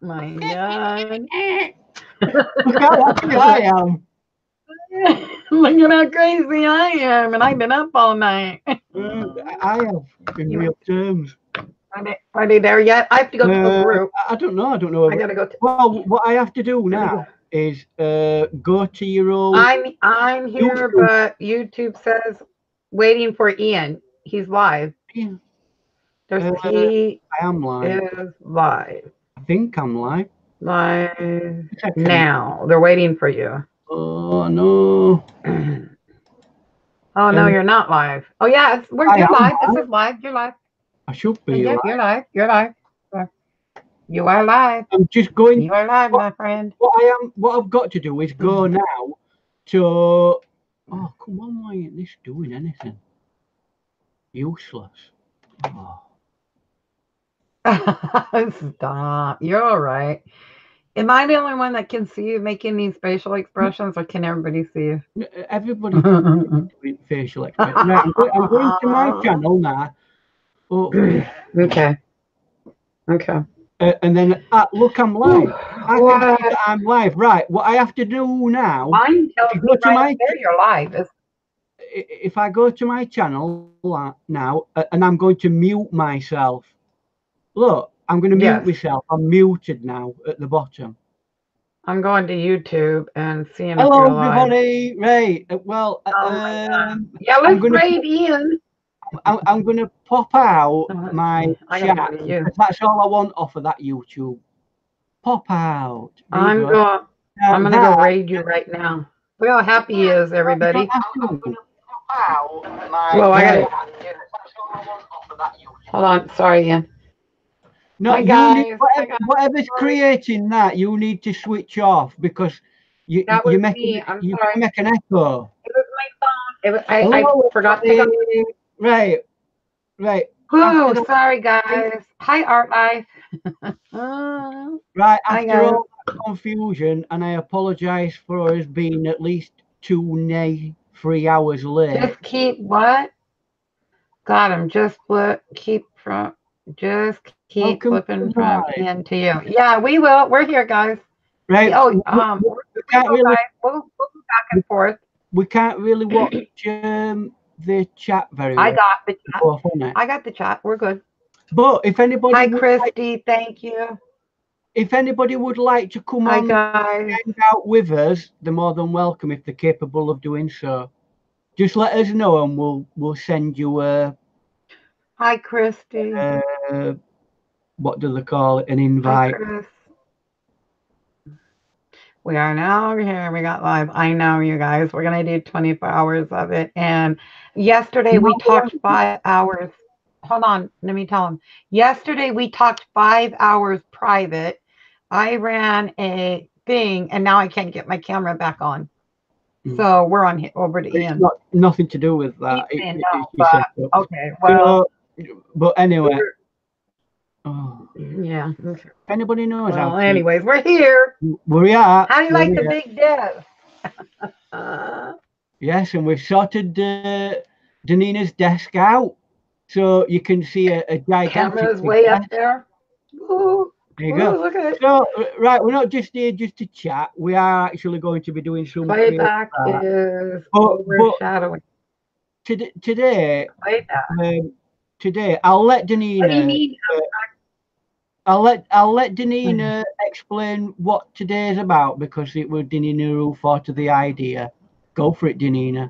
My God. Look how lucky I am. Look at how crazy I am. And I've been up all night. I have, in real terms. Are they there yet? I have to go to the group. I don't know. I gotta go to. Well, what I have to do now is go to your own. I'm here, YouTube. But YouTube says waiting for Ian. He's live. Yeah. I am live. Is live. I think I'm live. Live now. They're waiting for you. Oh no. Oh no, you're not live. Oh yeah, you're live. This is live. You're live. I should be live. You're live. You're live. You are live. I'm just going. You are live, my friend. What I've got to do is go now to. Oh come on! Why ain't this doing anything? Useless. Oh. Stop. You're all right. Am I the only one that can see you making these facial expressions, or can everybody see you? Everybody doing facial expressions. No, I'm going to my channel now. Oh. Okay. And then look, I'm live. I'm live, right? What I have to do now? Mine tells you you're live. If I go to my channel now, and I'm going to mute myself. Look, I'm going to mute myself. I'm muted now at the bottom. I'm going to YouTube and seeing. Hello, everybody. Right. Well, yeah, let's raid Ian. I'm going to pop out my chat. That's all I want off of that YouTube. Pop out. I'm going to go raid you right now. Look how happy he is, everybody. I'm going to pop out my chat. That's all I want off of that YouTube. Hold on. Sorry, Ian. No, whatever's creating that, you need to switch off because you make an echo. It was my phone. I forgot to. Right. Oh, sorry, guys. Hi, Art Life. Right, after all that confusion, and I apologise for us being at least 3 hours late. Just keep what? God, I'm just keep from. Just keep flipping from Ian to you. Yeah, we will. We're here, guys. Right. Oh, we can't really, we'll go back and forth. We can't really watch the chat very well. I got the chat. I got the chat. We're good. But if anybody, hi Christy, thank you. If anybody would like to come on and hang out with us, they're more than welcome if they're capable of doing so. Just let us know, and we'll send you a. Hi, Christy. What do they call it? An invite. We are now here. We got live. I know, you guys. We're going to do 24 hours of it. And yesterday we talked 5 hours. Hold on. Let me tell them. Yesterday we talked 5 hours private. I ran a thing, and now I can't get my camera back on. So we're on over to Ian. Nothing to do with that. Okay. Well. But anyway, yeah. Anybody knows? Well, anyways, we're here. We are. How do you like the big dev? Yes, and we've sorted Danina's desk out, so you can see a gigantic. Camera's way up there. Ooh. There you go. Look at it. So, right, we're not just here just to chat. We are actually going to be doing some playback is overshadowing. Today. Playback. Today, I'll let Danina. What do you mean? I'll let Danina explain what today's about, because it was Danina who thought of the idea. Go for it, Danina.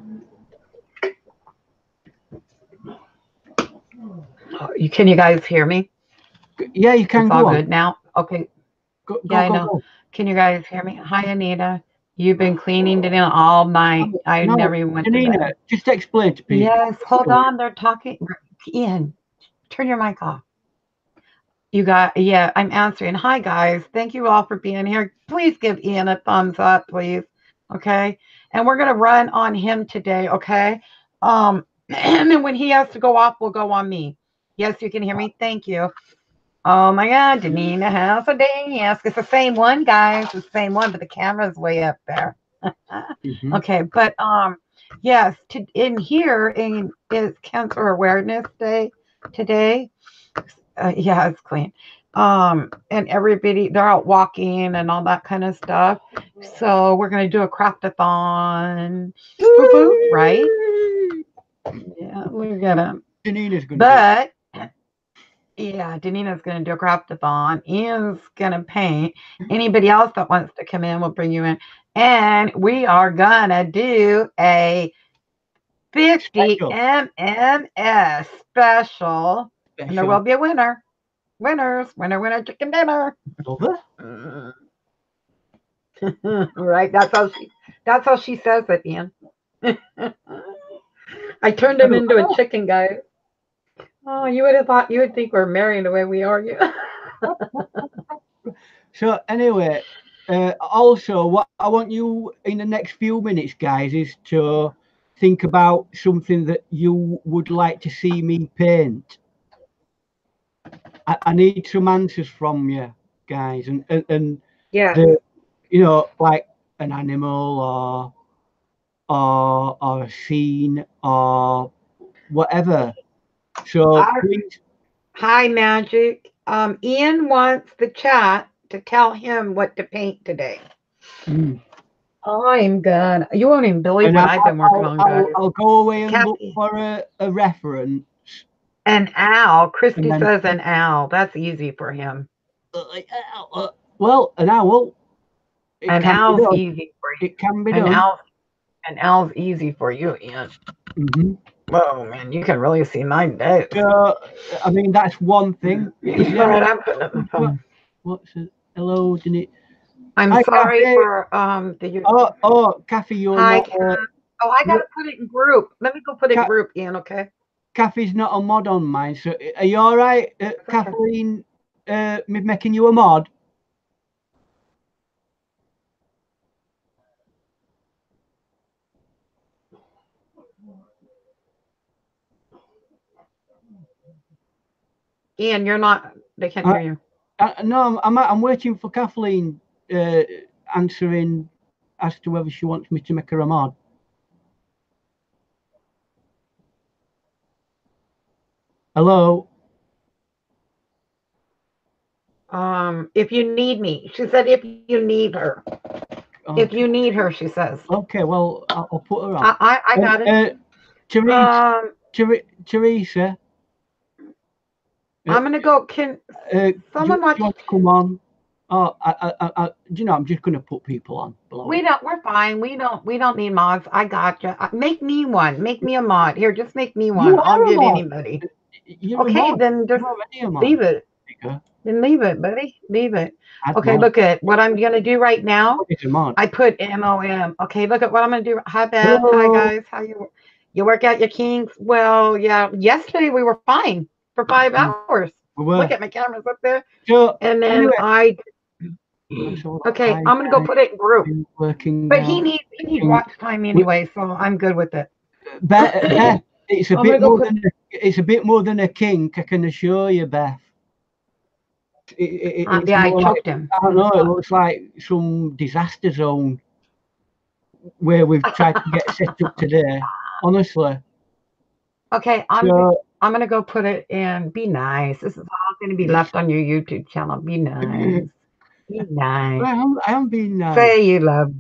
Can you guys hear me? Yeah, you can. It's all good now. Okay. I know. Can you guys hear me? Hi, Anita. You've been cleaning Danina all night. I never even went to bed. Danina, just explain to me. Yes, hold on. They're talking. Ian, turn your mic off. You got, yeah, I'm answering. Hi, guys. Thank you all for being here. Please give Ian a thumbs up, please. Okay. And we're going to run on him today. Okay. And then when he has to go off, we'll go on me. Yes, you can hear me. Thank you. Oh my God, Danina has a desk. It's the same one, guys. It's the same one, but the camera's way up there. Okay, but yes, is Cancer Awareness Day today. Yeah, it's clean. and everybody, they're out walking and all that kind of stuff. So we're going to do a craftathon, right? Yeah, we're gonna. Danina's gonna. But yeah, Danina's gonna do a craftathon. Ian's gonna paint. Anybody else that wants to come in, we'll bring you in. And we are gonna do a 50 MMS special, and there will be a winner. Winner, chicken dinner. Right? That's how she says it, Ian. I turned him into a chicken, guys. Oh, you would think we're marrying the way we argue. So anyway, also what I want you in the next few minutes, guys, is to think about something that you would like to see me paint. I need some answers from you guys, and yeah, you know, like an animal or a scene or whatever. So hi Magic. Ian wants the chat to tell him what to paint today. I'm gonna, you won't even believe what I've been working on. I'll go away and look for a reference. An owl. Christy says an owl. That's easy for him. Well, an owl. An owl's easy for you. It can be done. An owl's easy for you, Ian. Whoa, man, you can really see my day. I mean, that's one thing. What's it? Hello, Danita. I'm sorry for the. Oh, Kathy, you're not. Oh, I gotta put it in group. Let me go put it in group, Ian. Okay. Kathy's not a mod on mine, so are you all right, Kathleen? Me making you a mod. Ian, you're not. They can't hear you. No, I'm waiting for Kathleen answering as to whether she wants me to make her a mod. Hello. If you need me, she said. If you need her, if you need her, she says. Okay, well, I'll put her on. I got it. Teresa. I'm gonna go. Can someone watch? Come on. Oh, you know, I'm just gonna put people on. We don't. We're fine. We don't need mods. I gotcha. Make me one. Make me a mod. Here, just make me one. I'll give anybody. You're okay, then just leave it. Then leave it, buddy. Leave it. Okay, look at what I'm gonna do right now. I put MOM. Okay, look at what I'm gonna do. Hi, Beth. Hi, guys. How you? You work out your kinks? Well, yeah. Yesterday we were fine for 5 hours. We were. Look at my cameras up there. Sure. And then okay, I'm gonna go put it in group. Working, but he needs watch time anyway, so I'm good with it. But it's a bit more than. It's a bit more than a kink, I can assure you, Beth. Yeah, I choked him. I don't know, it looks like some disaster zone where we've tried to get set up today, honestly. Okay, I'm going to go put it in. Be nice. This is all going to be left on your YouTube channel. Be nice. Be nice. I'm being nice. Say you love.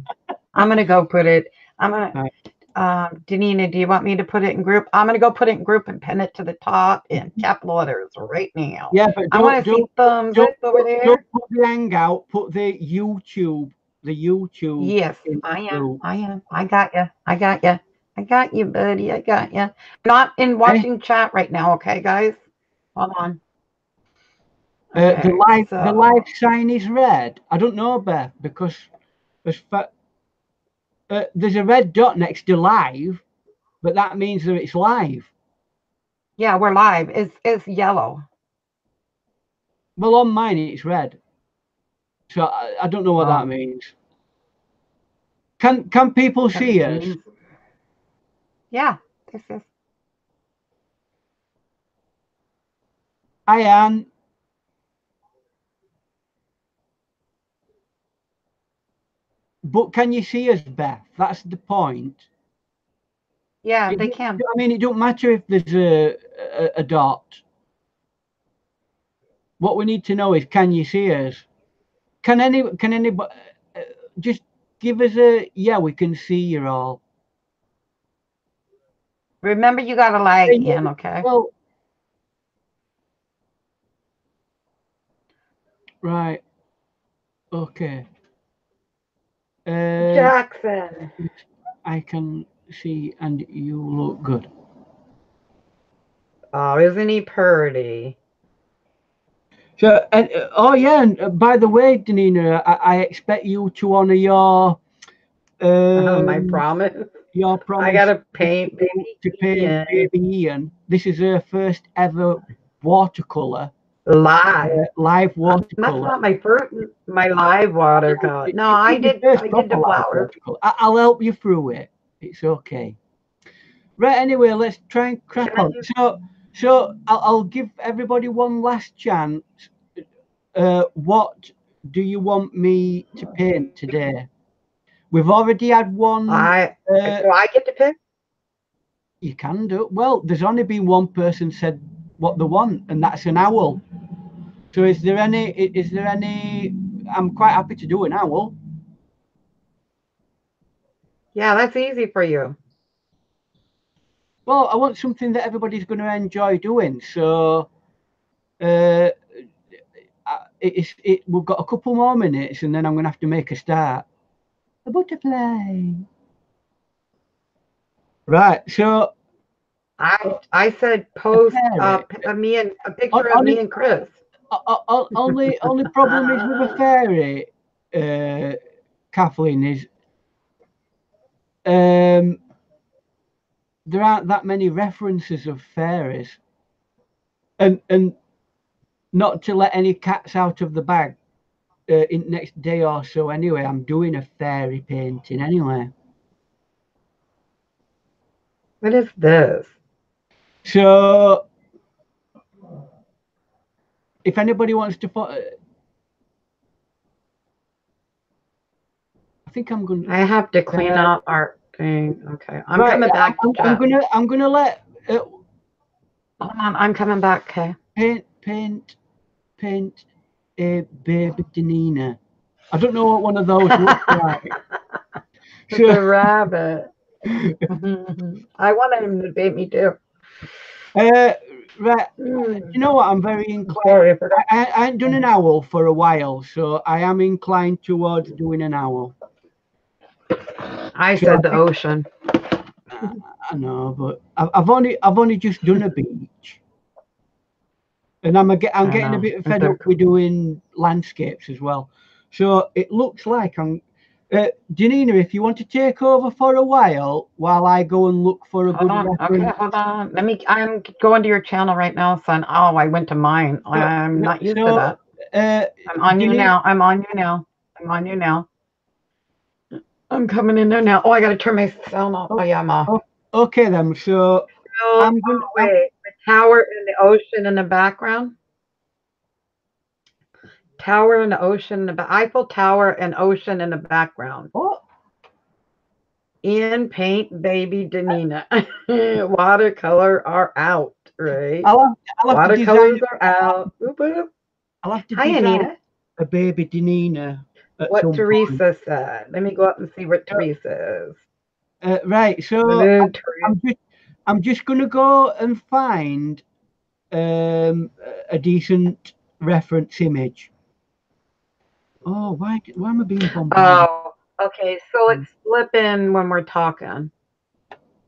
I'm going to go put it. I'm going to... Danina, do you want me to put it in group? I'm gonna go put it in group and pin it to the top in capital letters right now. Yeah, but I want to see thumbs up over there. Don't put the Hangout, put the YouTube. The YouTube. Yes, I am. I got you. I got you, buddy. I got you. Not in watching chat right now, okay, guys? Hold on. Okay, the live sign is red. I don't know, Beth, because as far. There's a red dot next to live, but that means that it's live. Yeah, we're live. It's yellow. Well, on mine it's red, so I don't know what that means. Can people see us? Yeah, this is. Hi, Anne. But can you see us, Beth? That's the point. Yeah, they can. I mean, it don't matter if there's a dot. what we need to know is, can you see us? Can anybody just give us a, yeah, we can see you all. Remember, you got to lag in, okay? Well, right. Okay. Jackson. I can see, and you look good. Oh, isn't he pretty? So, and, oh yeah, and by the way, Danina, I expect you to honor your my promise. Your promise. I gotta paint baby Ian. This is her first ever watercolor. Live watercolor. That's not my first. My live watercolor. No, I did the flower. I'll help you through it. It's okay. Right. Anyway, let's try and crack on. So I'll give everybody one last chance. What do you want me to paint today? We've already had one. Do I get to pick? You can do. Well, there's only been one person said what they want, and that's an owl. So is there any? I'm quite happy to do an owl. Yeah, that's easy for you. Well, I want something that everybody's going to enjoy doing. So we've got a couple more minutes, and then I'm going to have to make a start. A butterfly. Right. So I said post a picture of me and Chris. Only problem is with a fairy, Kathleen, is there aren't that many references of fairies, and not to let any cats out of the bag, in the next day or so anyway, I'm doing a fairy painting anyway. What is this? So if anybody wants to, I think I'm going to, I have to clean up our thing. Okay, I'm coming back. I'm gonna let hold on, I'm coming back. Okay, paint a baby Danina. I don't know what one of those looks like. It's a rabbit. I wanted him to paint me too. Right. You know what, I'm very inclined. Sorry for that. I haven't done an owl for a while, so I am inclined towards doing an owl. I said the ocean. I know, but I've only just done a beach, and I'm getting a bit fed up with doing landscapes as well. So it looks like I'm. Danina, if you want to take over for a while I go and look for a good reference. Okay, hold on. Let me. I'm going to your channel right now, son. Oh, I went to mine. I'm not used to that. I'm on you now. I'm on you now. I'm on you now. I'm coming in there now. Oh, I got to turn my phone off. Oh, yeah, I'm off. Okay, then. So I'm going to wait. The tower and the ocean in the background. Tower and the ocean. The Eiffel Tower and ocean in the background. Oh. Ian, paint baby Danina. Watercolor are out, right? I'll have watercolors are out. Oop, oop. I'll have to hi, Anita. A baby Danina. What Teresa point. Said. Let me go up and see what Teresa is. Right, so I'm just going to go and find a decent reference image. Oh, why am I being bombarded? Oh, okay, so it's flipping when we're talking.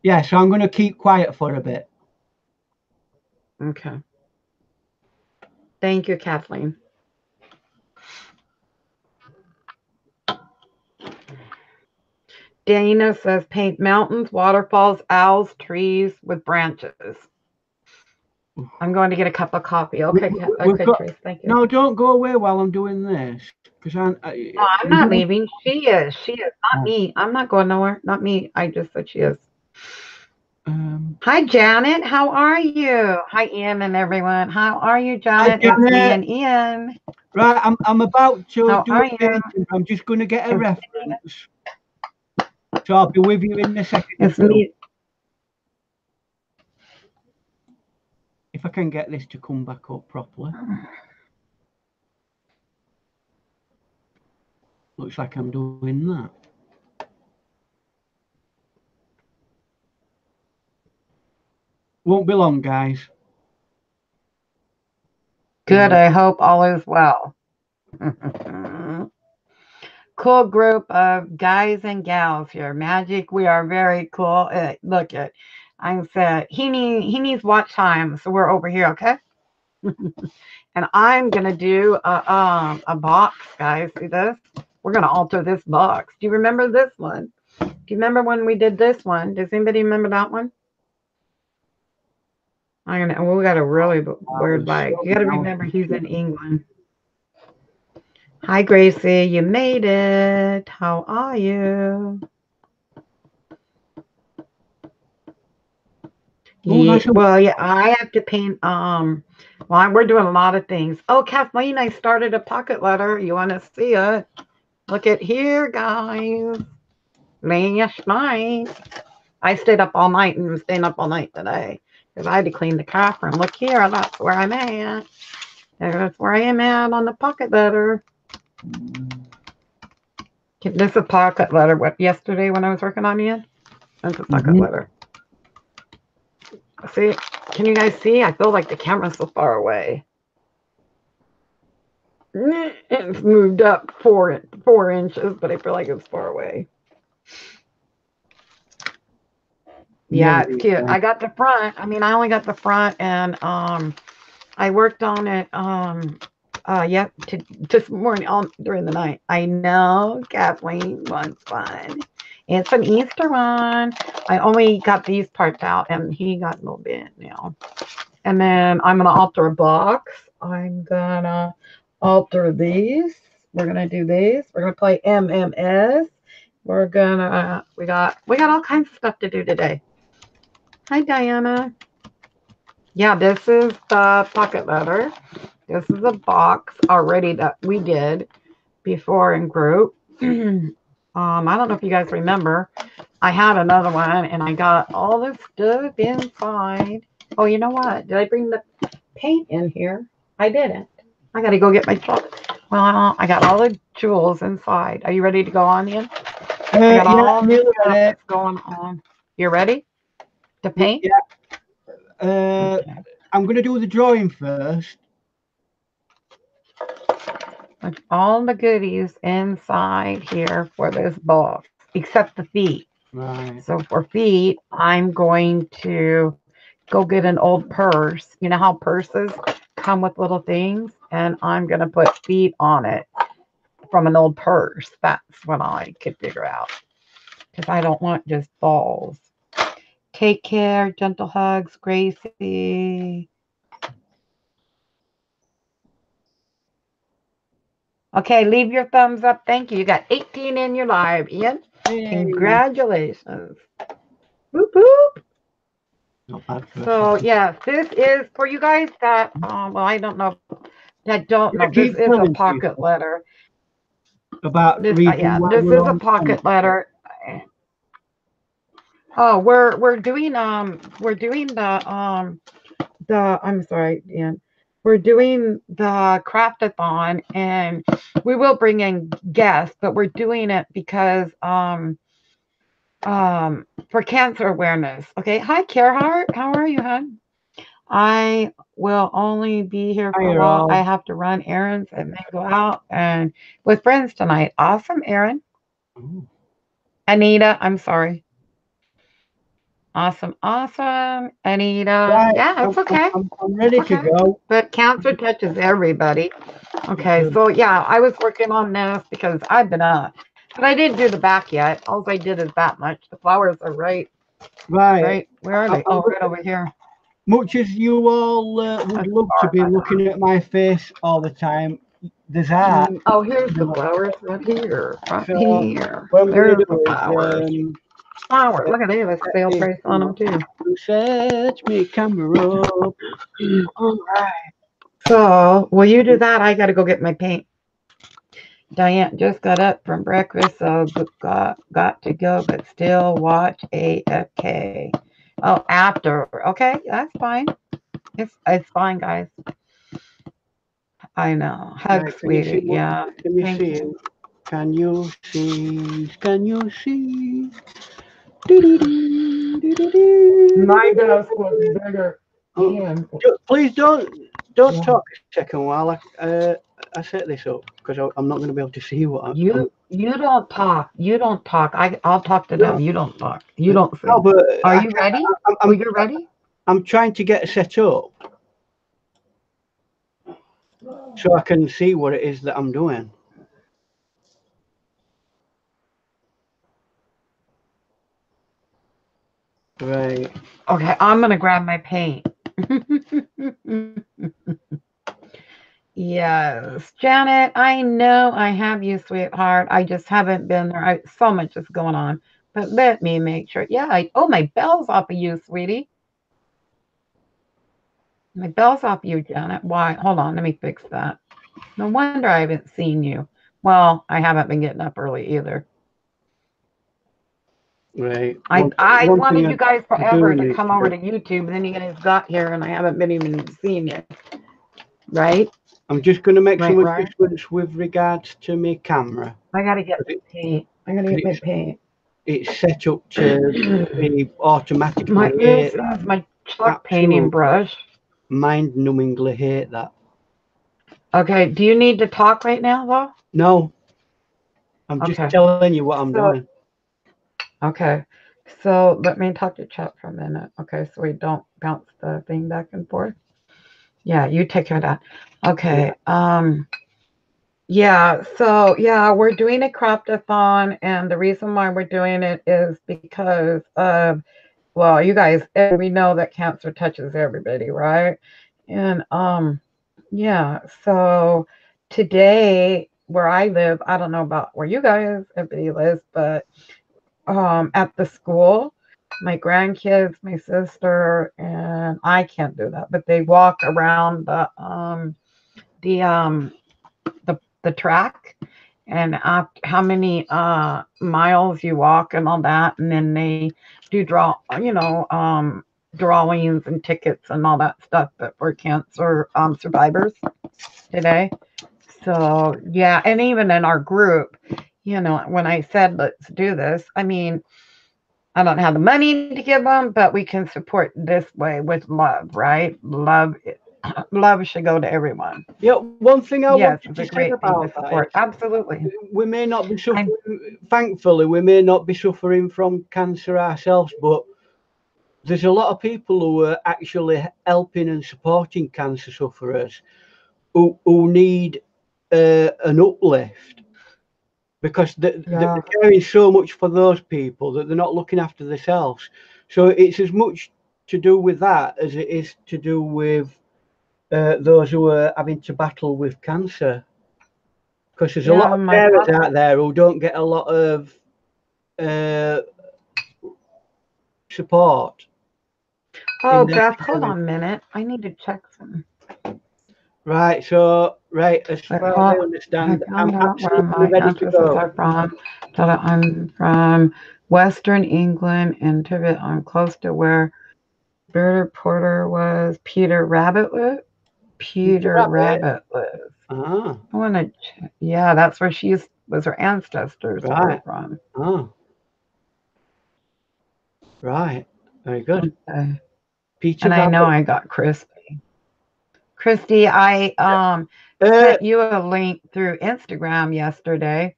Yeah, so I'm going to keep quiet for a bit. Okay. Thank you, Kathleen. Dana says, paint mountains, waterfalls, owls, trees with branches. I'm going to get a cup of coffee. Okay, Trace, thank you. No, don't go away while I'm doing this. I'm not leaving. She is. She is. Not me. I'm not going nowhere. Not me. I just said she is. Hi, Janet. How are you? Hi, Ian and everyone. How are you, Janet? Hi, Janet. It's me and Ian. Right, I'm about to do a painting. I'm just going to get a reference. So I'll be with you in a second. It's me. If I can get this to come back up properly. Looks like I'm doing that. Won't be long, guys. Good. I hope all is well. Cool group of guys and gals here. Magic, we are very cool. Look at, I said he needs watch time, so we're over here, okay? And I'm gonna do a box, guys. See this? We're gonna alter this box. Do you remember this one? Do you remember when we did this one? Does anybody remember that one? I'm gonna. We got a really weird bike. You got to remember he's in England. Hi, Gracie. You made it. How are you? Yeah, well, yeah. I have to paint. Well, we're doing a lot of things. Oh, Kathleen, I started a pocket letter. You want to see it? Look at here, guys. Last night, I stayed up all night and was staying up all night today. Because I had to clean the craft room. Look here, that's where I'm at. That's where I am at on the pocket letter. This is a pocket letter. What, yesterday when I was working on it? That's a pocket letter. See, can you guys see? I feel like the camera's so far away. It's moved up four inches, but I feel like it's far away. Yeah, it's cute. I got the front. I mean, I only got the front, and I worked on it. Just morning on during the night. I know Kathleen wants one. It's an Easter one. I only got these parts out, and he got a little bit now. And then I'm gonna alter a box. I'm gonna alter these. We're gonna do these. We're gonna play MMS. We're gonna. We got all kinds of stuff to do today. Hi, Diana. Yeah, this is the pocket letter. This is a box already that we did before in group. I don't know if you guys remember. I had another one, and I got all this stuff inside. Oh, you know what? Did I bring the paint in here? I didn't. I got to go get my stuff. Well, I got all the jewels inside. Are you ready to go on, Ian? I got all the stuff that's going on. You ready to paint? Yeah. Okay. I'm going to do the drawing first. Like all the goodies inside here for this box, except the feet. Right. So for feet, I'm going to go get an old purse. You know how purses come with little things? And I'm going to put feet on it from an old purse. That's what I could figure out. Because I don't want just balls. Take care. Gentle hugs, Gracie. Okay, leave your thumbs up. Thank you. You got 18 in your live, Ian. Congratulations. Boop, boop. So, yeah, this is for you guys that, well, I don't know, that don't know. This is a pocket letter. About this, yeah, this is a pocket letter. Oh, we're doing the I'm sorry, Ian. We're doing the craft-a-thon, and we will bring in guests, but we're doing it because for cancer awareness. Okay. Hi, Carehart. How are you, hon? I will only be here for a while. I have to run errands and then go out and with friends tonight. Awesome, Erin. Anita, I'm sorry. Awesome, awesome, Anita. Right. Yeah, it's okay. I'm ready to go. But cancer touches everybody. Okay, so yeah, I was working on this because I've been up, but I didn't do the back yet. All I did is that much. The flowers are right. Where are they? Oh, right over here. Much as you all would love to be looking at my face all the time, there's art. Oh, here's the flowers right here. There's the flowers. Flower. Look at they have a sale price on them too. Set me camera up. All right. So will you do that? I gotta go get my paint. Diane just got up from breakfast, so got to go, but still watch AFK. Oh, after. Okay, that's fine. It's fine, guys. I know. Hug, sweetie. Yeah. Let me see. Can you see? My mouse was bigger. Oh, please don't talk a second while I set this up, because I'm not going to be able to see what I'm. You don't talk. I'll talk to them. You don't talk. You don't. No, but are you ready? Are you ready? I'm trying to get set up so I can see what it is that I'm doing. Right. Okay, I'm gonna grab my paint. Yes, Janet, I know I have you, sweetheart. I just haven't been there. So much is going on, but let me make sure. Yeah, my bell's off of you, sweetie. My bell's off you, Janet. Why? Hold on, let me fix that. No wonder I haven't seen you. Well, I haven't been getting up early either. Right. I wanted you guys forever to come over to YouTube, and then you guys got here, and I haven't been even seeing you. Right? I'm just going to make some adjustments with regards to my camera. I got to get my paint. I'm going to get my paint. It's set up to be automatically. My truck painting brush. Mind-numbingly hate that. Okay. Do you need to talk right now, though? No. I'm just telling you what I'm doing. Okay, so let me talk to chat for a minute. Okay, so we don't bounce the thing back and forth. Yeah, you take care of that. Okay. So we're doing a craftathon, and the reason why we're doing it is because of, well, you guys, we know that cancer touches everybody, right? And so today where I live, I don't know about where you guys, everybody lives, but at the school, my grandkids, my sister, and I can't do that, but they walk around the track, and how many miles you walk and all that, and then they do draw, drawings and tickets and all that stuff, but for cancer survivors today. So yeah, and even in our group. When I said, let's do this, I mean, I don't have the money to give them, but we can support this way with love, right? Love should go to everyone. Yeah, one thing I want to say about that. Absolutely. We may not be suffering, thankfully, we may not be suffering from cancer ourselves, but there's a lot of people who are actually helping and supporting cancer sufferers who need an uplift. Because they're caring so much for those people that they're not looking after themselves. So it's as much to do with that as it is to do with those who are having to battle with cancer. Because there's a lot of parents out there who don't get a lot of support. Oh, Beth, hold on a minute. I need to check something. Right, so, as far as I understand, I'm absolutely ready to go. I'm from Western England and Tibet. I'm close to where Porter was. Peter Rabbit lives. Ah. I want to, that's where she was her ancestors from. Oh. Right, very good. Okay. Peter and Rabbit. I know I got crispy. Christy, I sent you a link through Instagram yesterday.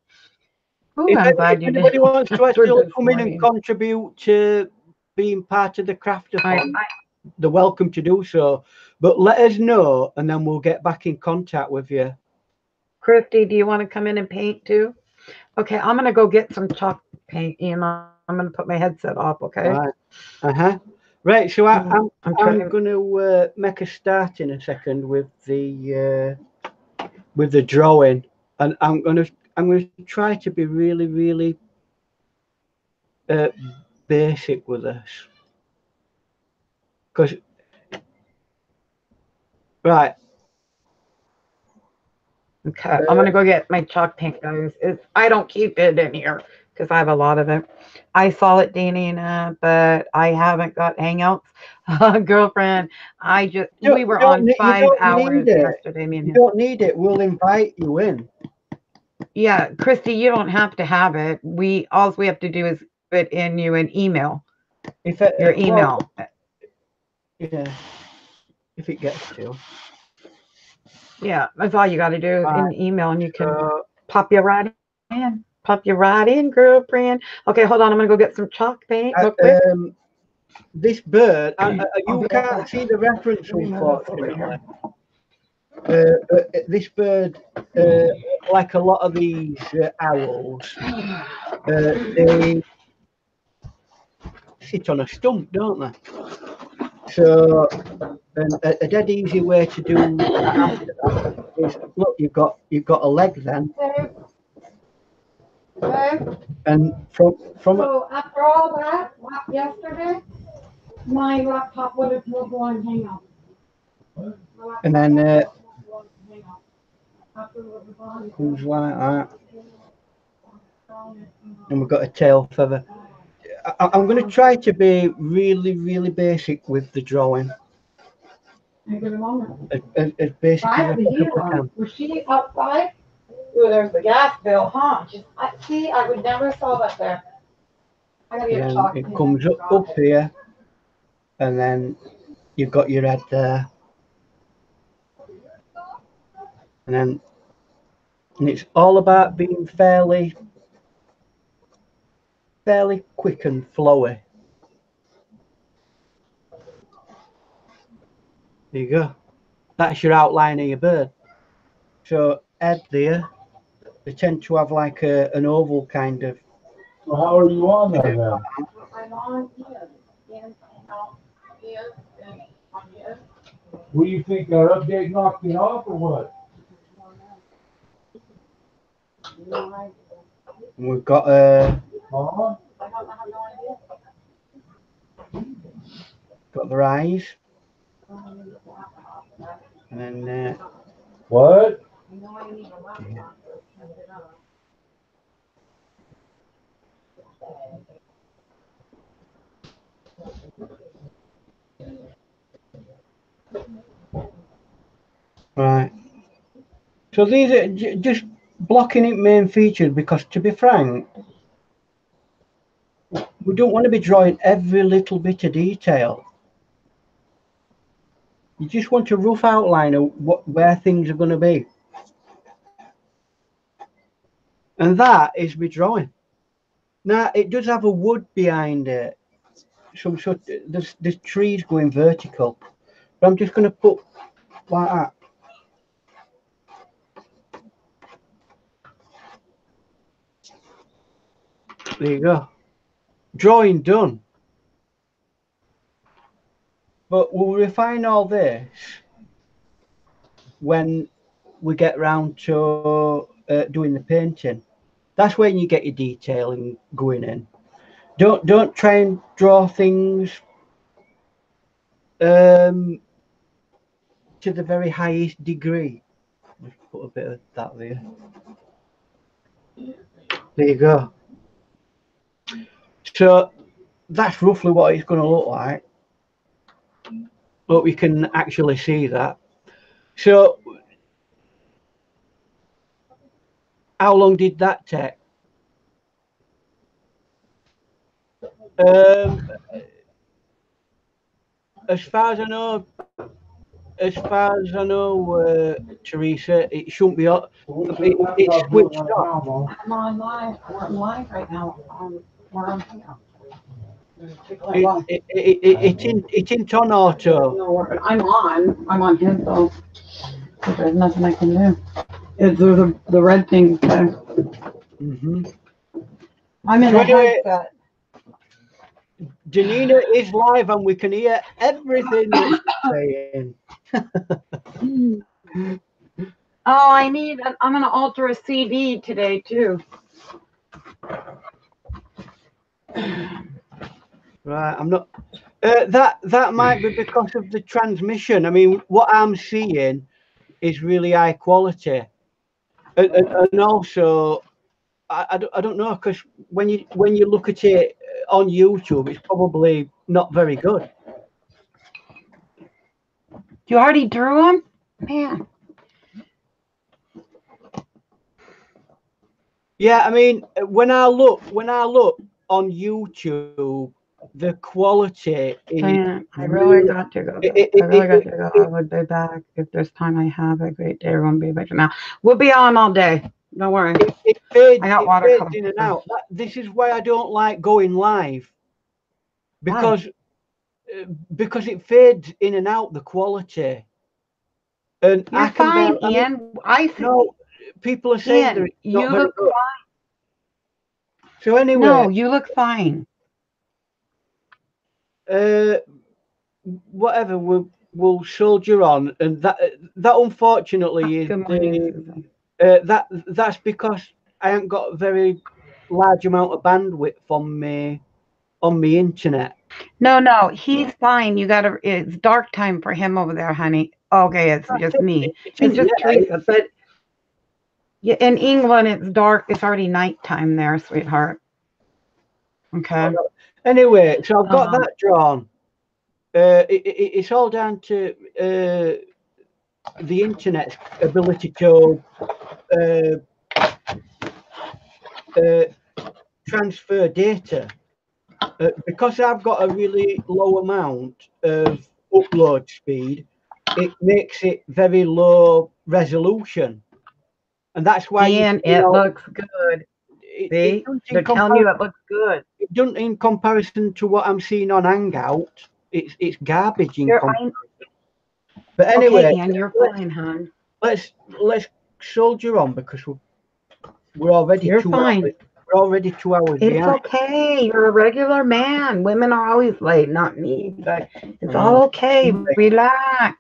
Ooh, I'm glad you did. If anybody wants to actually come in and contribute to being part of the craftathon, they're welcome to do so. But let us know, and then we'll get back in contact with you. Christy, do you want to come in and paint too? Okay, I'm going to go get some chalk paint, Ian. I'm going to put my headset off, okay? Right. Uh-huh. Right, so I'm going to make a start in a second with the drawing, and I'm going to try to be really, really basic with this, because okay, I'm going to go get my chalk paint, guys. I don't keep it in here, because I have a lot of it. I saw it, Danina, but I haven't got Hangouts. Girlfriend, we were on 5 hours yesterday. You don't need it. We'll invite you in. Yeah, Christy, you don't have to have it. We all we have to do is put in you an email. Your email. Well, yeah. If it gets to. Yeah, that's all you got to do, an email, and you can pop you right in. Pop you right in, girlfriend. Okay, hold on. I'm going to go get some chalk paint. This bird, you can't see the reference, unfortunately. This bird, like a lot of these owls, they sit on a stump, don't they? So a dead easy way to do that is, look, you've got a leg then. Okay. And from so after all that yesterday, my laptop would have not on Hangout. And then comes like that, and we've got a tail feather. I'm going to try to be really, really basic with the drawing. As basic as I can. Was she outside? Ooh, there's the gas bill, huh? See, I would never saw that there. I gotta get a chalk. It comes up here, and then you've got your head there, and then it's all about being fairly quick and flowy. There you go. That's your outline of your bird. So head there. They tend to have like an oval kind of. Well, how are you on there? I'm on here. What do you think? Our update knocked it off or what? We've got got their eyes. And then what? Yeah. Right. So these are just blocking it main features, because to be frank, we don't want to be drawing every little bit of detail. You just want a rough outline of where things are going to be. And that is my drawing. Now, it does have a wood behind it. Some sort of, there's trees going vertical. But I'm just going to put like that. There you go. Drawing done. But we'll refine all this when we get round to doing the painting. That's when you get your detailing going in. Don't try and draw things to the very highest degree. Let's put a bit of that there. There you go. So that's roughly what it's going to look like. But we can actually see that. So how long did that take? As far as I know, Teresa, it shouldn't be up. It's switched off. I'm online. We're online right now. We're on here. It's on auto. No, I'm on his though. So there's nothing I can do. It's the red thing there. Mm-hmm. I'm in the Danina is live and we can hear everything that saying. Oh, I'm gonna alter a CD today too. Right, I'm not. That might be because of the transmission. I mean, what I'm seeing is really high quality, and also, I don't know, because when you look at it on YouTube, it's probably not very good. You already drew them, man. Yeah, I mean, when I look on YouTube, the quality. I really got to go. I would be back if there's time. I have a great day. Everyone be back now. We'll be on all day. Don't worry. It fades in and out. This is why I don't like going live, because it fades in and out, the quality. And you're fine, Ian. I think people are saying Ian, you look fine. So anyway, no, you look fine. Whatever, we'll soldier on, and that unfortunately is that's because I haven't got a very large amount of bandwidth on me internet. No, he's fine. It's dark time for him over there, honey. Okay, it's just me. It's just Teresa, but yeah, in England it's dark. It's already nighttime there, sweetheart. Okay. Anyway, so I've got that drawn. It's all down to the internet's ability to transfer data. Because I've got a really low amount of upload speed, it makes it very low resolution. And that's why... Ian, it looks good. See? They're telling you it looks good. It doesn't, in comparison to what I'm seeing on Hangout, it's garbage in comparison. But anyway, okay, Ian, you're fine, hon. Let's soldier on, because we're already two hours behind. It's okay. You're a regular man. Women are always late, not me. But it's all okay. Relax.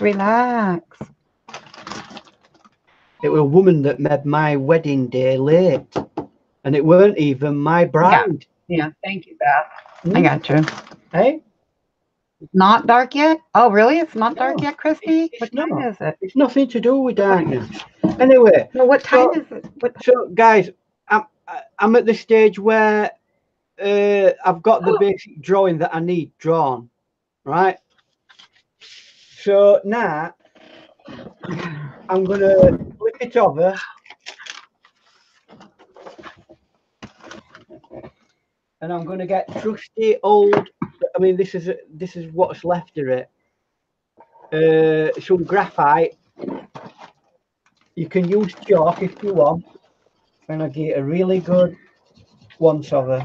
Relax. It was a woman that made my wedding day late, and it weren't even my bride. Yeah. Thank you, Beth. I got you. Hey, not dark yet. Oh, really? It's not dark yet, Christy. What time is it? It's nothing to do with darkness. Anyway. No, what time is it? So, guys, I'm at the stage where I've got the basic drawing that I need drawn, right? So now I'm gonna flip it over. And I'm gonna get trusty old. I mean, this is what's left of it. Some graphite. You can use chalk if you want. And I get a really good once over.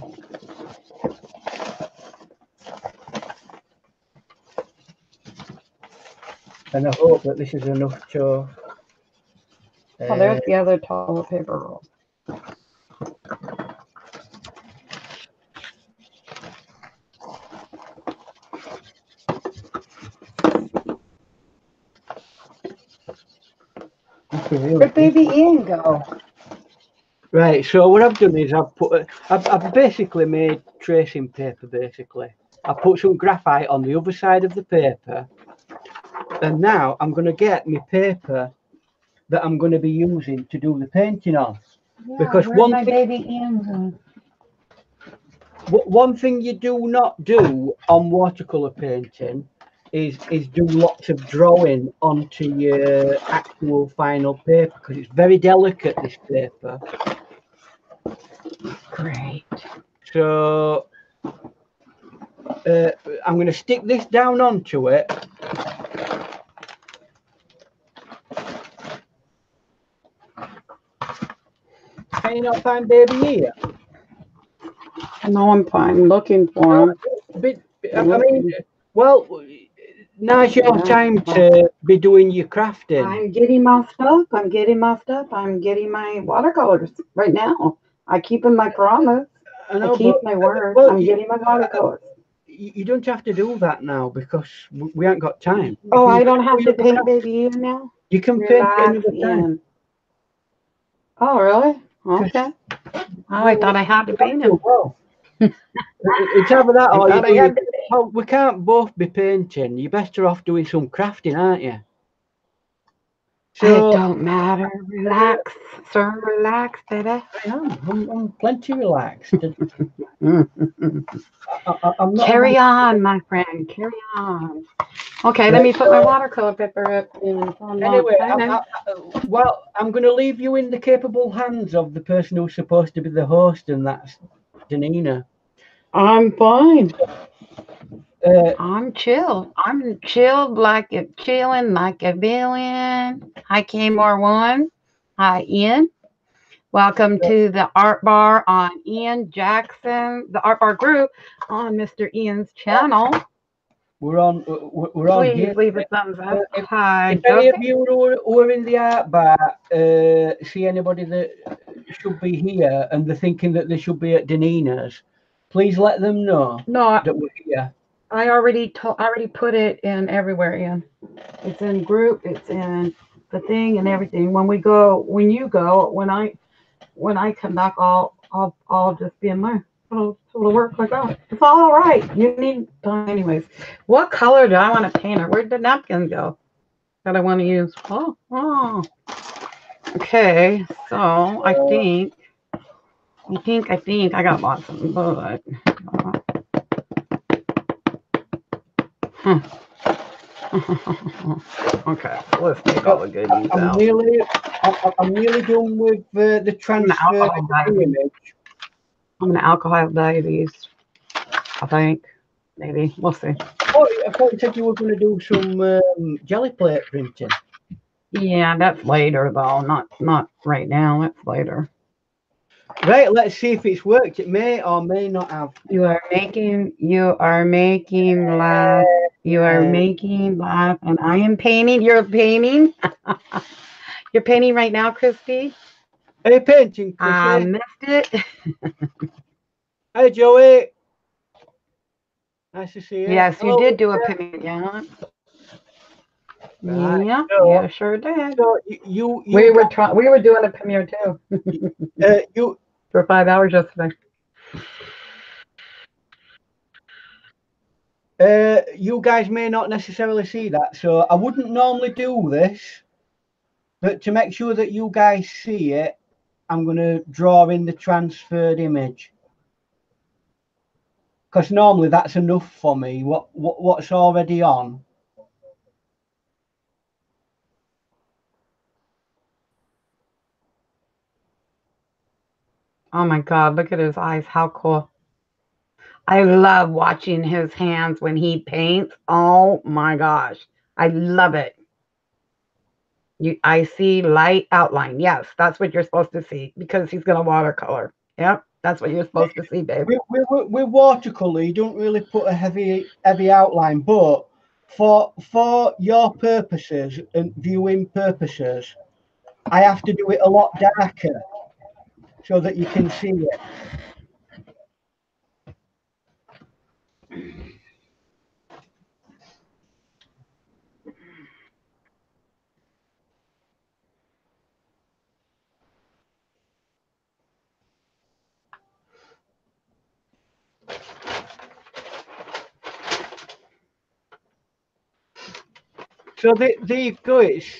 And I hope that this is enough to. Oh, there's the other tall paper roll. Where baby Ian go? Right, so what I've done is I've basically made tracing paper. I put some graphite on the other side of the paper, and now I'm going to get my paper that I'm going to be using to do the painting on. Yeah, because one thing you do not do on watercolor painting is do lots of drawing onto your actual final paper, because it's very delicate, this paper. Great. So I'm going to stick this down onto it. Can you not find baby here? No, I'm fine. Looking for him. Now's your time to be doing your crafting. I'm getting my stuff. I'm getting my watercolors right now. I keep in my promise. I keep my word. I'm getting my watercolors. You don't have to do that now, because we haven't got time. Oh, I don't have to paint baby Ian now? You can paint another time. Oh, really? Okay. Oh, I thought I had to paint him. It's either that or we can't both be painting. You're better off doing some crafting, aren't you? Sure. It don't matter. Relax, sir. Relax, baby. I am. I'm plenty relaxed. I'm not Carry on, my friend. Carry on. Okay, let me put my watercolor paper up. Anyway, well, I'm going to leave you in the capable hands of the person who's supposed to be the host, and that's Danina. I'm fine. I'm chill. I'm chilled like a chilling like a villain. Hi K-More1. Hi Ian. Welcome to the Art Bar on Ian Jackson, the Art Bar group on Mr. Ian's channel. We're on. Please here. Leave a thumbs up. Hi. If any of you who are in the Art Bar see anybody that should be here and they're thinking that they should be at Danina's, please let them know that we're here. I already put it in everywhere, Ian. It's in group, it's in the thing and everything. When I come back, I'll just be in my little work like that. It's all right. You need time anyways. What color do I want to paint her? Where'd the napkin go that I want to use? Oh. Okay, so I think I got lots of them, but okay, let's take all the goodies out. I'm nearly done with the transfer. I'm an alcohol diabetes, I think. Maybe. We'll see. I thought you said you were going to do some jelly plate printing. Yeah, that's later, though. Not right now. That's later. Right, let's see if it's worked. It may or may not have. You are making life. You are making life, and I am painting. You're painting. You're painting right now, Christy. Hey, painting. Christy. I missed it. Hey, Joey. Nice to see you. Yes, hello, you did do a painting. Yeah. Right. Yeah, so, yeah, sure did. So we were doing a premiere too. For 5 hours yesterday. You guys may not necessarily see that, so I wouldn't normally do this, but to make sure that you guys see it, I'm gonna draw in the transferred image. Because normally that's enough for me. What's already on. Oh my God, look at his eyes. How cool. I love watching his hands when he paints. Oh my gosh. I love it. I see light outline. Yes, that's what you're supposed to see because he's going to watercolor. Yep, that's what you're supposed to see, babe. We watercolor. You don't really put a heavy outline, but for your purposes and viewing purposes, I have to do it a lot darker, so that you can see it. So there you go. It's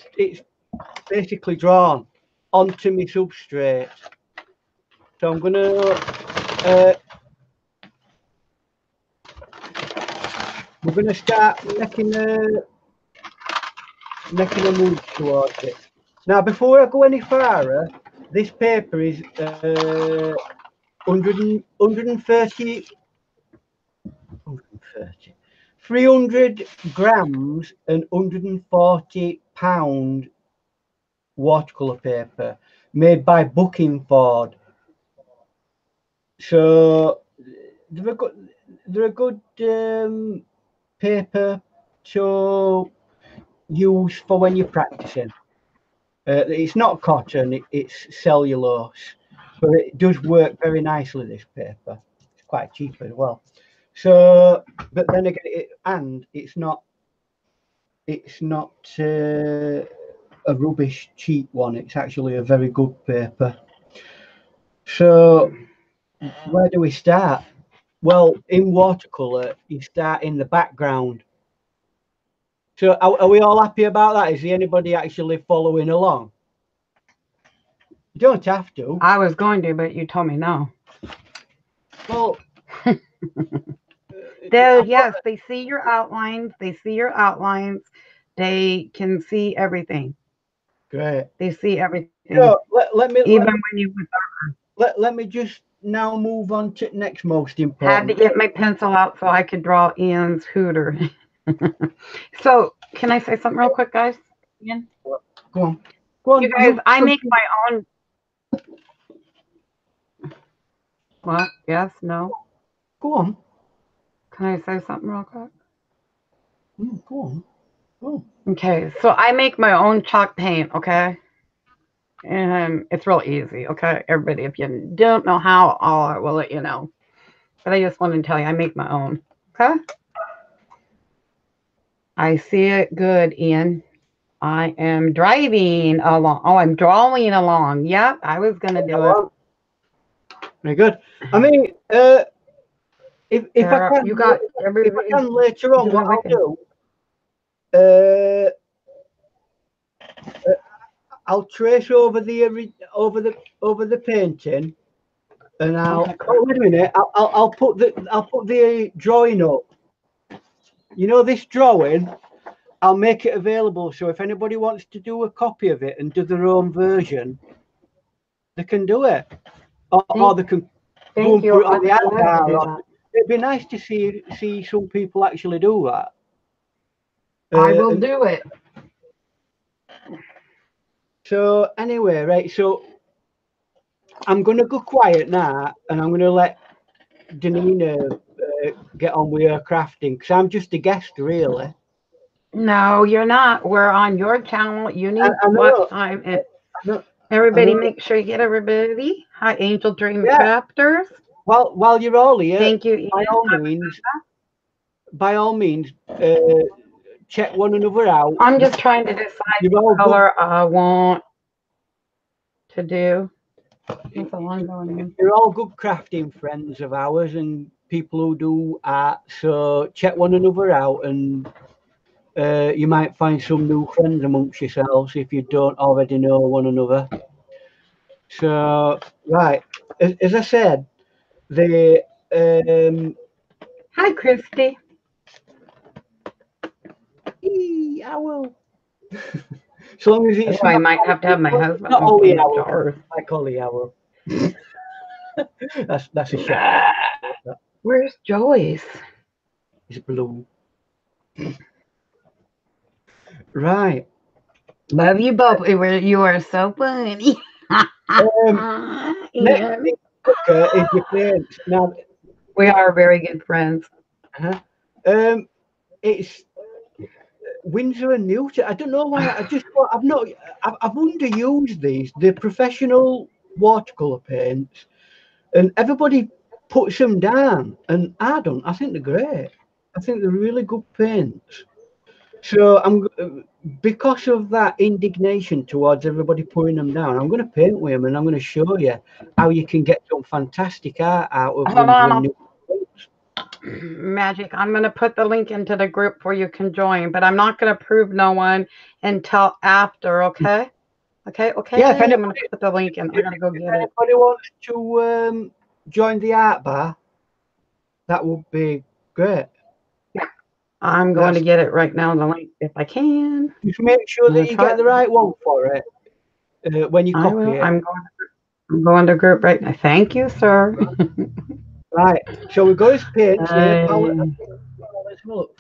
basically drawn onto my substrate. So I'm going to we're going to start making a move towards it. Now, before I go any further, this paper is 300 grams and 140 pound watercolor paper made by Bockingford. So they're a good paper to use for when you're practicing. It's not cotton, it's cellulose, but it does work very nicely, this paper. It's quite cheap as well. So, but then again, it's not a rubbish cheap one. It's actually a very good paper. So where do we start? Well, in watercolor, you start in the background. So are we all happy about that? Is there anybody actually following along? You don't have to. I was going to, but you told me no. Well, though, yes, they see your outlines. They see your outlines. They can see everything. Great. They see everything. So, let me just now move on to next most important. I had to get my pencil out so I could draw Ian's hooter. So can I say something real quick, guys? Ian? Go on. Go on. You guys, I make my own. What? Yes? No? Go on. Can I say something real quick? Mm, go on. Oh. Okay, so I make my own chalk paint, okay? And it's real easy, okay? Everybody, if you don't know how, I will let you know. But I just wanted to tell you, I make my own, okay? I see it good, Ian. I am driving along. Oh, I'm drawing along. Yep, I was going to do it. Very good. I mean, if I can, you got everybody, if I can later on, what I'll do, I'll trace over the painting, and I'll. Oh, wait a minute. I'll put the drawing up. You know, this drawing, I'll make it available. So if anybody wants to do a copy of it and do their own version, they can do it, or they can go and put it on the iPad. It'd be nice to see some people actually do that. I will do it. So anyway, right. So I'm gonna go quiet now, and I'm gonna let Danina get on with her crafting, because I'm just a guest, really. No, you're not. We're on your channel. You need to watch time. Everybody, make sure you get everybody. Hi, Angel Dream Raptors. Well, while you're all here, thank you. By all means, check one another out. I'm just trying to decide what color I want to do. It's a long one. You're all good crafting friends of ours and people who do art, so check one another out, and you might find some new friends amongst yourselves if you don't already know one another. So, right, as I said, the hi, Christy. I will. So long as it's. I might have to have my husband. Not only hour. Like only hour. That's a shame. Where's Joyce? It's blue. Right. Love you, Bob. You are so funny. Yeah. Now, we are very good friends. It's. Windsor and Newton. I don't know why. I've underused these. They're professional watercolor paints, and everybody puts them down. And I don't. I think they're great. I think they're really good paints. So I'm, because of that indignation towards everybody putting them down, I'm going to paint with them, and I'm going to show you how you can get some fantastic art out of Windsor and Newton. Magic. I'm going to put the link into the group where you can join, but I'm not going to prove no one until after, okay? Okay. Yeah, if anybody, I'm going to put the link in. I'm going to go get it. If anybody wants to join the art bar, that would be great. Yeah. I'm going to get it right now, the link, if I can. Just make sure that you get the right one for it when you copy it. I'm going to group right now. Thank you, sir. Right, so we've got his page. Let's look.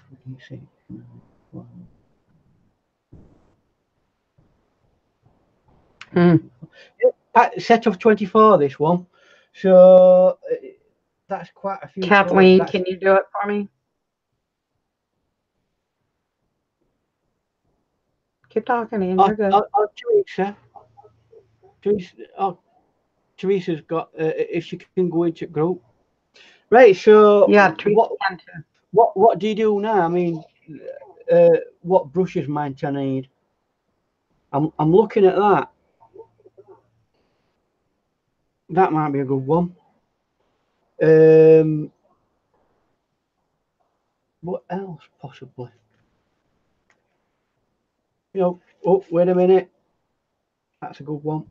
Set of 24, this one. So that's quite a few. Kathleen, can you do it for me? Keep talking, Ian. You're good. Oh, Teresa. Teresa's got, if she can go into group. Right, so yeah, what do you do now? I mean, what brushes might I need? I'm looking at that. That might be a good one. What else possibly? you know, oh, wait a minute. That's a good one.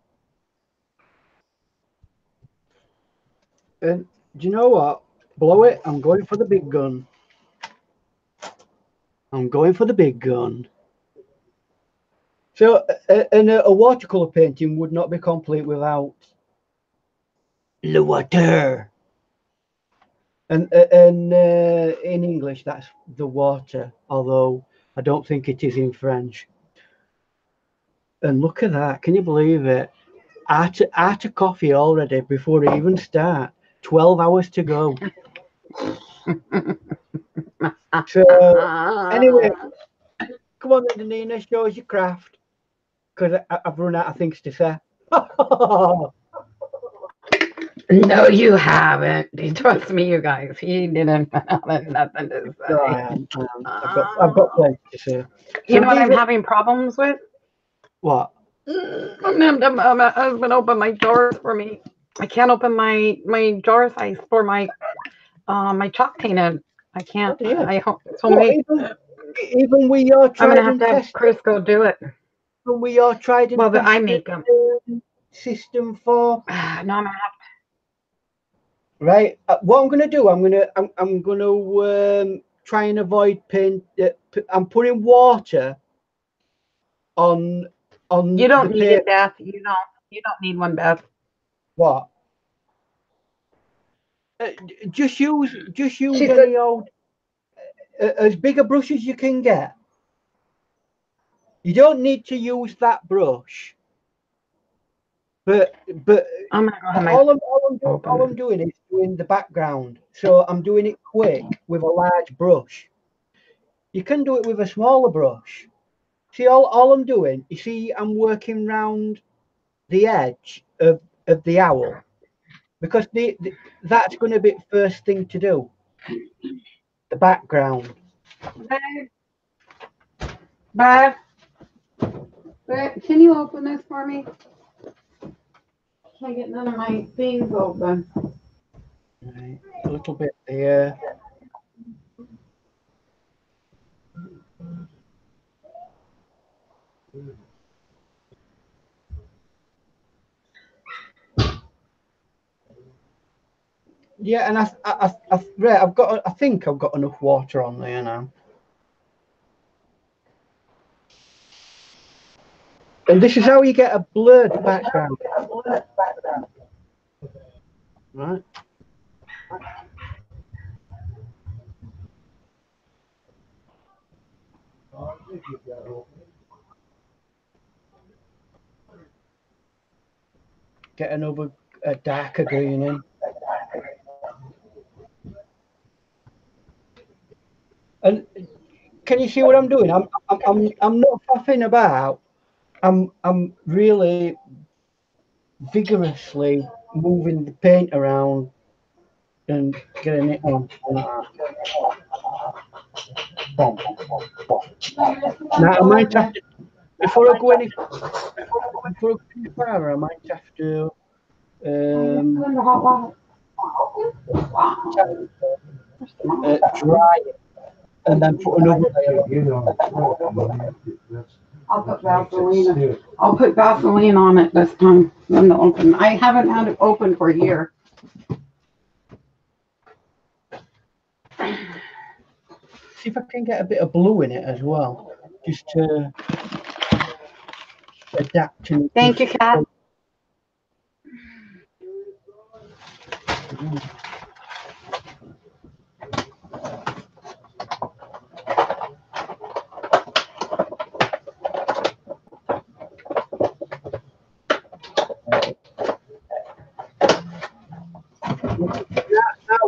And do you know what? Blow it. I'm going for the big gun. I'm going for the big gun. So, and a watercolor painting would not be complete without the water. And in English, that's the water, although I don't think it is in French. And look at that. Can you believe it? Out of coffee already before it even starts. 12 hours to go. So, anyway, come on then, Danina, show us your craft. Because I've run out of things to say. No, you haven't. Trust me, you guys. He didn't have nothing to say. No, I am. I've got plenty to say. You know what I'm having problems with? What? My husband opened my jars for me. I can't open my jar size for my chalk paint. I can't. Oh, yeah. I hope it's homemade. Well, even we are trying. I'm gonna have to have Chris go do it. When we are trying to. Well, but I make them. System for. No, I'm gonna have to. Right. What I'm gonna do? I'm gonna try and avoid paint. I'm putting water on. You don't need it, Beth. You don't need one, Beth. What? Just use any old, as big a brush as you can get. You don't need to use that brush. But I'm all I'm doing is doing the background. So I'm doing it quick with a large brush. You can do it with a smaller brush. See, all I'm doing, you see, I'm working round the edge of the owl, because that's going to be first thing to do, the background. Bye. Can you open this for me? Can't get none of my things open. Right. A little bit here. Yeah, and I think I've got enough water on there now. And this is how you get a blurred background. Right. Get another darker green in. And can you see what I'm doing? I'm not faffing about. I'm really vigorously moving the paint around and getting it on. Now I might have to, before I go any further, I might have to. Dry it. And then put another layer on it. I'll put Vaseline on it this time. Then to open. I haven't had it open for a year. See if I can get a bit of blue in it as well, just to adapt to. Thank you, Kat.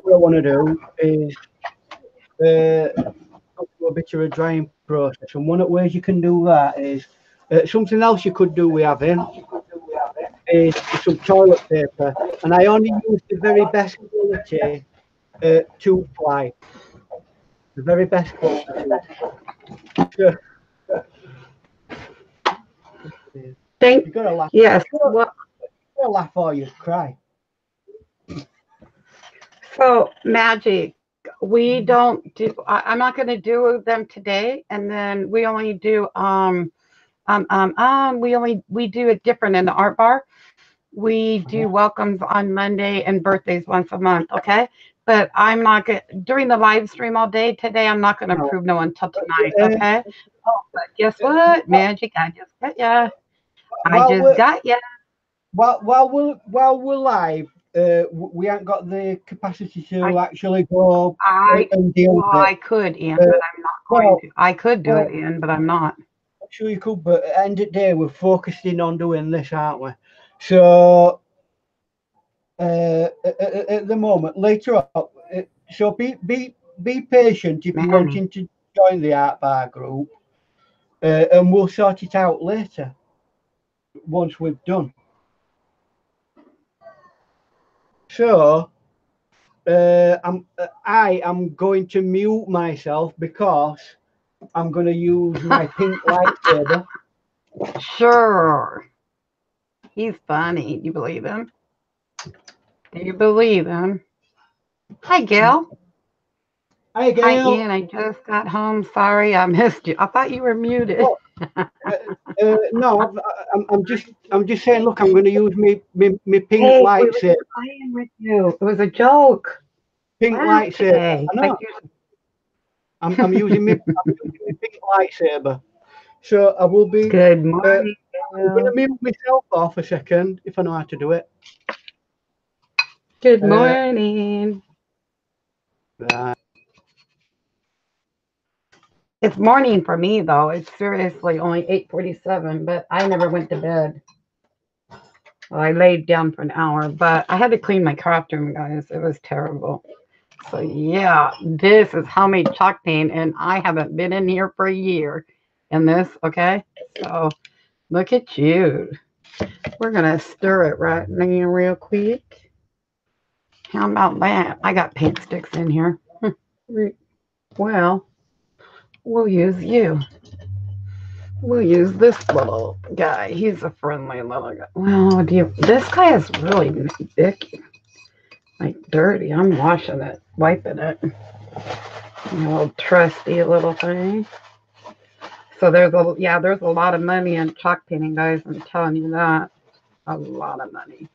What I want to do is a bit of a drying process, and one of the ways you can do that is something else you could do we have in is some toilet paper, and I only use the very best quality 2-ply, the very best quality. Thank you. Gotta laugh. Yes. You're gonna laugh or you cry. So Magic, we don't do. I'm not going to do them today, and then we only do We do it different in the art bar. We do welcomes on Monday and birthdays once a month, okay? But I'm not going to, during the live stream all day today, I'm not going to approve no one till tonight, okay? Oh, but guess what, Magic? I just got ya. While we're live, we haven't got the capacity to actually go. I could, Ian, but I'm not going to. I could do it, Ian, but I'm not. I'm sure you could, but at the end of the day, we're focusing on doing this, aren't we? So, at the moment, later on, so be patient if you're wanting to join the art bar group, and we'll sort it out later once we've done. So, I am going to mute myself because I'm going to use my pink lightsaber. Sure. He's funny. Do you believe him? Do you believe him? Hi, Gail. Hi, Gail. Hi, Ian. I just got home. Sorry, I missed you. I thought you were muted. Oh, no, I'm just saying. Look, I'm going to use my pink lightsaber. I am with you. It was a joke. Pink lightsaber. I know. I'm using my pink lightsaber. So I will be. Good morning. I'm going to mute myself off a second if I know how to do it. Good morning. Right. It's morning for me, though. It's seriously only 8:47, but I never went to bed. Well, I laid down for an hour, but I had to clean my craft room, guys. It was terrible. So, yeah, this is homemade chalk paint, and I haven't been in here for a year in this, okay? So... Look at you. We're going to stir it right now real quick. How about that? I got paint sticks in here. Well, we'll use you. We'll use this little guy. He's a friendly little guy. Well, this guy is really sticky. Like dirty. I'm washing it, wiping it. You old trusty little thing. So there's a lot of money in chalk painting, guys. I'm telling you that. A lot of money.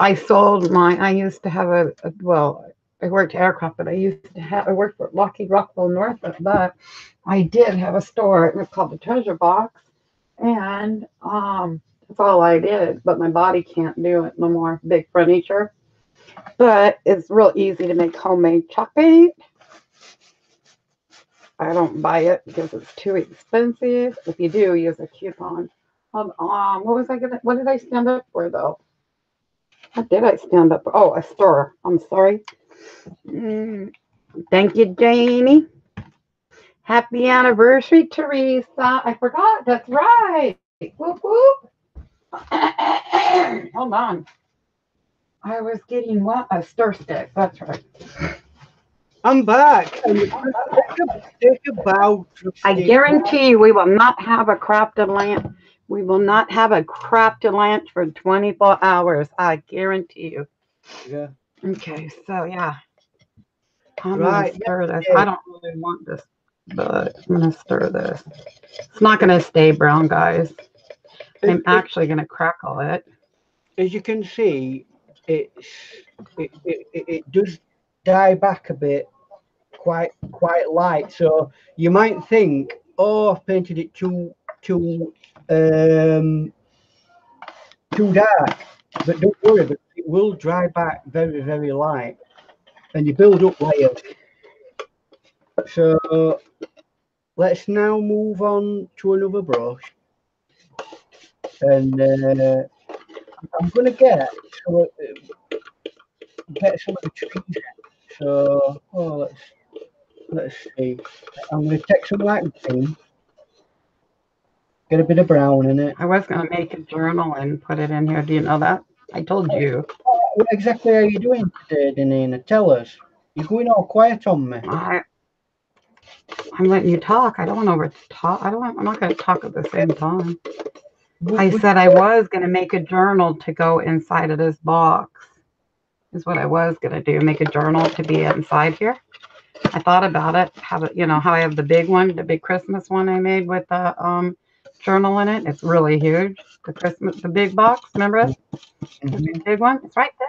I sold mine. I used to have well, I worked aircraft, but I worked for Lockheed, Rockwell, Norfolk, but I did have a store. It was called the Treasure Box. And that's all I did, but my body can't do it no more. Big furniture. But it's real easy to make homemade chalk paint. I don't buy it because it's too expensive. If you do, use a coupon. Hold on. What did I stand up for, though? What did I stand up for? Oh, a store. I'm sorry. Thank you, Janie. Happy anniversary, Teresa. I forgot. That's right. Whoop, whoop. Hold on. I was getting what? A stir stick. That's right. I'm back. I guarantee you we will not have a crafted lamp. We will not have a crafted lamp for 24 hours. I guarantee you. Yeah. Okay. So, yeah. I'm going to stir this. I don't really want this, but I'm going to stir this. It's not going to stay brown, guys. I'm actually going to crackle it. As you can see, it does die back a bit. Quite light, so you might think, oh, I've painted it too dark, but don't worry, because it will dry back very, very light, and you build up layers. So let's now move on to another brush, and I'm gonna get some of the trees. So let's see. I'm going to take some black paint, get a bit of brown in it. I was going to make a journal and put it in here. Do you know that? I told you. What exactly are you doing today, Danina? Tell us. You're going all quiet on me. I'm letting you talk. I don't want to over-talk. I'm not going to talk at the same time. I said I was going to make a journal to go inside of this box. Is what I was going to do. Make a journal to be inside here. I thought about it. You know, how I have the big one, the big Christmas one I made with the journal in it. It's really huge. The Christmas, the big box, remember it? The big one. It's right there.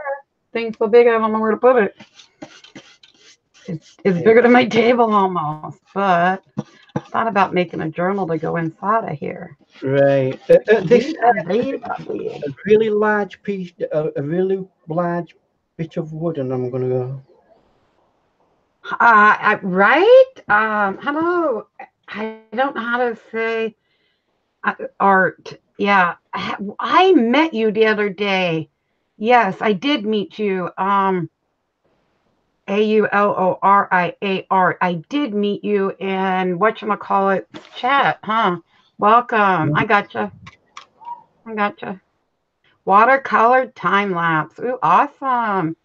Thing's so big I don't know where to put it. It's bigger than my table almost, but I thought about making a journal to go inside of here. Right. This a really large piece, a really large bit of wood, and I'm gonna go. Right? Hello. I don't know how to say art. Yeah, I met you the other day. Yes, I did meet you. Auloriar. I did meet you in whatchamacallit chat, huh? Welcome. I gotcha. I gotcha. Watercolor time lapse. Ooh, awesome.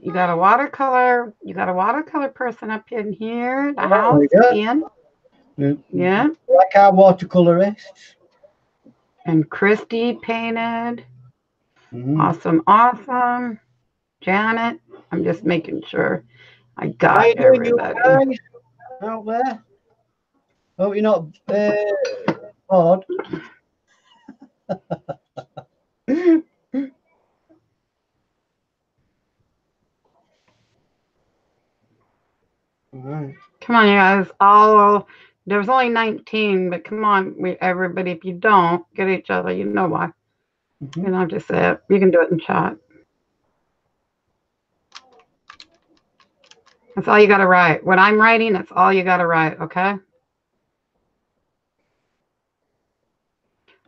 You got a watercolor. You got a watercolor person up in here. The house, Ian. Yeah. Like our watercolorists. And Christy painted. Awesome, awesome. Janet, I'm just making sure I got everybody. Out there. Oh, you're not odd. Right. Come on, you guys. There's only 19, but come on, everybody. If you don't get each other, you know why. You know, just say it. You can do it in chat. That's all you got to write. When I'm writing, that's all you got to write, okay?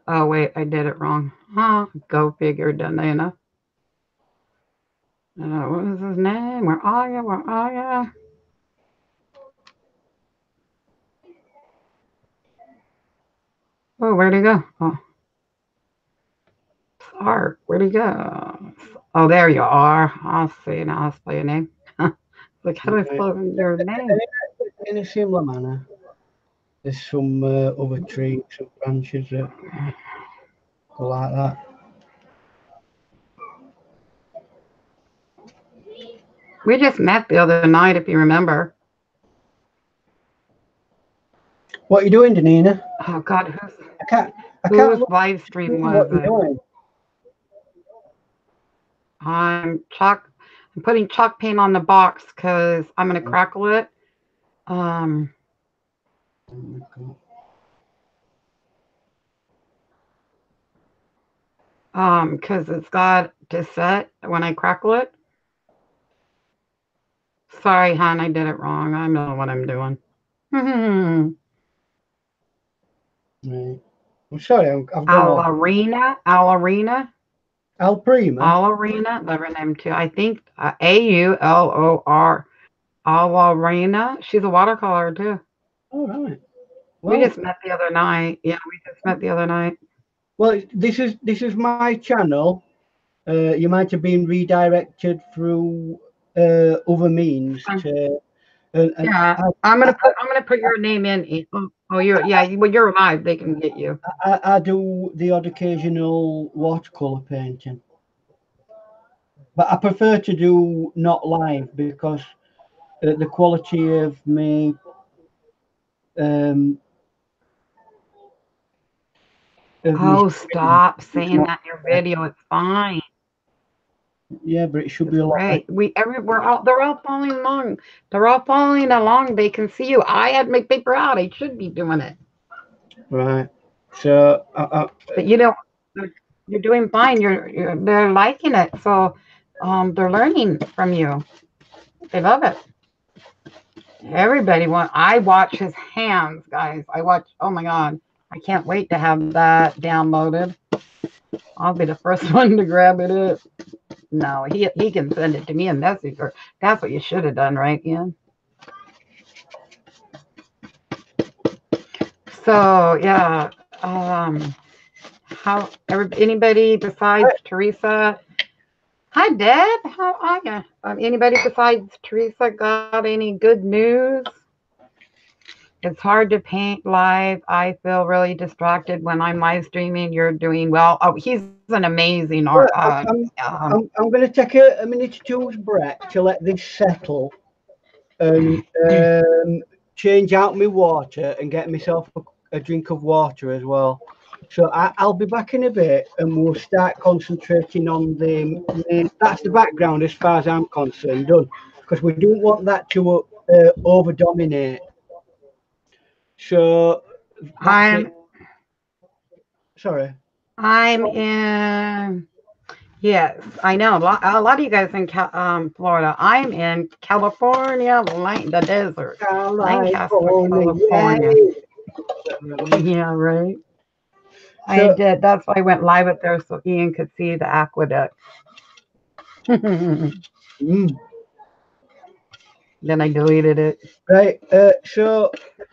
Oh, wait, I did it wrong. Huh? Go figure, Danina. What is his name? Where are you? Where are you? Oh, where'd he go? Oh. Art, where'd he go? Oh, there you are. I'll see now. I'll spell your name. Like, how do I spell your name? In a similar manner, there's some other trees, some branches that go like that. We just met the other night, if you remember. What are you doing, Danina? Oh, God, whose live stream was it? I'm putting chalk paint on the box because I'm going to crackle it. Because it's got to set when I crackle it. Sorry, hon, I did it wrong. I know what I'm doing. Right. I'm sorry. Alarina. Al Prima. Aulorina, love her name too. I think A-U-L-O-R. Aulorina. She's a watercolor too. Oh, right. Well, we just met the other night. Yeah, we just met the other night. Well, this is my channel. You might have been redirected through other means. Yeah, I'm gonna put your name in. Oh, when you're alive, they can get you. I do the odd occasional watercolor painting, but I prefer to do not live because the quality of me oh, stop saying that in your video. It's fine. Yeah, but it should be a lot. Right. They're all following along. They're all following along. They can see you. I had to make me proud. I should be doing it. Right. So. But you know, you're doing fine. They're liking it. So, they're learning from you. They love it. Everybody wants. I watch his hands, guys. I watch. Oh my God! I can't wait to have that downloaded. I'll be the first one to grab it up. No, he can send it to me a message, or that's what you should have done, right, Ian? So yeah, how anybody besides Teresa? Hi, Deb. How are you? Anybody besides Teresa got any good news? It's hard to paint live. I feel really distracted when I'm live streaming. You're doing well. Oh, he's an amazing artist. I'm going to take a minute or two's break to let this settle. and change out my water and get myself a drink of water as well. So I'll be back in a bit, and we'll start concentrating on the main. That's the background as far as I'm concerned, done, because we don't want that to over dominate. So I'm in, yeah, I know a lot of you guys in Florida. I'm in California, like the desert, Lancaster, California. Yeah, right. So, I did. That's why I went live up there so Ian could see the aqueduct. Then I deleted it. Right. So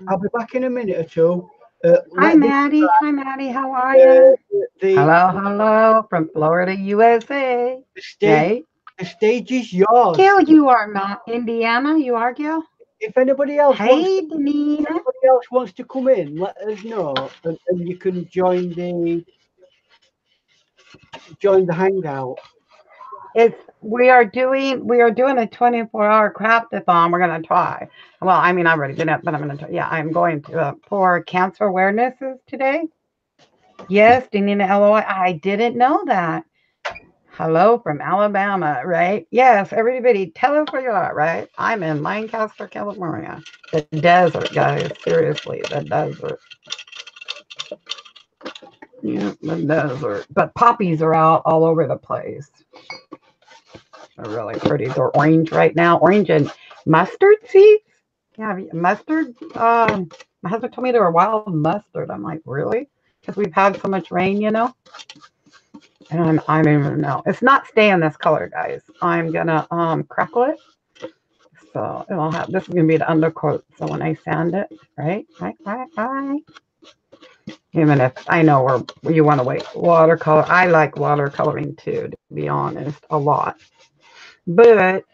I'll be back in a minute or two. Hi, Maddie. Hi, Maddie. How are you? Hello from Florida, USA. The stage is yours. Gil, you are not Indiana. You are, Gil? If anybody else, wants to come in, let us know, and you can join the hangout. It's we are doing a 24-hour craftathon. We're gonna try. Well, I mean, I already did it, but I'm gonna try. Yeah, I'm going to for cancer awarenesses today. Yes, Danina, LOI. I didn't know that. Hello from Alabama, right? Yes, everybody, tell us where you are, right? I'm in Lancaster, California. The desert, guys. Seriously, the desert. Yeah, the desert. But poppies are out all over the place. They're really pretty. They're orange right now. Orange and mustard seeds? Yeah, mustard. My husband told me they were wild mustard. I'm like, really? Because we've had so much rain, you know? And I don't even know. It's not staying this color, guys. I'm gonna crackle it. So it'll have, this is gonna be the undercoat. So when I sand it, right. Even if I know where you want to wait. Watercolor. I like watercoloring too, to be honest, a lot. But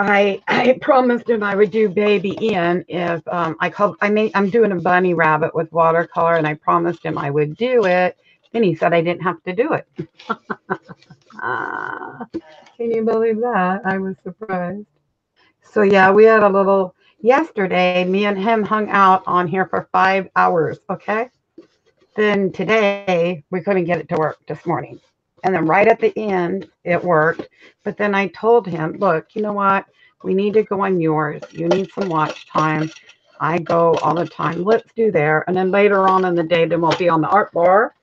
I promised him I would do baby Ian if I'm doing a bunny rabbit with watercolor, and I promised him I would do it. Then he said I didn't have to do it. Can you believe that? I was surprised. So yeah, we had a little yesterday. Me and him hung out on here for 5 hours. Okay. Then today we couldn't get it to work this morning. And then right at the end, it worked. But then I told him, look, you know what? We need to go on yours. You need some watch time. I go all the time. Let's do there. And then later on in the day, then we'll be on the art bar.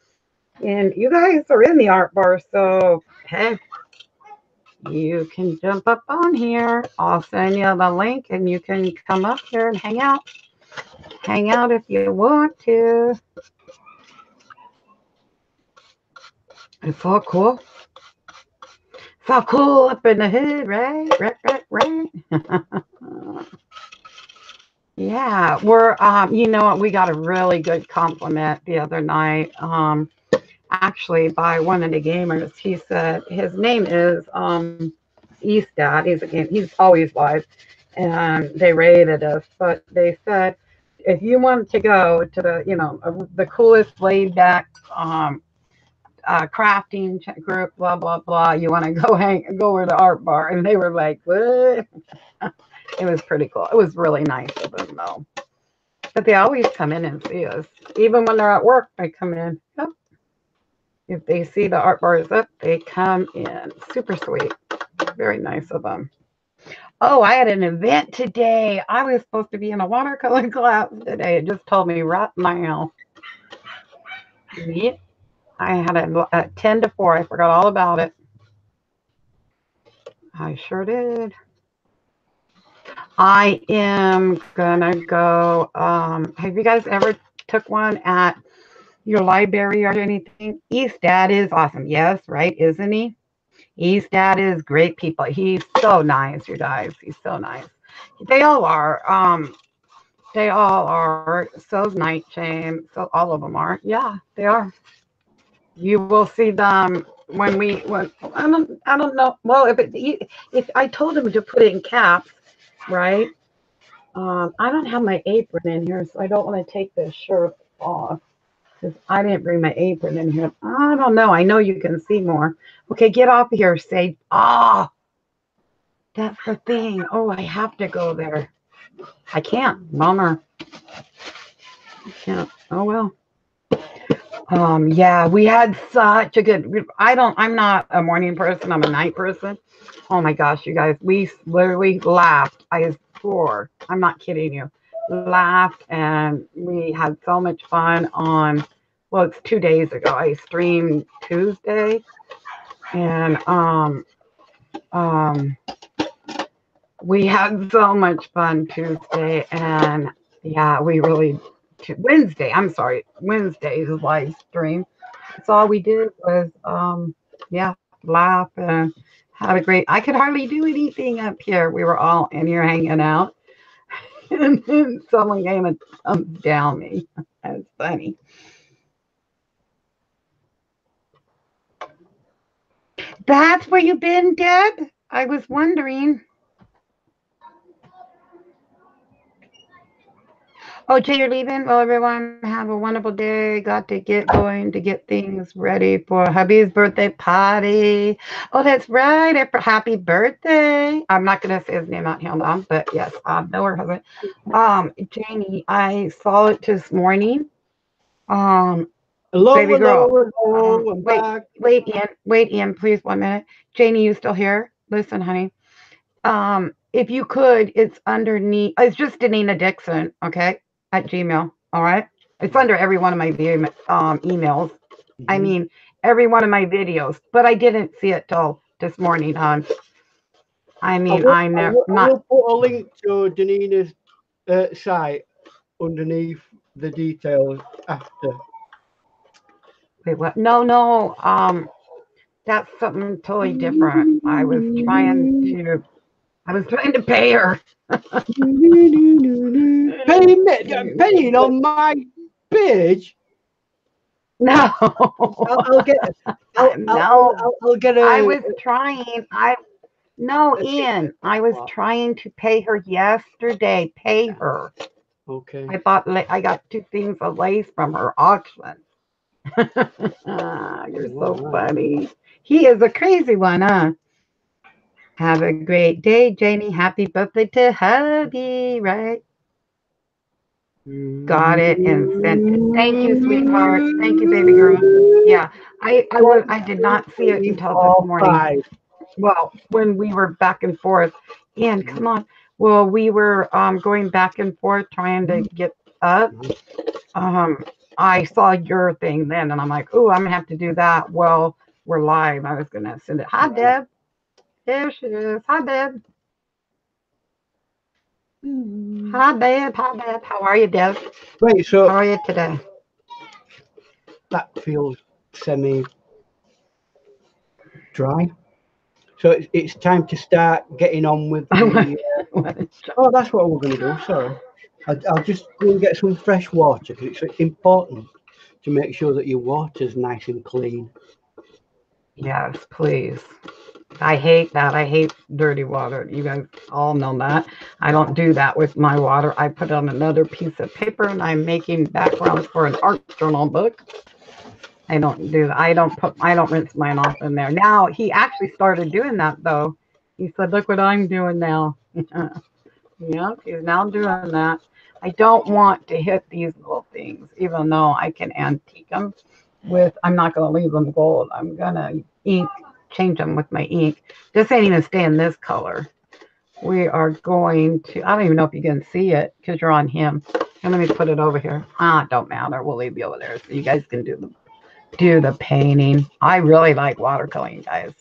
And you guys are in the art bar. So, hey, you can jump up on here. I'll send you the link, and you can come up here and hang out. Hang out if you want to. It's all cool. It's all cool up in the hood, right? Yeah, we're, you know what? We got a really good compliment the other night, actually, by one of the gamers. He said, his name is Eastad. He's a game. He's always live. And they rated us, but they said, if you want to go to the, you know, the coolest laid back, crafting group, blah blah blah. You want to go over to the art bar, and they were like, "What?" It was pretty cool. It was really nice of them, though. But they always come in and see us, even when they're at work. They come in. Yep. If they see the art bar is up, they come in. Super sweet. Very nice of them. Oh, I had an event today. I was supposed to be in a watercolor class today. It just told me right now. Yep. I had a 10 to 4. I forgot all about it. I sure did. I am going to go. Have you guys ever took one at your library or anything? Eastad is awesome. Yes, right? Isn't he? Eastad is great people. He's so nice, you guys. He's so nice. They all are. They all are. So's Nightshame. So all of them are. Yeah, they are. You will see them when we. When, I don't know. Well, if I told them to put it in caps, right? I don't have my apron in here, so I don't want to take this shirt off because I didn't bring my apron in here. I don't know. I know you can see more. Okay, get off here, say. Ah, That's the thing. Oh, I have to go there. I can't. Bummer. I can't. Oh, well. Yeah, we had such a good, I'm not a morning person. I'm a night person. Oh my gosh, you guys, we literally laughed. I was poor. I'm not kidding you. Laughed, and we had so much fun on, well, it's 2 days ago. I streamed Tuesday, and we had so much fun Tuesday, and yeah, we really, Wednesday, I'm sorry, Wednesday's live stream. So all we did was, yeah, laugh and had a great, I could hardly do anything up here. We were all in here hanging out. And then someone came and thumbs down me. That's funny. That's where you've been, Deb? I was wondering. Oh, Jay, you're leaving? Well, everyone, have a wonderful day. Got to get going to get things ready for hubby's birthday party. Oh, that's right. Happy birthday. I'm not going to say his name out here, but yes, I know her husband. Janie, I saw it this morning. Hello, baby girl. Hello, wait, Ian, please, 1 minute. Janie, you still here? Listen, honey. If you could, it's underneath. It's just Danina Dixon, okay? At Gmail, all right? It's under every one of my emails. Mm-hmm. I mean, every one of my videos. But I didn't see it till this morning. I mean, I will put a link to Danina's site underneath the details after. Wait, what? No, no. That's something totally different. I was trying to pay her. Paying on my page? No. I'll get a... I was trying. No, Ian. I was trying to pay her yesterday. Pay her. Okay. I bought. I got 2 things of lace from her auction. You're so funny. He is a crazy one, huh? Have a great day, Janie. Happy birthday to hubby, right? Got it and sent it. Thank you, sweetheart. Thank you, baby girl. Yeah, I did not see it until this morning. Well, when we were back and forth. Ian, come on. Well, we were going back and forth trying to get up. I saw your thing then, and I'm like, oh, I'm going to have to do that. Well, we're live. I was going to send it. Hi, Deb. There she is. Hi, Deb. Hi, Deb. Hi, Deb. How are you, Deb? Wait, so how are you today? That feels semi-dry. So it's time to start getting on with the... oh, that's what we're going to do. Sorry. I'll just go and get some fresh water, because it's important to make sure that your water's nice and clean. Yes, please. I hate that. I hate dirty water. You guys all know that. I don't do that with my water. I put on another piece of paper, and I'm making backgrounds for an art journal book. I don't do that. I don't rinse mine off in there. Now, he actually started doing that, though. He said, look what I'm doing now. Yep, he's now doing that. I don't want to hit these little things, even though I can antique them with, I'm not going to leave them gold. I'm going to ink. Change them with my ink. This ain't even staying this color. We are going to, I don't even know if you can see it because you're on him. And let me put it over here. Ah, it don't matter. We'll leave you over there so you guys can do the painting. I really like watercoloring, guys.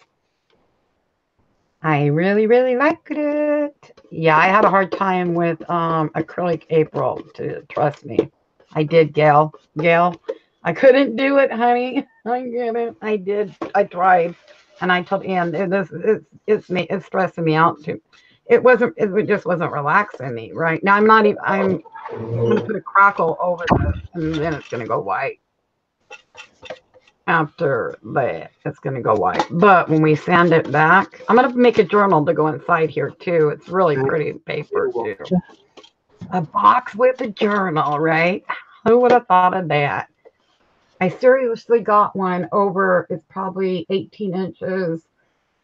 I really, really liked it. Yeah, I had a hard time with acrylic April, trust me. I did, Gail. Gail, I couldn't do it, honey. I couldn't. I did. I tried. And I told Ian, it's stressing me out too. It just wasn't relaxing me right now. I'm not even. I'm gonna put a crackle over this, and then it's gonna go white. After that, it's gonna go white. But when we sand it back, I'm gonna make a journal to go inside here too. It's really pretty paper too. A box with a journal, right? Who would have thought of that? I seriously got one over, it's probably 18 inches,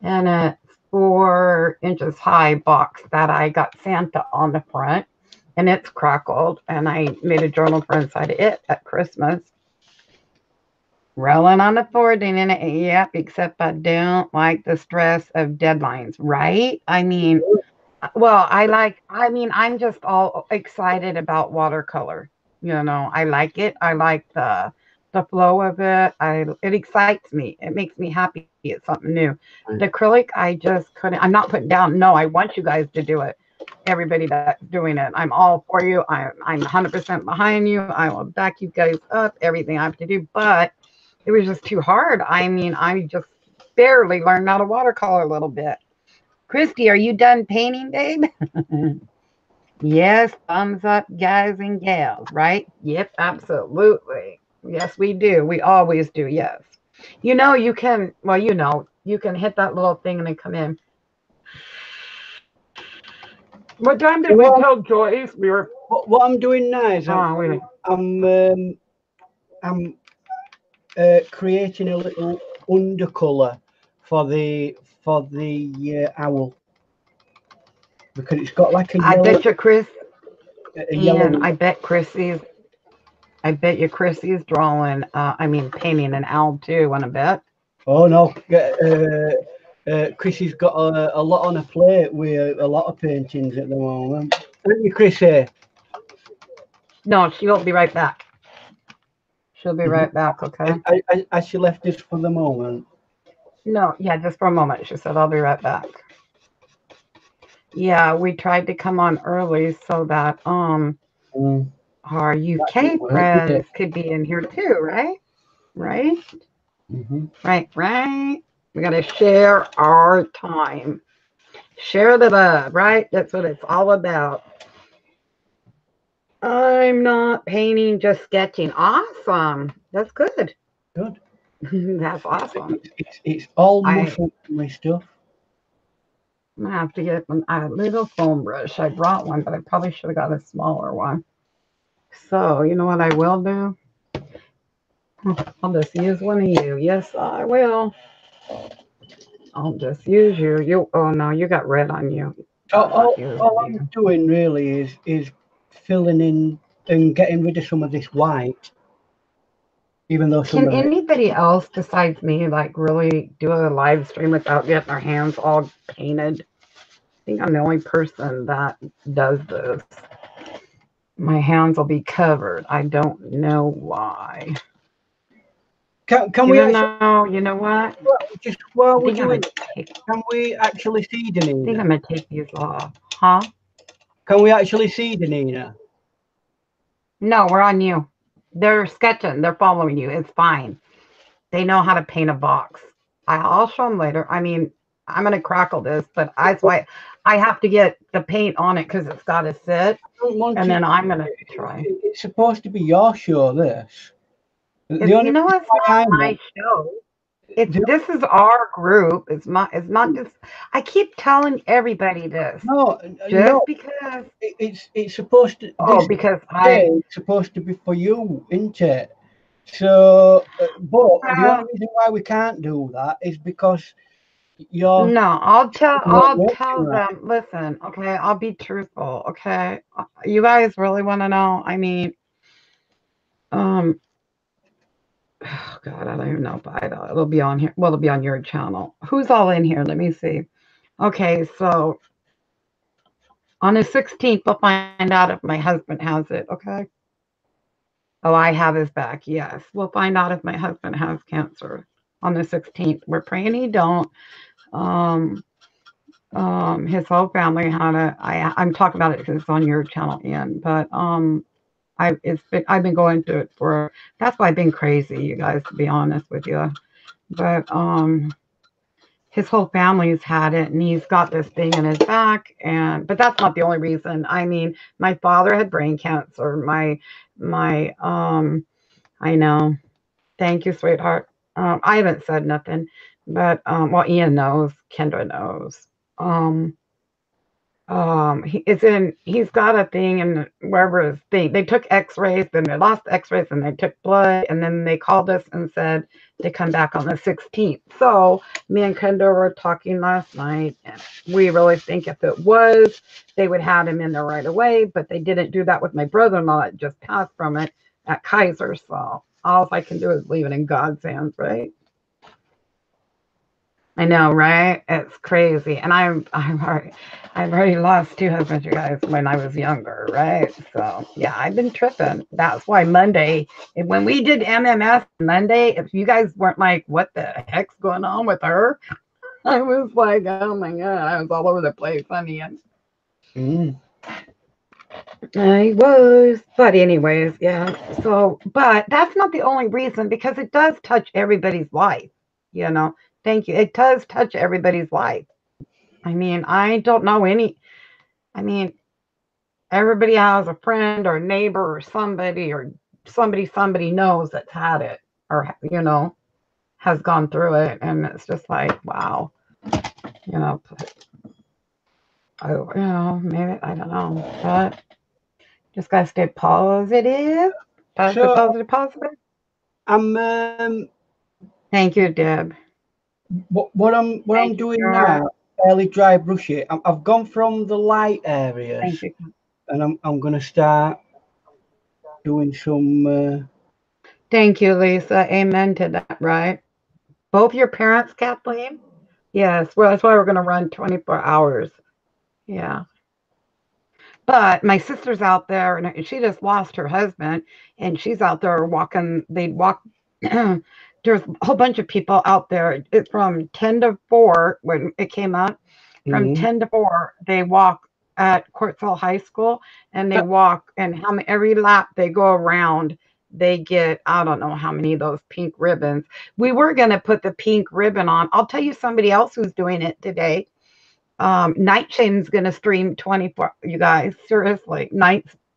and it's 4 inches high box that I got Santa on the front, and it's crackled, and I made a journal for inside of it at Christmas. Rolling on the floor, Danina. Yep, except I don't like the stress of deadlines, right? I mean, well, I'm just all excited about watercolor. You know, I like it. I like the flow of it. It excites me. It makes me happy. It's something new. The acrylic, I just couldn't. I'm not putting down. No, I want you guys to do it. Everybody that's doing it, I'm all for you. I'm 100% behind you. I will back you guys up. Everything I have to do, but it was just too hard. I mean, I just barely learned how to watercolor a little bit. Christy, are you done painting, babe? Yes, thumbs up, guys and gals, right? Yep, absolutely. Yes, we do. We always do, yes. You know, you can, well, you know, you can hit that little thing and then come in. What time did we tell Joyce? We were... What I'm doing now is I'm creating a little undercolor for the owl, because it's got like a yellow, I bet you Chrissy's drawing painting an owl too, want to bet? Oh no, Chrissy's got a lot on her plate with a lot of paintings at the moment, aren't you, Chrissy? No, she won't be right back. She'll be right back, okay? Has she left us for the moment? No, yeah, just for a moment. She said, I'll be right back. Yeah, we tried to come on early so that our UK friends could be in here too, right? Right? Mm-hmm. Right, right? We got to share our time. Share the love, right? That's what it's all about. I'm not painting, just sketching. Awesome. That's good. Good. That's awesome. It's all my stuff. I'm going to have to get a little foam brush. I brought one, but I probably should have got a smaller one. So, you know what I will do? I'll just use one of you. Yes, I will. I'll just use you. Oh, no, you got red on you. All I'm doing really is filling in and getting rid of some of this white, even though some can anybody else besides me like really do a live stream without getting their hands all painted? I think I'm the only person that does this. My hands will be covered. I don't know why. Can we know? You know what? Just while we're doing, can we actually see Danina? I think I'm gonna take these off, huh? Can we actually see Danina? No, we're on you. They're sketching. They're following you. It's fine. They know how to paint a box. I'll show them later. I mean, I'm going to crackle this, but that's why I have to get the paint on it because it's got to sit. And then I'm going to try. It's supposed to be your show, this. You know, it's not my show. This is our group. It's not just. I keep telling everybody this. No, just no, because it's supposed to. Oh, because it's supposed to be for you, isn't it? So, but the only reason why we can't do that is because you're. No, I'll tell them. Listen, okay, I'll be truthful. Okay, you guys really want to know? I mean, oh God, I don't even know if it'll be on here. Well, it'll be on your channel. Who's all in here? Let me see. Okay, so on the 16th, we'll find out if my husband has it, okay? Oh, I have his back, yes. We'll find out if my husband has cancer on the 16th. We're praying he don't. His whole family had it. I'm talking about it because it's on your channel, Ian, but I've been going through it for, that's why I've been crazy, you guys, to be honest with you. But his whole family's had it, and he's got this thing in his back. But that's not the only reason. I mean, my father had brain cancer. I know. Thank you, sweetheart. I haven't said nothing, but well, Ian knows, Kendra knows. he's got a thing in wherever his thing. They took x-rays, then they lost x-rays, and they took blood, and then they called us and said they come back on the 16th. So me and Kendra were talking last night, and we really think if it was, they would have him in there right away, but they didn't do that with my brother-in-law that just passed from it at Kaiser. So all I can do is leave it in God's hands, right? I know, right? It's crazy. And I've already lost two husbands, you guys, when I was younger, right? So, yeah, I've been tripping. That's why Monday, when we did MMS Monday, if you guys weren't like, what the heck's going on with her? I was like, oh, my God. I was all over the place on the end. I was. But anyways, yeah. So, but that's not the only reason, because it does touch everybody's life, you know. Thank you. It does touch everybody's life. I mean, I don't know any. I mean, everybody has a friend or neighbor or somebody knows that's had it or, you know, has gone through it. And it's just like, wow, you know, maybe, I don't know. But just got to stay positive. Sure. Positive. Thank you, Deb. What I'm doing now, fairly dry brush it. I've gone from the light areas, and I'm gonna start doing some. Thank you, Lisa. Amen to that. Right? Both your parents, Kathleen. Yes. Well, that's why we're gonna run 24 hours. Yeah. But my sister's out there, and she just lost her husband, and she's out there walking. They'd walk. There's a whole bunch of people out there. It's from 10 to 4 when it came out. From 10 to 4, they walk at Quartz Hill High School, and they walk, and how many, every lap they go around, they get, I don't know how many of those pink ribbons. We were going to put the pink ribbon on. I'll tell you somebody else who's doing it today. Nightshane's going to stream 24, you guys, seriously.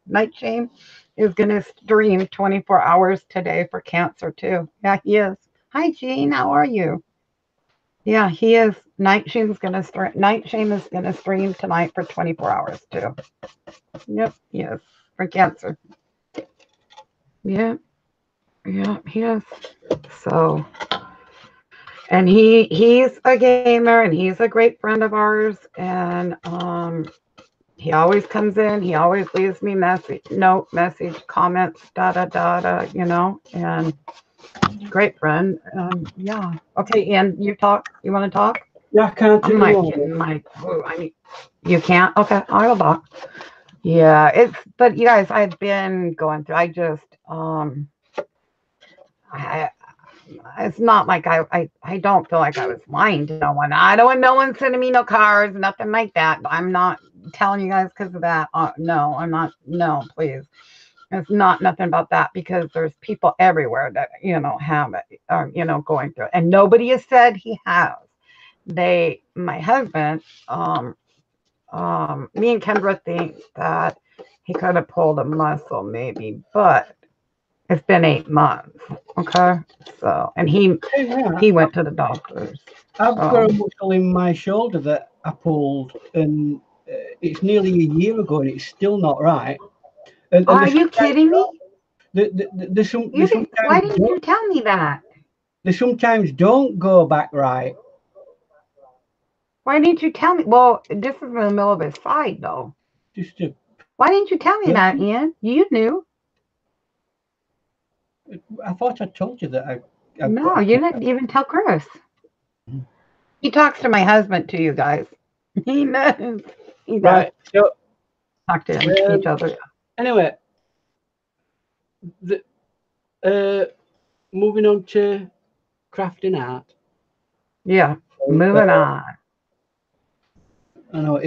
Nightshane is going to stream 24 hours today for cancer, too. Yeah, he is. Hi, Gene. How are you? Yeah, he is. Nightshane is going to stream tonight for 24 hours, too. Yep, he is. For cancer. Yep. Yep, he is. So, and he's a gamer, and he's a great friend of ours, and, he always comes in. He always leaves me message, comments, you know, and great friend. Yeah. Okay, Ian, you talk. You want to talk? Yeah, I can't. You can't? Okay, I will talk. Yeah, but you guys, I've been going through. I just, it's not like I don't feel like I was lying to no one. I don't want no one sending me no cards, nothing like that. I'm not telling you guys because of that. No, I'm not. No, please. It's not nothing about that, because there's people everywhere that, you know, have it, or, you know, going through it. And nobody has said he has. My husband, me and Kendra think that he could have pulled a muscle maybe, but it's been 8 months, okay? So, and he went to the doctors. I've got a muscle in my shoulder that I pulled, and it's nearly a year ago, and it's still not right. And are you kidding me? Why didn't you tell me that? They sometimes don't go back right. Why didn't you tell me? Well, this is in the middle of his side, though. Why didn't you tell me that, Ian? You knew. I thought I told you that. No, you didn't even tell Chris. He talks to my husband, too, you guys. He knows. He right. So, talk to him, each other. Anyway, moving on to crafting art. Yeah, moving on. I know.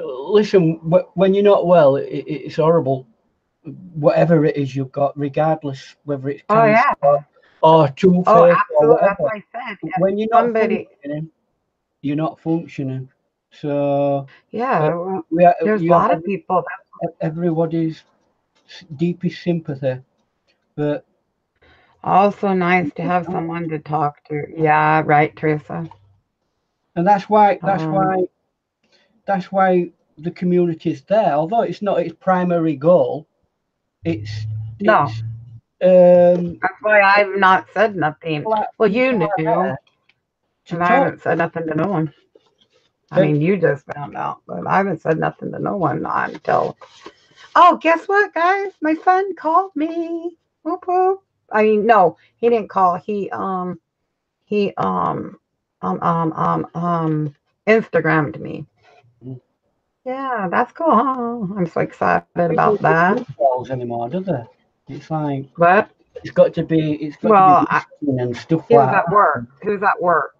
Listen, when you're not well, it's horrible. Whatever it is you've got, regardless whether it's cancer or tooth or whatever. That's what I said. Yeah. When you're not functioning, you're not functioning. So yeah, there's a lot of people. Everybody's deepest sympathy, but also nice to have someone to talk to. Yeah, right, Teresa. And that's why. That's why. That's why the communities there, although it's not its primary goal. No. That's why I've not said nothing. Well, you knew. And I haven't said nothing to no one. I mean, you just found out, but I haven't said nothing to no one until... Oh, guess what, guys? My son called me. Whoop, whoop. I mean, no, he didn't call. He Instagrammed me. Yeah, that's cool. Huh? I'm so excited about that. Calls anymore, does it? It's like what? It's got to be. It's got to be and stuff. He was at work. He was at work.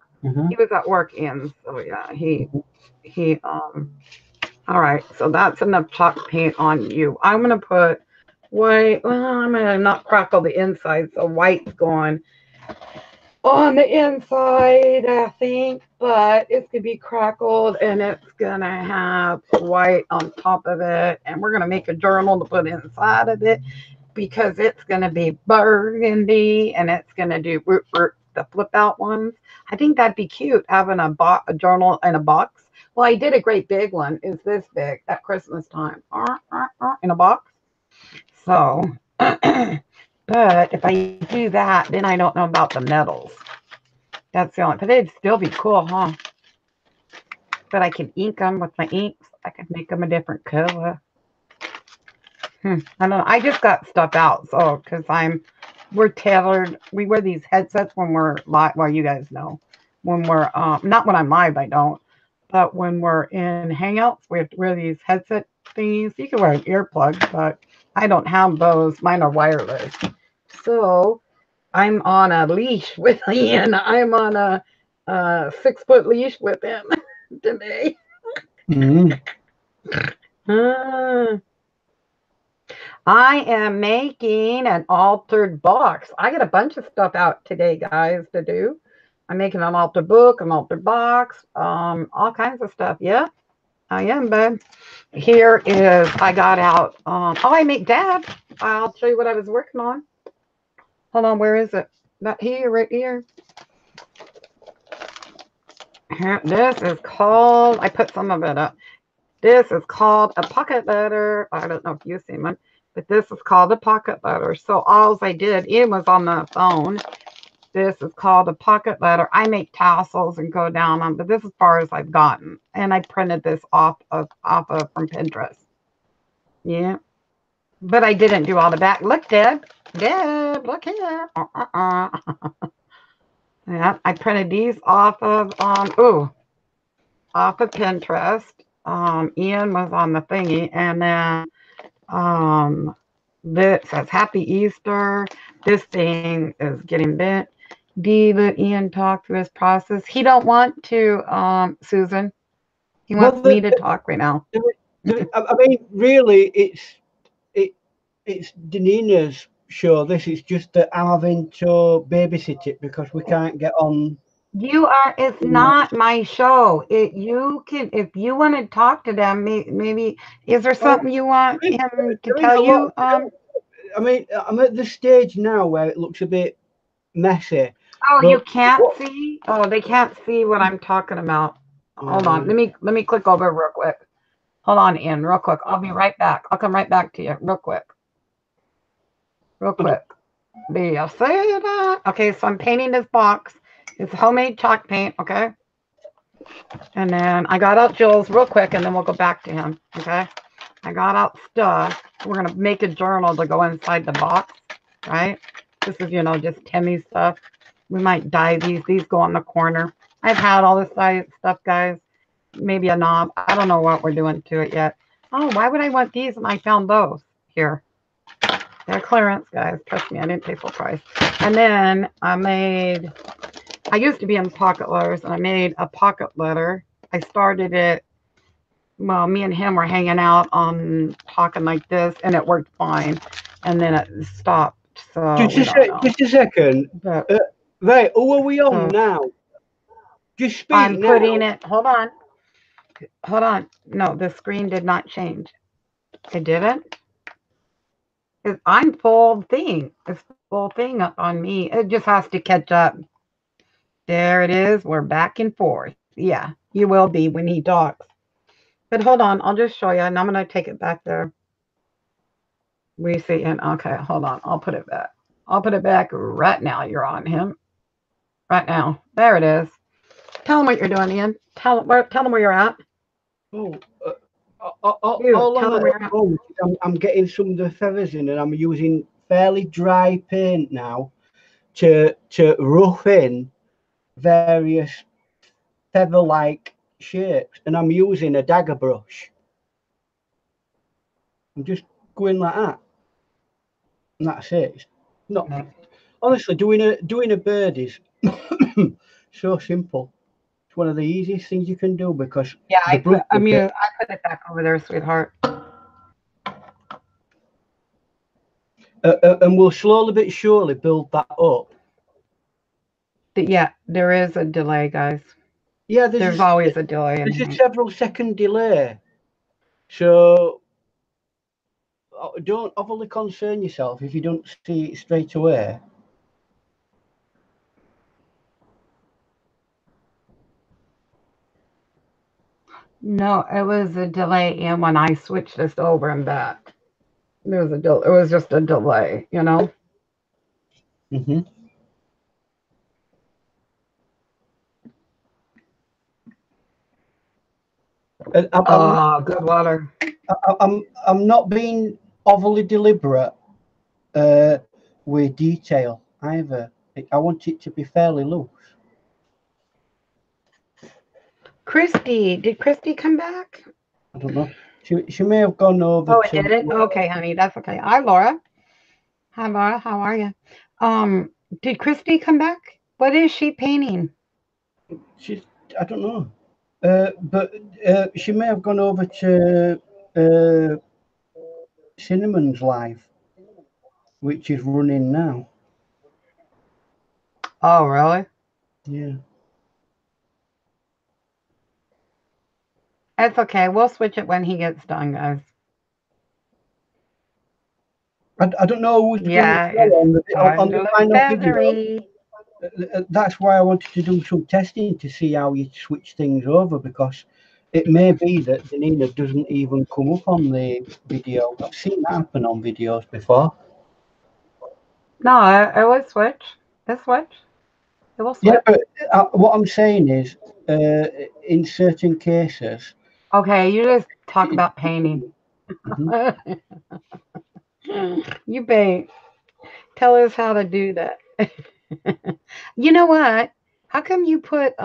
He was at work, and so yeah, he All right, so that's enough chalk paint on you. I'm gonna put white. Well, I'm gonna not crackle the inside, so white's gone on the inside, I think. But it's gonna be crackled, and it's gonna have white on top of it. And we're gonna make a journal to put inside of it because it's gonna be burgundy, and it's gonna do the flip out ones. I think that'd be cute having a journal in a box. Well, I did a great big one. It's this big at Christmas time, in a box. So, but if I do that, then I don't know about the medals. That's the only. But it'd still be cool, huh? But I can ink them with my inks. I could make them a different color. I don't know. I just got stuff out, so because we're tailored. We wear these headsets when we're live. Well, you guys know when we're not when I'm live. I don't. But when we're in Hangouts, we have to wear these headset thingies. You can wear an earplug, but I don't have those. Mine are wireless. So I'm on a leash with Ian. I'm on a 6-foot leash with him today. I am making an altered box. I got a bunch of stuff out today, guys, to do. I'm making an altar book, an altar box, all kinds of stuff. Yeah, I am, babe. Here is, I got out, oh, I make dab. I'll show you what I was working on. Hold on, where is it? Not here, right here. This is called, I put some of it up. This is called a pocket letter. I don't know if you've seen one, but this is called a pocket letter. So all I did, Ian was on the phone. This is called a pocket letter. I make tassels and go down on, but this is as far as I've gotten. And I printed this off of from Pinterest. Yeah. But I didn't do all the back. Look, Deb. Deb, look here. Yeah, I printed these off of off of Pinterest. Ian was on the thingy, and then this says Happy Easter. This thing is getting bent. D, let Ian talk through his process. He don't want to, Susan. He wants me to talk right now. I mean, really, it's Danina's show. This is just that I'm having to babysit it because we can't get on. You are. It's not my show. You can, if you want to talk to them, maybe is there something you want him to tell you? I mean, I'm at the stage now where it looks a bit messy. Oh, you can't see? Oh, they can't see what I'm talking about. Hold on. Let me click over real quick. Hold on, Ian, real quick. I'll be right back. I'll come right back to you real quick. Real quick. Do you see that? Okay, so I'm painting this box. It's homemade chalk paint, okay? And then I got out Jules real quick, and then we'll go back to him, okay? I got out stuff. We're going to make a journal to go inside the box, right? This is, you know, just Timmy's stuff. We might dye these. These go on the corner. I've had all this stuff, guys. Maybe a knob. I don't know what we're doing to it yet. Oh, why would I want these? And I found those here. They're clearance, guys. Trust me, I didn't pay full price. And then I made... I used to be in pocket letters, and I made a pocket letter. I started it. Well, me and him were hanging out talking like this, and it worked fine. And then it stopped. So just a second. But, right, who are we on now? Just speak. I'm putting it. Hold on. Hold on. No, the screen did not change. It didn't. I'm full thing. It's full thing up on me. It just has to catch up. There it is. We're back and forth. Yeah, you will be when he talks. But hold on, I'll just show you, and I'm going to take it back there. We see, and okay, hold on, I'll put it back. I'll put it back right now. You're on him right now. There it is. Tell them what you're doing, Ian. Tell them where you're at. Oh, I'm getting some of the feathers in, and I'm using fairly dry paint now to rough in various feather-like shapes, and I'm using a dagger brush. I'm just going like that, and that's it. It's not honestly doing a bird is so simple. It's one of the easiest things you can do because yeah, I put it back over there, sweetheart. And we'll slowly but surely build that up. But yeah, there is a delay, guys. Yeah, there's always a delay. There's a several-second delay. So don't overly concern yourself if you don't see it straight away. No, it was a delay, and when I switched this over and back, there was a delay. It was just a delay, you know. Mm-hmm. Good water. I'm not being overly deliberate with detail either. I want it to be fairly loose. Christy, did Christy come back? I don't know. She may have gone over. Oh, it didn't? Okay, honey, that's okay. Hi, Laura. Hi, Laura. How are you? Did Christy come back? What is she painting? I don't know. But she may have gone over to Cinnamon's live, which is running now. Oh, really? Yeah. That's okay. We'll switch it when he gets done, guys. I don't know who's on the final video. That's why I wanted to do some testing to see how you switch things over, because it may be that Danina doesn't even come up on the video. I've seen that happen on videos before. No, I will switch. This switch. It will switch. Yeah, but what I'm saying is, in certain cases. Okay, you just talk about painting. Mm-hmm. You paint. Tell us how to do that. You know what? How come you put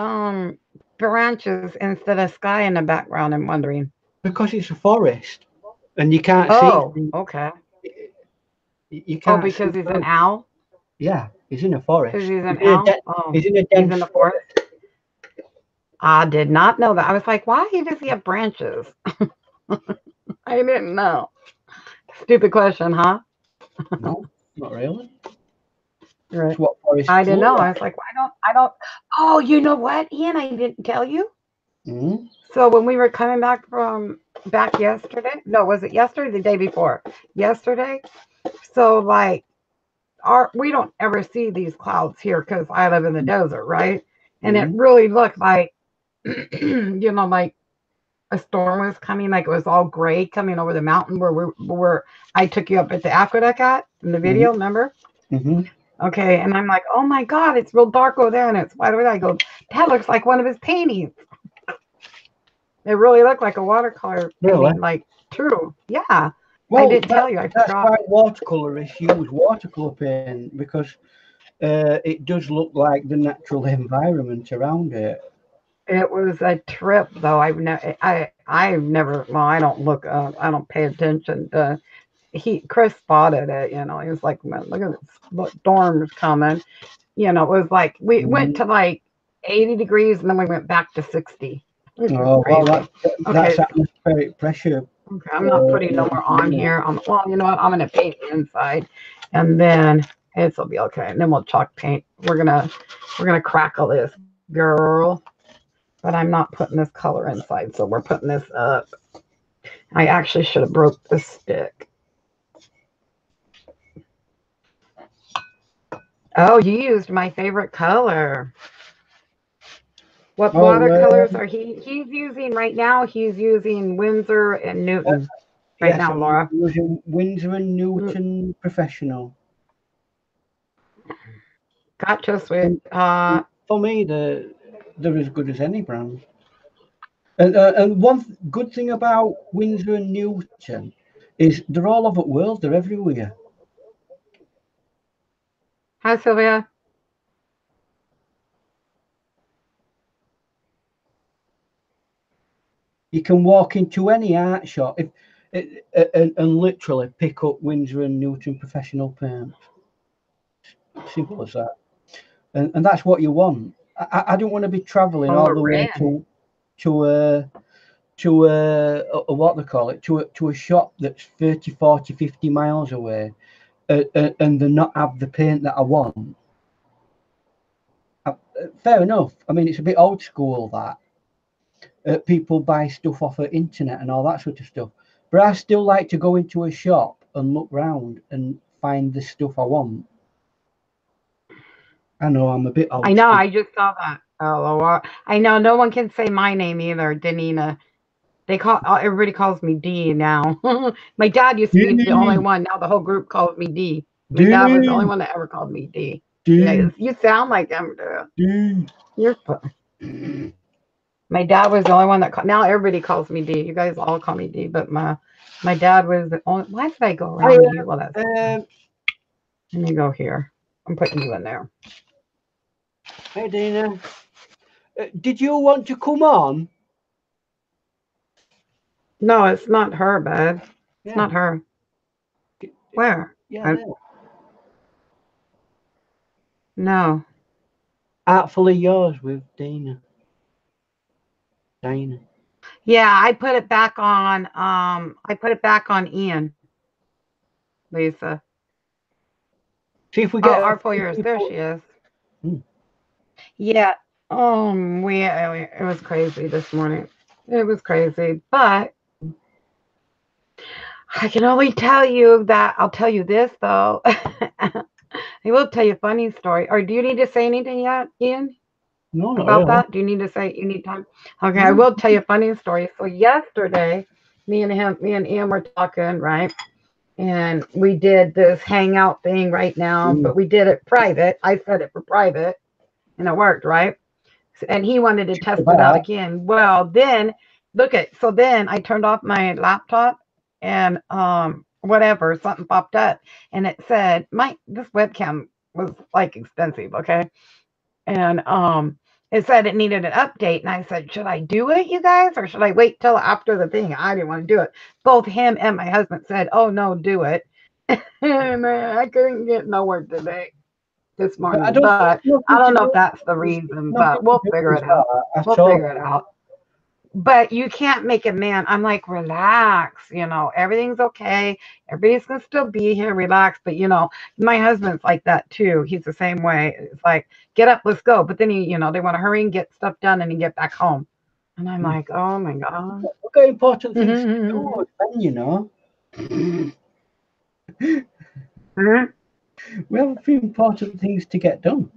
branches instead of sky in the background? I'm wondering. Because it's a forest, and you can't see. Oh, okay. You can't. Oh, because he's an owl. Yeah, he's in a forest. Because he's an owl. He's in a dense forest. I did not know that. I was like, why does he have branches? I didn't know. Stupid question, huh? No, not really. Right. I didn't know. I was like, I don't. Oh, you know what, Ian? I didn't tell you. Mm-hmm. So when we were coming back from yesterday, no, was it yesterday? The day before? Yesterday. So like, we don't ever see these clouds here because I live in the desert, right? And mm-hmm. It really looked like, you know, like a storm was coming. Like it was all gray coming over the mountain where I took you up at the aqueduct in the video. Mm-hmm. Remember? Mm-hmm. Okay, and I'm like, oh my God, it's real dark over there, and it's why would I go? That looks like one of his paintings. It really looked like a watercolor painting, really? Like true, yeah. Well, I didn't tell you. I forgot. That's why watercolorists use watercolor paint, because it does look like the natural environment around it. It was a trip, though. I've never. Well, I don't look up. I don't pay attention to. Chris spotted it, you know. He was like, man, look at this storm's coming. You know, it was like we went to like 80 degrees and then we went back to 60. Oh, well, that's atmospheric pressure. Okay, I'm not putting no more on here. Well, you know what? I'm gonna paint the inside and then it'll be okay. And then we'll chalk paint. We're gonna crackle this girl. But I'm not putting this color inside, so we're putting this up. I actually should have broke the stick. Oh, you used my favorite color. What watercolors are he's using right now? He's using Winsor and Newton right now, Laura. I'm using Winsor and Newton Professional. Gotcha, sweet. For me, they're as good as any brand. And one good thing about Winsor and Newton is they're all over the world. They're everywhere. Hi, Sylvia. You can walk into any art shop and literally pick up Winsor and Newton Professional paint. Simple as that. And that's what you want. I don't want to be traveling all the way to what they call it, to a shop that's 30, 40, 50 miles away, and they not have the paint that I want. Fair enough. I mean, it's a bit old school, that. People buy stuff off the internet and all that sort of stuff, but I still like to go into a shop and look round and find the stuff I want. I know I'm a bit old. I know. I just saw that. Oh, I know. No one can say my name either, Danina. They call everybody calls me D now. My dad used to be the only one. Now the whole group calls me D. My dad was the only one that ever called me D. You sound like them. You're fun. My dad was the only one that called. Now everybody calls me D. You guys all call me D, but my dad was the only. Why did I go around you? Well, that's let me go here. I'm putting you in there. Hey, Dina. Did you want to come on? No, it's not her, bud. It's not her. Where? Yeah. No. Artfully yours with Dina. Dana. Yeah, I put it back on. I put it back on Ian. Lisa. See if we get Artful Yours. There she is. Mm. Yeah. It was crazy this morning. It was crazy, but I can only tell you that. I'll tell you this though. I will tell you a funny story. Or do you need to say anything yet, Ian? No, about that? Do you need to say you need time? Okay, I will tell you a funny story. So yesterday, me and Ian were talking, right? And we did this hangout thing right now, but we did it private. I set it for private, and it worked, right? And he wanted to test it out again. Well, then look at so then I turned off my laptop and whatever, something popped up, and it said this webcam was like expensive, okay? And it said it needed an update. And I said, should I do it, you guys? Or should I wait till after the thing? I didn't want to do it. Both him and my husband said, oh, no, do it. And I couldn't get nowhere today, this morning. I don't know if that's the reason, but we'll figure it out. But you can't make a man. I'm like, relax, you know, everything's okay. Everybody's going to still be here, relax. But, you know, my husband's like that, too. He's the same way. It's like, get up, let's go. But then, you know, they want to hurry and get stuff done and then get back home. And I'm like, oh, my God. Look how important things are, you know. We have a few important things to get done.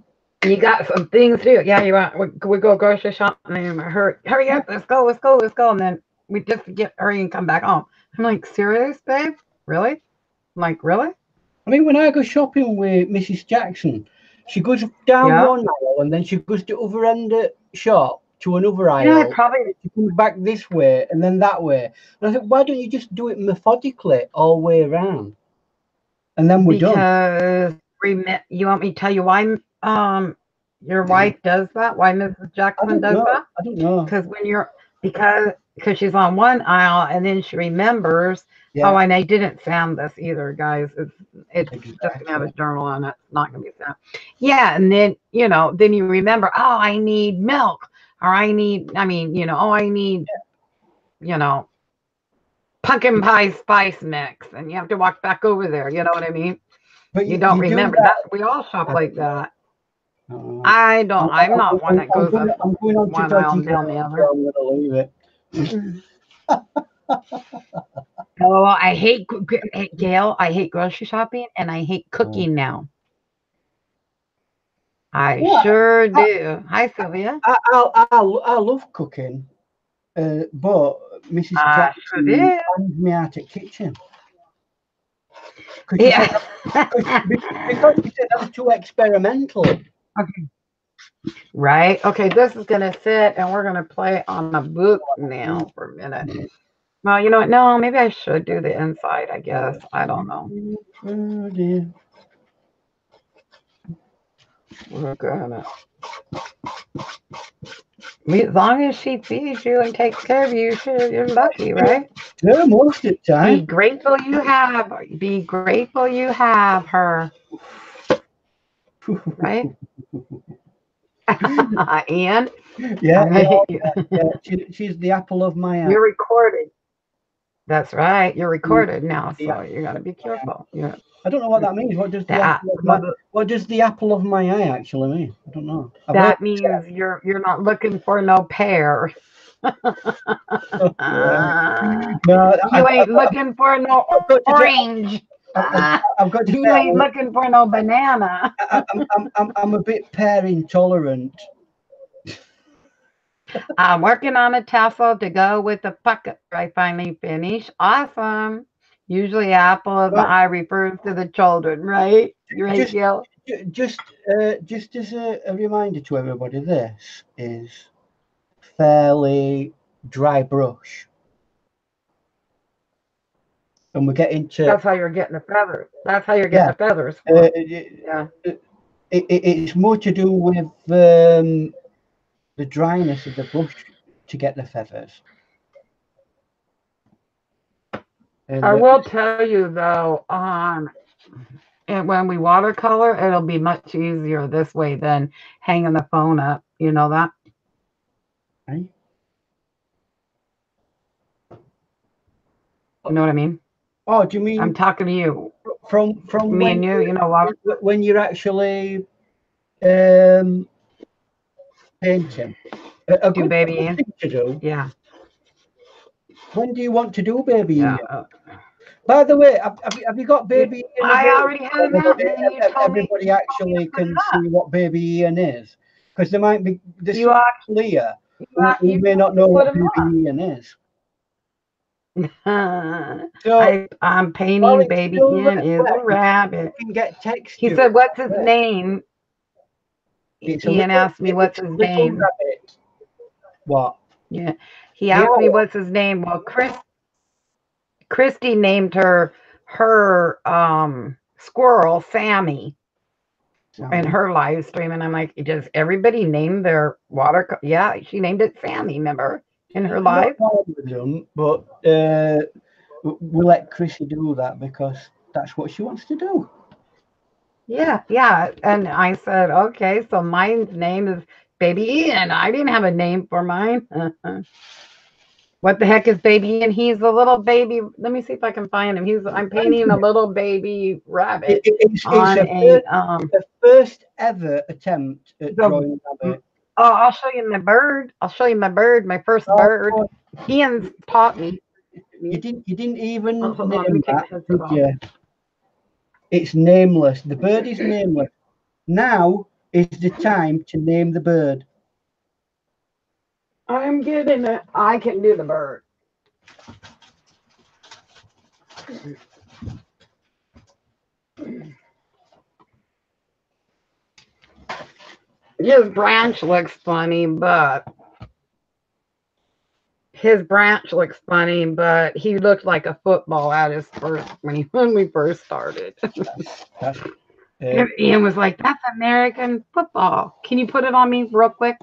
You got some things to do. Yeah, you want we go grocery shopping and hurry up, let's go. And then we just hurry and come back home. I'm like, serious, babe? Really? I'm like, really? I mean, when I go shopping with Mrs. Jackson, she goes down one aisle and then she goes to other end of shop to another aisle. Yeah, probably. She comes back this way and then that way. And I said, why don't you just do it methodically all the way around? And then we're done. You want me to tell you why? Your wife does that. Why Mrs. Jackson does that? I don't know. Because when you're because she's on one aisle and then she remembers. Yeah. Oh, and I didn't sound this either, guys. It's exactly. Just gonna have a journal on it. It's not gonna be sound. Yeah, and then you know, then you remember. Oh, I need milk, or I need. I mean, you know. Oh, I need. You know. Pumpkin pie spice mix, and you have to walk back over there. You know what I mean? But you don't remember that. We all shop like that. I don't. I'm not one that goes up one aisle and down the other. I'm going to leave it. Oh, I hate Gail. I hate grocery shopping, and I hate cooking now. I sure do. Hi, Sylvia. I love cooking, but Mrs. Jackson finds me out at kitchen. Yeah. Because you said that's too experimental. Okay. Right. Okay, this is going to sit, and we're going to play on a book now for a minute. Well, you know what? No, maybe I should do the inside, I guess. I don't know. Oh, dear. We're gonna, as long as she feeds you and takes care of you, you're lucky, right? Yeah, most of the time. Be grateful you have her, right? And yeah, she's the apple of my eye. You're recorded. That's right. You're recorded now, so you gotta be careful. Yeah. I don't know what that means. What does the apple of my eye actually mean? I don't know. That means you're not looking for no pear. You ain't looking for no orange. I've got to. You ain't looking for no banana. I'm a bit pear intolerant. I'm working on a tassel to go with the bucket. I finally finished. Awesome. Usually apple of the eye refers to the children, right? Rachel? Just as a reminder to everybody, this is fairly dry brush. And we're getting to... That's how you're getting the feathers. That's how you're getting the feathers. It's more to do with the dryness of the brush to get the feathers. I will tell you though, and when we watercolor, it'll be much easier this way than hanging the phone up. You know that? Right. You know what I mean? Oh, do you mean? I'm talking to you. From me and you. You know what? When you're actually painting. A good thing to do. Yeah. When do you want to do baby? Yeah. By the way, have you got baby Ian? I already have that. Everybody actually can see what baby Ian is, because there might be this clear. You may not know what baby Ian is. So, I'm painting baby Ian is a rabbit. You can get text. He said, "What's his name?" Ian asked me, "What's his name?" What? Yeah. He asked me what's his name. Well, Christy named her squirrel Sammy in her live stream. And I'm like, does everybody name their water? Yeah, she named it Sammy, remember, in her live? But we'll let Christy do that because that's what she wants to do. Yeah, yeah. And I said, okay, so my name is Baby Ian. I didn't have a name for mine. What the heck is Baby Ian? He's a little baby. Let me see if I can find him. I'm painting a little baby rabbit. It's the first ever attempt at drawing a rabbit. Oh, I'll show you my bird. I'll show you my bird. My first bird. Ian taught me. You didn't even name that, did you? It's nameless. The bird is nameless. Now is the time to name the bird. I'm getting it. I can do the bird. His branch looks funny, but he looked like a football at his first when we first started. Ian was like, that's American football. Can you put it on me real quick?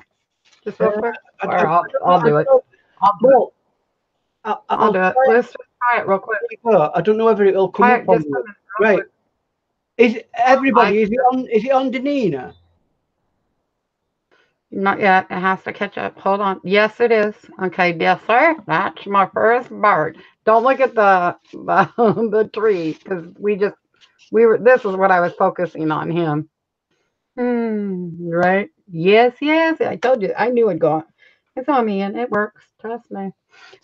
Just real quick? I'll do it. I'll do it. Let's just try it real quick. I don't know whether it'll come up on you. Right. Is it on Danina? Not yet. It has to catch up. Hold on. Yes, it is. Okay. Yes, sir. That's my first bird. Don't look at the tree, because this is what I was focusing on him. Right? Yes, yes. I told you. I knew it'd go on. It's on me, and it works. Trust me.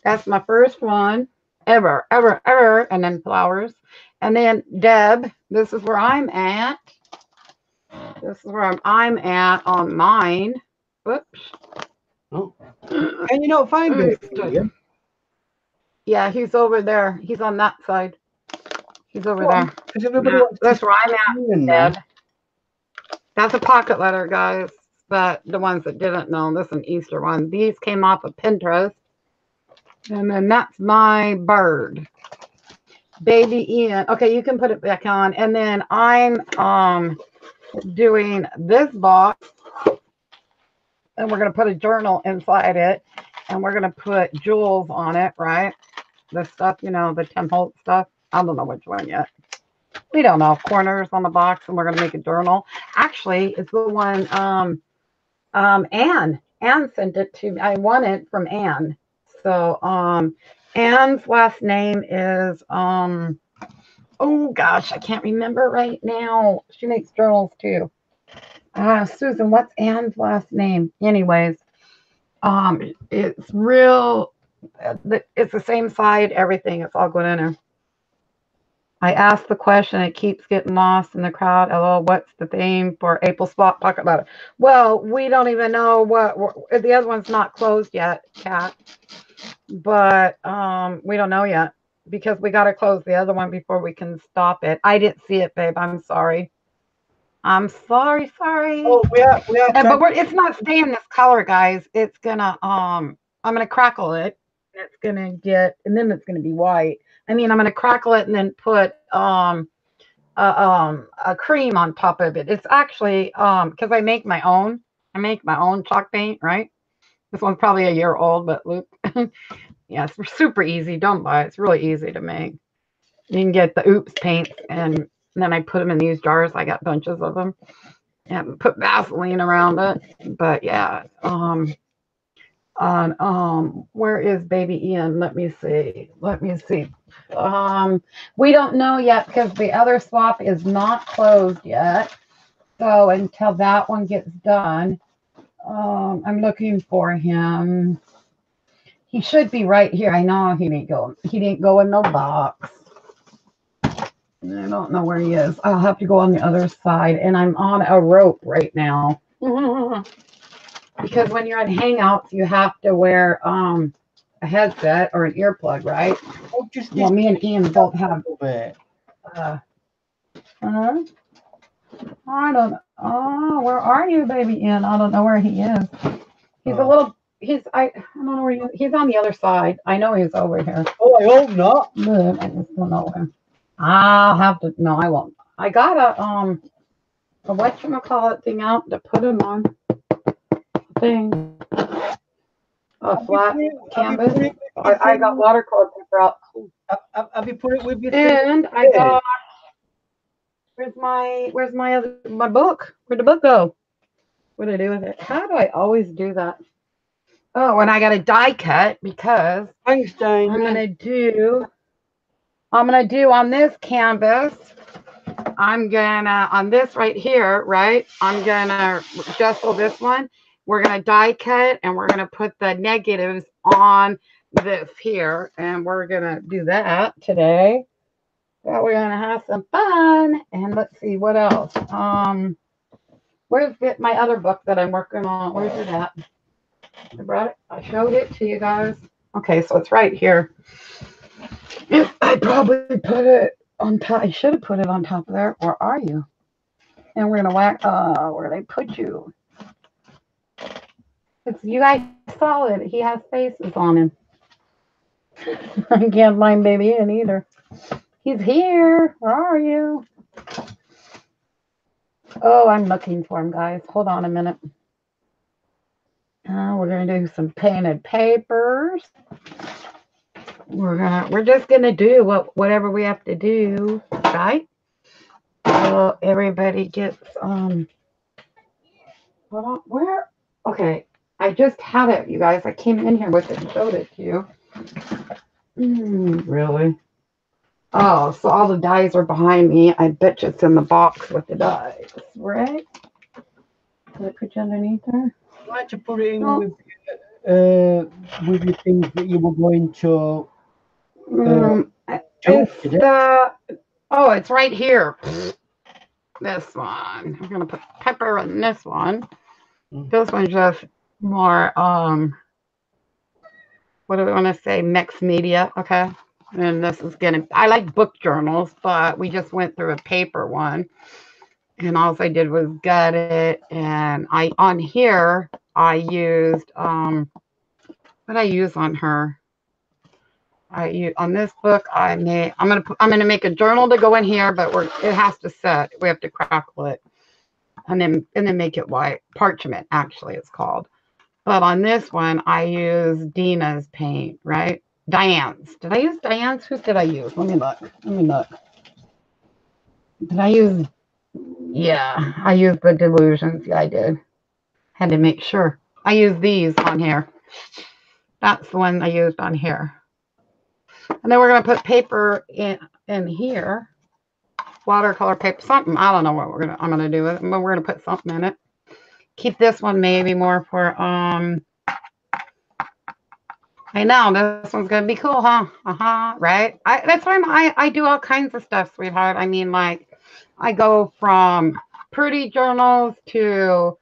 That's my first one ever, ever, ever. And then flowers. And then Deb, this is where I'm at. This is where I'm at on mine. Whoops. Oh. And you don't find this. Yeah, he's over there. He's on that side. He's over there. Everybody wants that's where I'm at. Dad. That's a pocket letter, guys. But the ones that didn't know, this is an Easter one. These came off of Pinterest. And then that's my bird. Baby Ian. Okay, you can put it back on. And then I'm doing this box. And we're going to put a journal inside it. And we're going to put jewels on it, right? The stuff, you know, the Tim Holtz stuff. I don't know which one yet. We don't know. Corners on the box. And we're going to make a journal. Actually, it's the one Anne sent it to me. I won it from Anne. So Anne's last name is, oh gosh, I can't remember right now. She makes journals too. Susan, what's Anne's last name? Anyways, it's real, it's the same side, everything. It's all going in there. I asked the question, it keeps getting lost in the crowd. Hello, what's the theme for April Spot Pocket Letter? Well, we don't even know what the other one's not closed yet, Kat. But we don't know yet because we got to close the other one before we can stop it. I didn't see it, babe. I'm sorry. I'm sorry, sorry. Oh, we are but it's not staying this color, guys. It's gonna I'm gonna crackle it. It's gonna get, and then it's gonna be white. I mean, I'm gonna crackle it and then put a cream on top of it. It's actually because I make my own chalk paint, right? This one's probably a year old, but Luke, yeah, it's super easy. Don't buy it. It's really easy to make. You can get the oops paints, and then I put them in these jars. I got bunches of them and put Vaseline around it. But yeah, where is baby Ian? Let me see. We don't know yet because the other swap is not closed yet. So until that one gets done, I'm looking for him. He should be right here. I know he didn't go in no box. I don't know where he is. I'll have to go on the other side, and I'm on a rope right now. Because when you're on Hangouts, you have to wear a headset or an earplug, right? Oh, just well, me and Ian both have it. I don't know. Oh, where are you, baby Ian? I don't know where he is. He's a little. I don't know where he is. He's on the other side. I know he's over here. Oh, I hope not. I just don't know him. I'll have to. No, I won't. I got a whatchamacallit thing out to put him on. Thing. A flat canvas. I got watercolor paper out. Have you put it with you? And I got. Where's my book? Where'd the book go? What do I do with it? How do I always do that? Oh, and I got a die cut because I'm gonna do on this canvas. On this right here, right? I'm gonna jostle this one. We're gonna die cut and we're gonna put the negatives on this here, and we're gonna do that today. Well, we're gonna have some fun, and let's see what else. Where's my other book that I'm working on? Where's it at? I brought it. I showed it to you guys. Okay, so it's right here. I probably put it on top. I should have put it on top of there. Where are you? And we're gonna whack. Where did I put you? It's, you guys saw it. He has faces on him. I can't blind baby in either. He's here. Where are you? Oh, I'm looking for him, guys. Hold on a minute. We're going to do some painted papers. We're just going to do whatever we have to do, right? So everybody gets, hold on, where? Okay, I just had it, you guys. I came in here with it and showed it to you. Really? Oh, so all the dies are behind me. I bet you it's in the box with the dies, right? Did I put you underneath there? I'd like to put it in with the things that you were going to do today. It's right here. this one. I'm gonna put pepper in this one. This one's just more what do we want to say, mixed media, okay? And this is gonna, I like book journals, but we just went through a paper one, and all I did was gut it. And I, on here, I used what I use on her. On this book, I'm gonna make a journal to go in here, but it has to set. We have to crackle it, and then make it white parchment. Actually, it's called. But on this one, I used Dina's paint, right? Diane's. Did I use Diane's? Who did I use? Let me look. Did I use? Yeah, I used the Delusions. Yeah, I did. Had to make sure. I used these on here. That's the one I used on here. And then we're going to put paper in here. Watercolor paper. Something. I don't know what I'm going to do with it. But we're going to put something in it. Keep this one maybe more for, I know, this one's going to be cool, huh? Right? That's why I do all kinds of stuff, sweetheart. I mean, like, I go from pretty journals to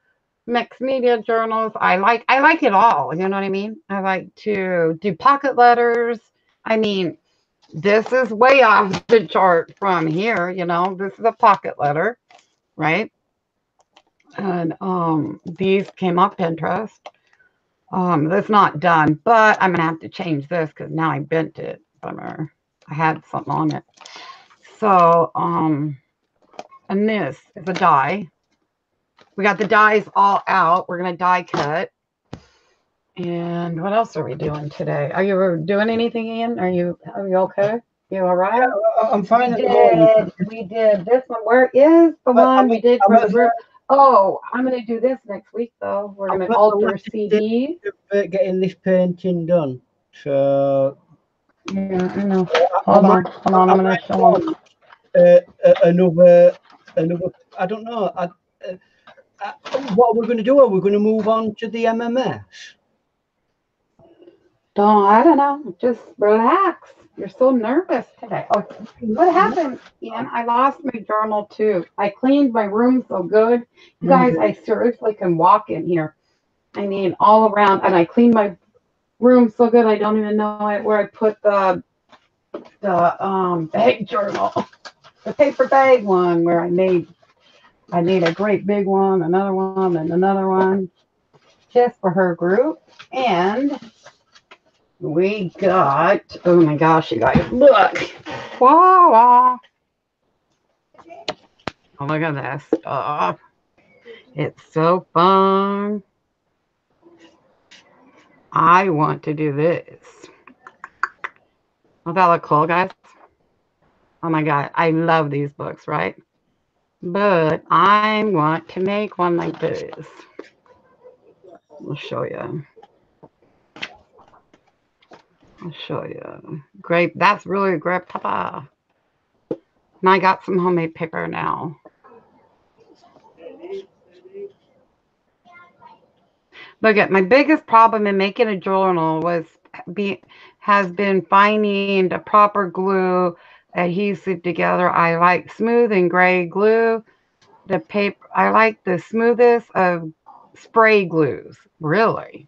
mixed media journals. I like it all, you know what I mean? I like to do pocket letters. I mean, this is way off the chart from here, you know. This is a pocket letter, right? And these came off Pinterest. That's not done, but I'm gonna have to change this because now I bent it. Bummer. I had something on it. So and this is a die. We got the dies all out. We're gonna die cut. And what else are we doing today? Are you doing anything, Ian? Are you okay? You all right? Yeah, I'm fine. We did this one. Where is the one we did? Oh, I'm going to do this next week, though. We're going to alter CDs. Getting this painting done. So, yeah, I know. Hold on. I'm going to show them. Another. I don't know. What we're going to do? Are we going to move on to the MMS? I don't know. Just relax. You're so nervous today. Oh, what happened, Ian? I lost my journal too. I cleaned my room so good. You guys, I seriously can walk in here. I mean, all around. And I cleaned my room so good. I don't even know where I put the bag journal, the paper bag one where I made a great big one, another one, and another one, just for her group. And we got, oh my gosh, you guys, look. Voila. Oh, look at that stuff. It's so fun. I want to do this. Don't that look cool, guys? Oh my God, I love these books, right? But I want to make one like this. I'll show you. Grape. That's really great, Papa. And I got some homemade paper now. Look at my biggest problem in making a journal has been finding the proper glue adhesive together. I like smooth and gray glue. The paper. I like the smoothest of spray glues. Really.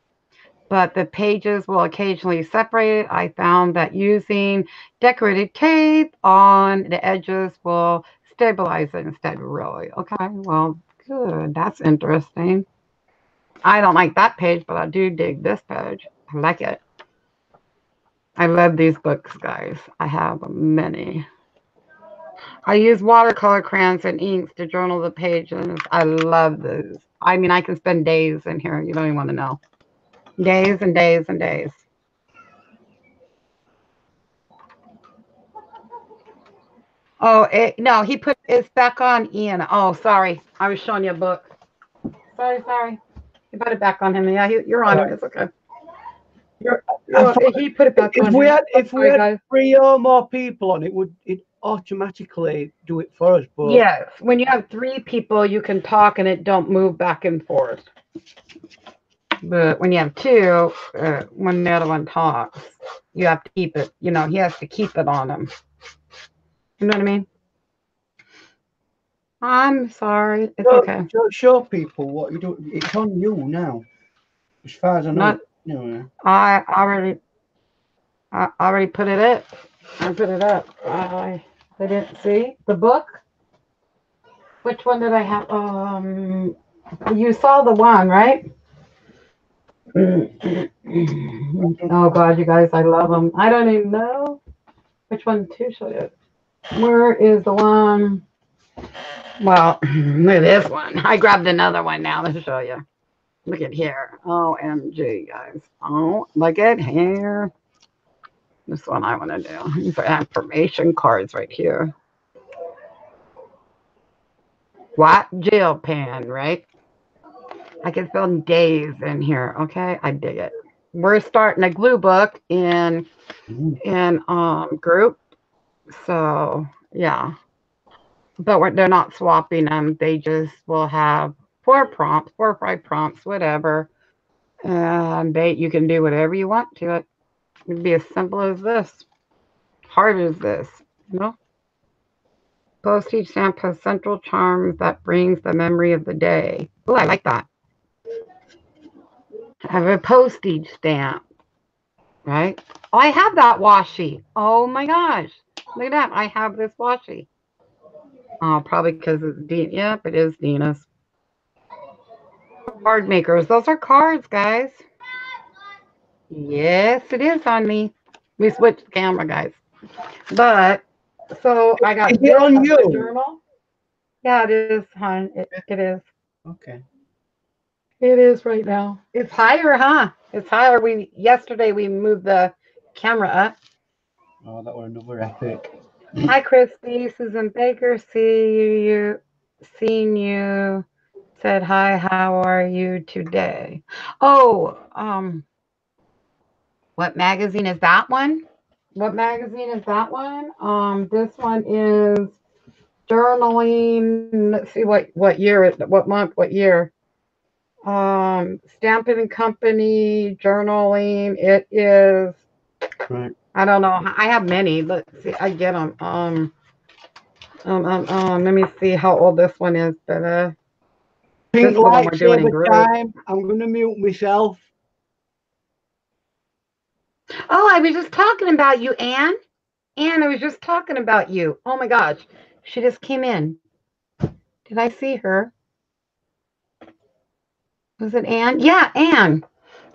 But the pages will occasionally separate. I found that using decorated tape on the edges will stabilize it instead, really. Okay, well, good. That's interesting. I don't like that page, but I do dig this page. I like it. I love these books, guys. I have many. I use watercolor crayons and inks to journal the pages. I love those. I mean, I can spend days in here. You don't even want to know. Days and days and days. Oh, no, he put it back on, Ian. Oh, sorry. I was showing you a book. Sorry. He put it back on him. Yeah, you're on it. It's okay. He put it back on him. If we had 3 or more people on, it would automatically do it for us. But yes, when you have 3 people, you can talk and it don't move back and forth. But when you have 2, when the other one talks, you have to keep it. You know, he has to keep it on him. You know what I mean? I'm sorry. It's okay. Don't show people what you do. It's on you now. As far as I know. I already put it up. I put it up. I didn't see the book. Which one did I have? You saw the one, right? Oh God, you guys, I love them. I don't even know which one to show you. Where is the one? Well, look at this one. I grabbed another one now to show you. Look at here. OMG, guys. Oh, look at here. This one I want to do. These are affirmation cards right here. What jail pan, right? I can spell days in here. Okay, I dig it. We're starting a glue book in group. So yeah, but they're not swapping them. They just will have 4 prompts, 4 or 5 prompts, whatever, and you can do whatever you want to it. It'd be as simple as this, hard as this, you know. Postage stamp has central charm that brings the memory of the day. Oh, I like that. I have a postage stamp, right? Oh, I have that washi. Oh my gosh, look at that! I have this washi. Oh, probably because it's Dina. Yep, it is Dina's. Card makers. Those are cards, guys. Yes, it is on me. We switched the camera, guys. But so I got it on you. Journal. Yeah, it is, hon. It is. Okay. It is right now. It's higher, huh? It's higher. Yesterday we moved the camera up. Oh, that was another epic. Hi, Christy, Susan Baker. Seeing you. Said hi, how are you today? Oh, what magazine is that one? What magazine is that one? This one is journaling. Let's see what year it, what month, what year. Stampin' & Company journaling. It is. Right. I don't know. I have many. Let's see. I get them. Let me see how old this one is, but pink lights all the time. I'm gonna mute myself. Oh, I was just talking about you, Anne. Anne, I was just talking about you. Oh my gosh, she just came in. Did I see her? Was it Anne? Yeah, Anne.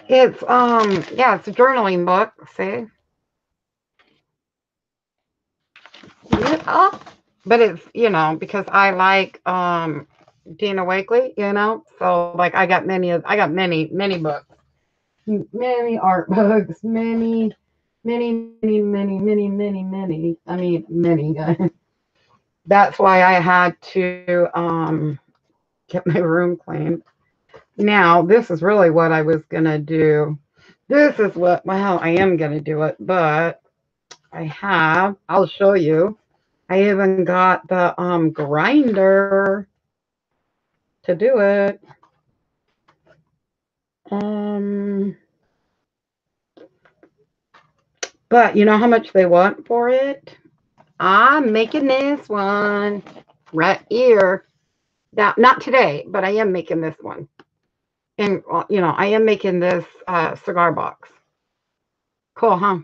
It's yeah, it's a journaling book. See? Oh, but it's, you know, because I like Dina Wakely, you know, so like I got many books, many art books, many. I mean, many, guys. That's why I had to get my room cleaned. Now this is really what I was gonna do. This is what, well, I am gonna do it, but I'll show you. I even got the grinder to do it. But you know how much they want for it? I'm making this one right here. That, not today, but I am making this one. And you know, I am making this cigar box. Cool, huh?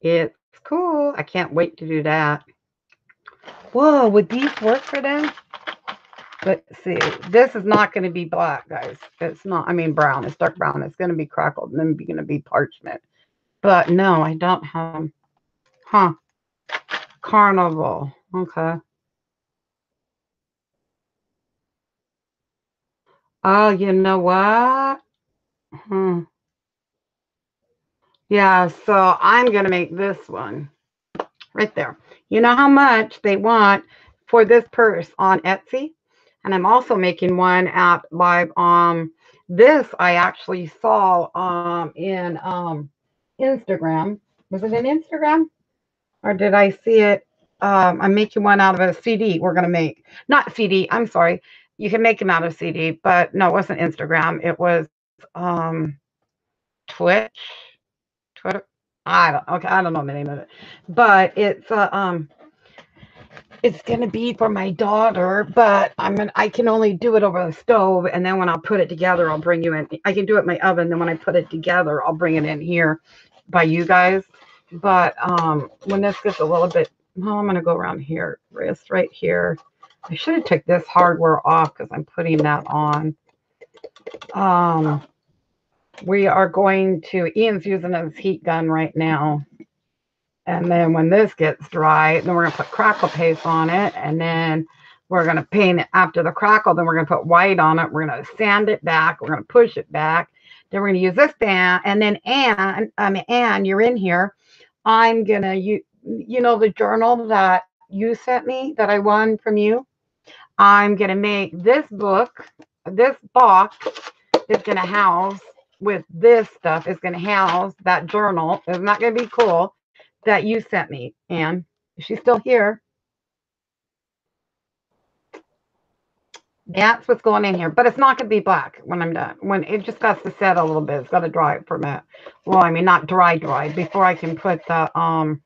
It's cool. I can't wait to do that. Whoa, would these work for them? Let's see. This is not going to be black, guys. It's not, I mean, brown. It's dark brown. It's going to be crackled and then going to be parchment. But no, I don't have, huh? Carnival. Okay. Oh, you know what? Yeah, so I'm going to make this one right there. You know how much they want for this purse on Etsy? And I'm also making one out live on this. I actually saw in Instagram. Was it in Instagram? Or did I see it? I'm making one out of a CD we're going to make. Not CD. I'm sorry. You can make them out of CD. But no, it wasn't Instagram. It was Twitch. Twitter. I don't know the name of it, but it's it's going to be for my daughter, but I can only do it over the stove. And then when I'll put it together, I'll bring you in. I can do it in my oven. Then when I put it together, I'll bring it in here by you guys. But when this gets a little bit, well, I'm going to go around here, wrist right here. I should have took this hardware off because I'm putting that on. We are going to, Ian's using his heat gun right now. And then when this gets dry, then we're going to put crackle paste on it. And then we're going to paint it after the crackle. Then we're going to put white on it. We're going to sand it back. We're going to push it back. Then we're going to use this band. And then Anne, you're in here. I'm going to, you know, the journal that you sent me that I won from you. I'm going to make this book, this box is going to house, with this stuff, is going to house that journal. It's not going to be cool that you sent me. Anne, is she still here? That's what's going in here, but it's not going to be black when I'm done. When it just got to set a little bit, it's got to dry it for a minute. Well, I mean, not dry before I can put the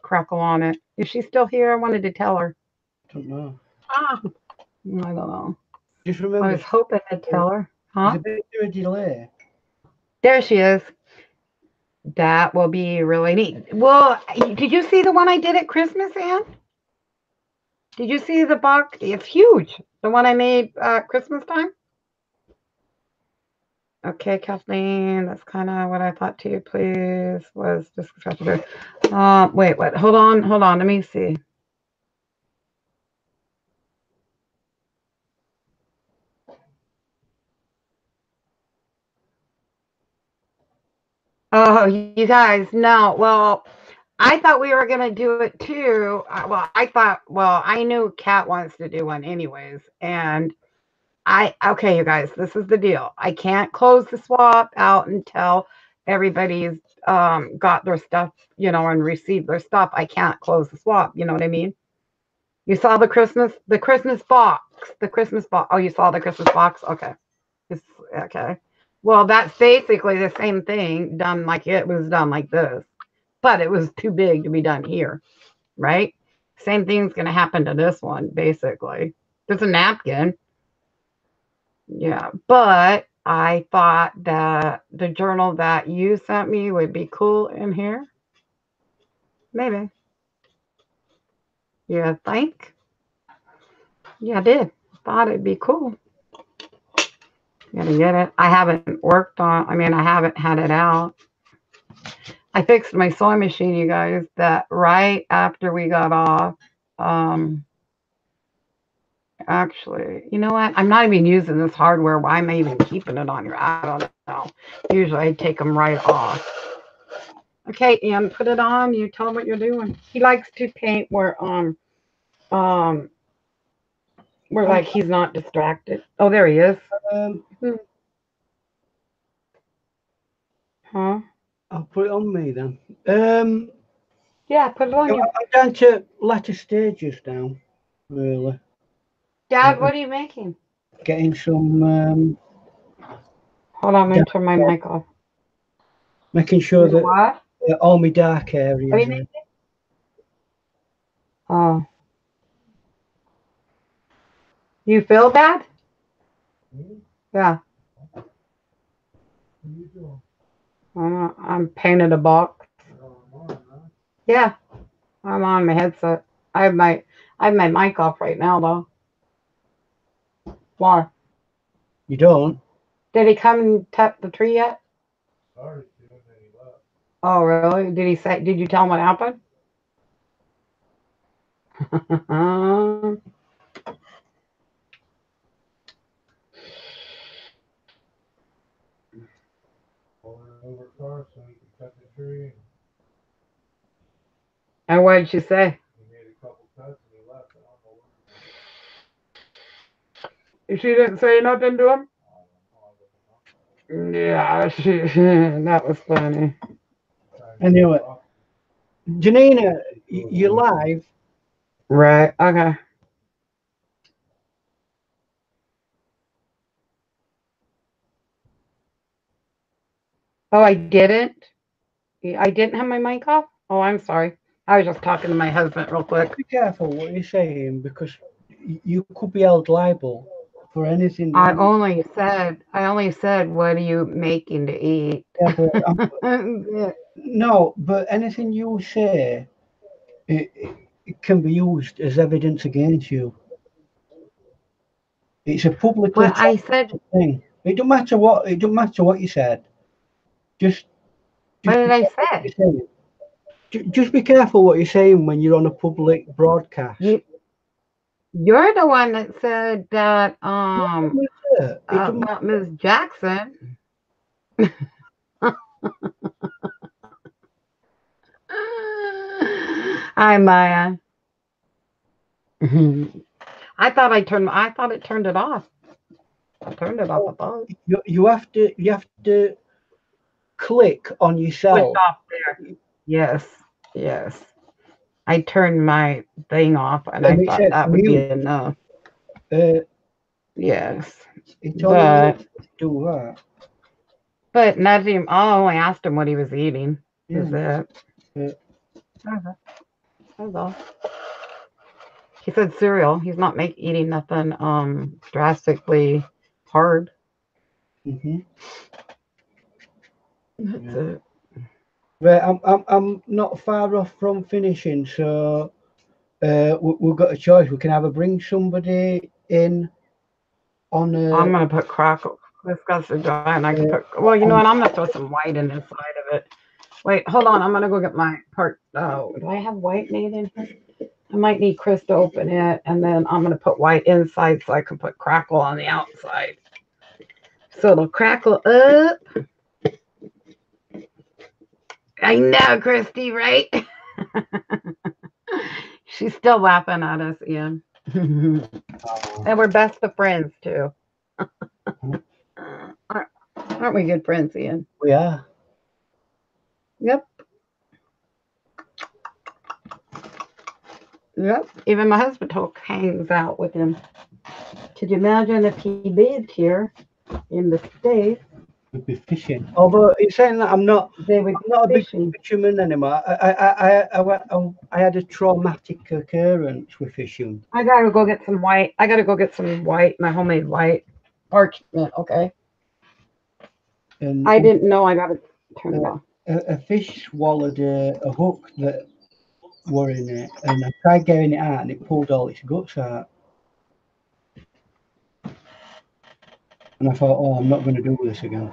crackle on it. Is she still here? I wanted to tell her. I don't know. I don't know. Just remember, I was hoping to tell her. Huh? There's a bit of a delay. There she is. That will be really neat. Well, did you see the one I did at Christmas, Anne? Did you see the box? It's huge. The one I made Christmas time. Okay, Kathleen, that's kind of what I thought too. Please, was just wait, what? Hold on. Let me see. Oh, you guys, no. Well, I thought we were going to do it too. I knew Kat wants to do one anyways. And okay, you guys, this is the deal. I can't close the swap out until everybody's got their stuff, you know, and received their stuff. I can't close the swap. You know what I mean? You saw the Christmas box. Oh, you saw the Christmas box. Okay. Okay. Well, that's basically the same thing done like it was done like this, but it was too big to be done here, right? Same thing's going to happen to this one, basically. There's a napkin. Yeah, but I thought that the journal that you sent me would be cool in here. Maybe. You think? Yeah, I did. Thought it'd be cool. Gonna get it. I haven't worked on, I haven't had it out. I fixed my sewing machine, you guys, that right after we got off. Actually, you know what? I'm not even using this hardware. Why am I even keeping it on here? I don't know. Usually I take them right off. Okay, Ian, put it on. You tell him what you're doing. He likes to paint where we're like he's not distracted. Oh, there he is. Huh? I'll put it on me then. Yeah, put it on you. I'm down to latter stages now, really. Dad, what are you making? Getting some. Hold on, I'm going to turn my mic off. Making sure that what? All my dark areas. What are you making? Oh. You feel bad? Yeah. I'm painted a box. Yeah. I'm on my headset. I have my mic off right now though. Why? You don't? Did he come and cut the tree yet? Sorry, dude, he left. Oh really? Did he say? Did you tell him what happened? Over car so we can cut the tree. And what did you say? He made a couple cuts and he left. She didn't say nothing to him? Yeah, that was funny. I knew it. Janina, you're live. Right, okay. Oh, I didn't have my mic off? Oh, I'm sorry. I was just talking to my husband real quick. Be careful what you're saying, because you could be held liable for anything. I only said, what are you making to eat? Yeah, but no, but anything you say, it can be used as evidence against you. It's a public thing. It don't matter what. It don't matter what you said. Just what did I say? Just be careful what you're saying when you're on a public broadcast. You're the one that said that about Ms. Jackson. Hi, Maya. I thought it turned it off. I turned it off the phone. You have to click on yourself. Switch off there. Yes. I turned my thing off, and I thought that would be enough. Yes. But Najim, I only asked him what he was eating. Yeah. Is it? That's all. He said cereal. He's not eating nothing drastically hard. That's it. Right, I'm not far off from finishing, so we've got a choice. We can either bring somebody in on a... I'm going to put crackle. This got to dry, and I can put... Well, you know what? I'm going to throw some white in inside of it. Wait, hold on. I'm going to go get my part. Oh, do I have white made in here? I might need Chris to open it, and then I'm going to put white inside so I can put crackle on the outside. So it'll crackle up. I know, Christy, right? She's still laughing at us, Ian. And we're best of friends, too. Aren't we good friends, Ian? We are. Yep. Even my husband hangs out with him. Could you imagine if he lived here in the States? Would be fishing. Although it's saying that I'm not a big fisherman anymore. I had a traumatic occurrence with fishing. I gotta go get some white. My homemade white parchment. Okay. And I didn't know. I gotta turn it off. A fish swallowed a hook that were in it, and I tried getting it out, and it pulled all its guts out. And I thought, oh, I'm not going to do this again.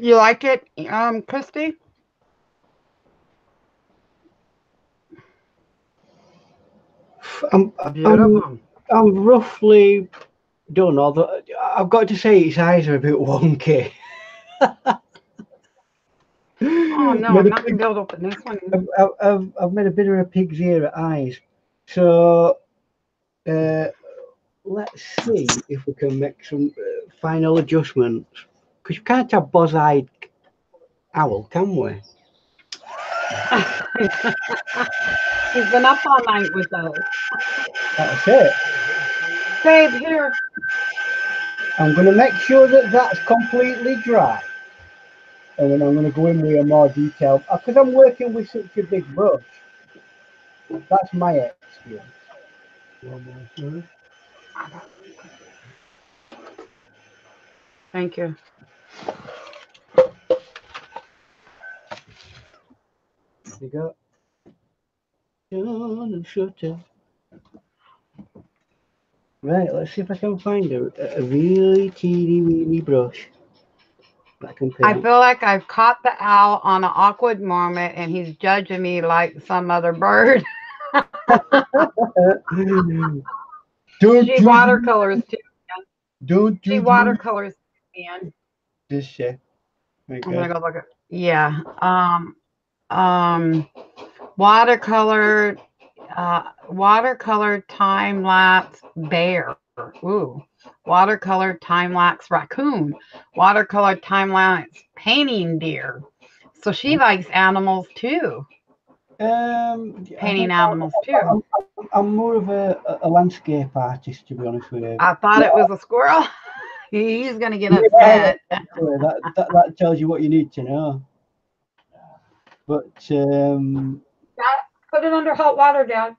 You like it, Christy? I'm roughly done, although I've got to say its eyes are a bit wonky. Oh no, I'm not going to build up at this one. I've made a bit of a pig's ear at eyes. So let's see if we can make some final adjustments. Because you can't have boss-eyed owl, can we? He's been up all night with those. That's it. Babe, here. I'm going to make sure that that's completely dry. And then I'm going to go in with a more detailed, because I'm working with such a big brush. That's my experience. Thank you. There you go. John and Shutter. Right, let's see if I can find a really teeny weeny brush. I feel like I've caught the owl on an awkward moment and he's judging me like some other bird. She watercolors too, man. She watercolors too, man. Does she? I'm gonna go look at, yeah. Watercolor time lapse bear. Ooh. Watercolor time lapse raccoon, watercolor time lapse painting deer. So she likes animals too. Painting animals too. I'm more of a landscape artist, to be honest with you. I thought it was a squirrel. He's gonna get upset. That tells you what you need to know. But put it under hot water, Dad.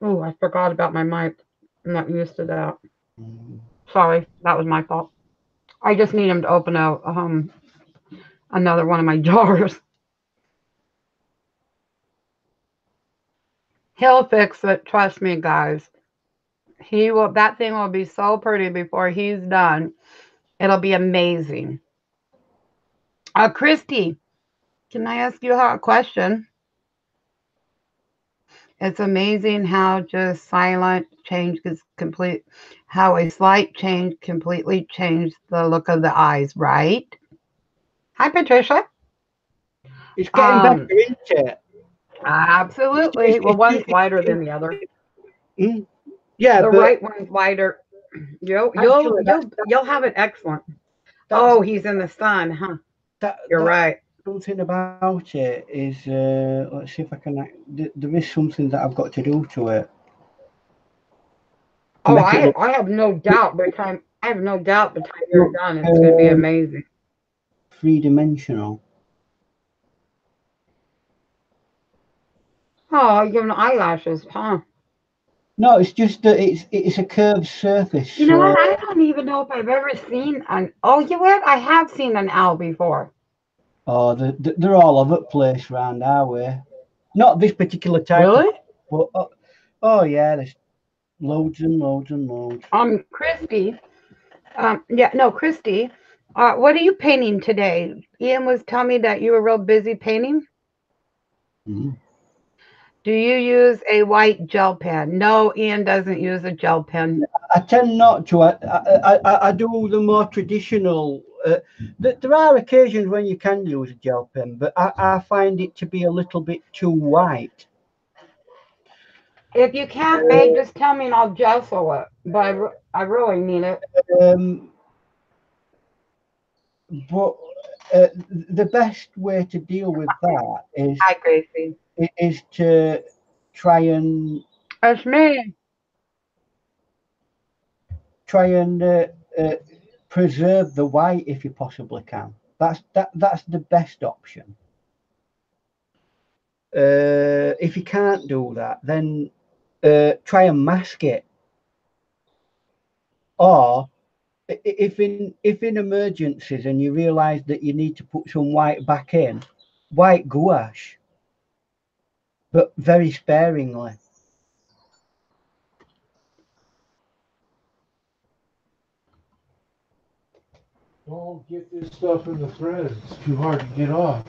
Oh, I forgot about my mic. I'm not used to that. Sorry, that was my fault. I just need him to open up another one of my jars. He'll fix it, trust me, guys. He will. That thing will be so pretty before he's done. It'll be amazing. Christy, can I ask you a question? It's amazing how just silent change is complete, how a slight change completely changed the look of the eyes, right? Hi, Patricia. It's getting better, isn't it? Absolutely. Well, one's lighter than the other. Yeah, the right one's lighter. You'll have an excellent. Oh, he's in the sun, huh? You're right. Something about it is, let's see if I can, there is something that I've got to do to it. Oh, I have no doubt by the time, you're done, it's going to be amazing. Three-dimensional. Oh, you're giving eyelashes, huh? No, it's just that it's a curved surface. You know what, I don't even know if I've ever seen an, oh, you have? I have seen an owl before. Oh, they're all over the place round our way. Not this particular type. Really? But, oh, yeah, there's loads and loads and loads. Christy, yeah, no, Christy, what are you painting today? Ian was telling me that you were real busy painting. Mm-hmm. Do you use a white gel pen? No, Ian doesn't use a gel pen. I tend not to. I do the more traditional. There are occasions when you can use a gel pen, but I find it to be a little bit too white. If you can't, babe, just tell me and I'll jostle it. But I really mean it. But the best way to deal with that is to try and. That's me. Try and. Preserve the white if you possibly can. That's the best option. If you can't do that, then try and mask it. Or if in emergencies and you realise that you need to put some white back in, white gouache, but very sparingly. Don't get this stuff in the thread. It's too hard to get off.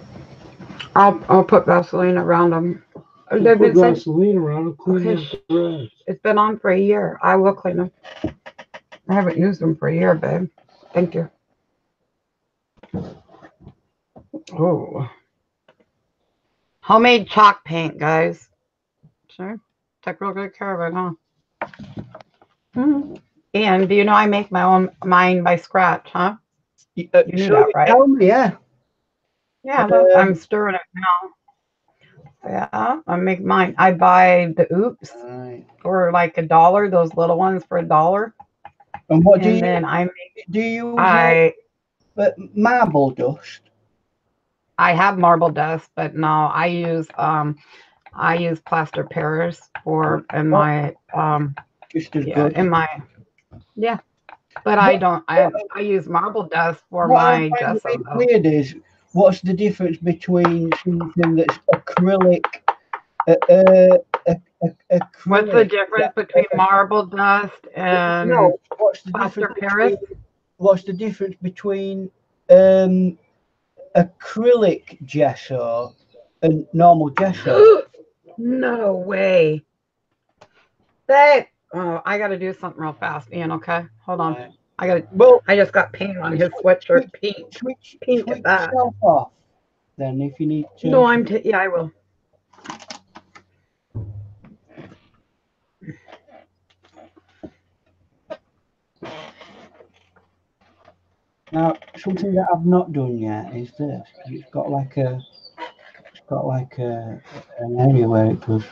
I'll put Vaseline around them. Or they've been gasoline around and clean them threads. It's been on for a year. I will clean them. I haven't used them for a year, babe. Thank you. Oh. Homemade chalk paint, guys. Sure. Take real good care of it, huh? Mm-hmm. Ian, do you know I make my own mine by scratch, huh? You knew that, right? Oh, yeah. Yeah, I'm stirring it now. Yeah, I make mine. I buy the oops for like $1, those little ones for $1. And what do you? Then I make, do you? But marble dust. I have marble dust, but no, I use plaster Paris for in my just as good. In my but I don't. I use marble dust for my gesso. Weird is. What's the difference between something that's acrylic? What's the difference between marble dust and plaster Paris? What's the difference between acrylic gesso and normal gesso? No way. That I got to do something real fast, Ian. Okay, hold on. I got I just got paint on his sweatshirt. Paint. Paint at that. Off, then, if you need to. No, I'm. Yeah, I will. Now, something that I've not done yet is this. It's got like a. It's got like a an area where it goes.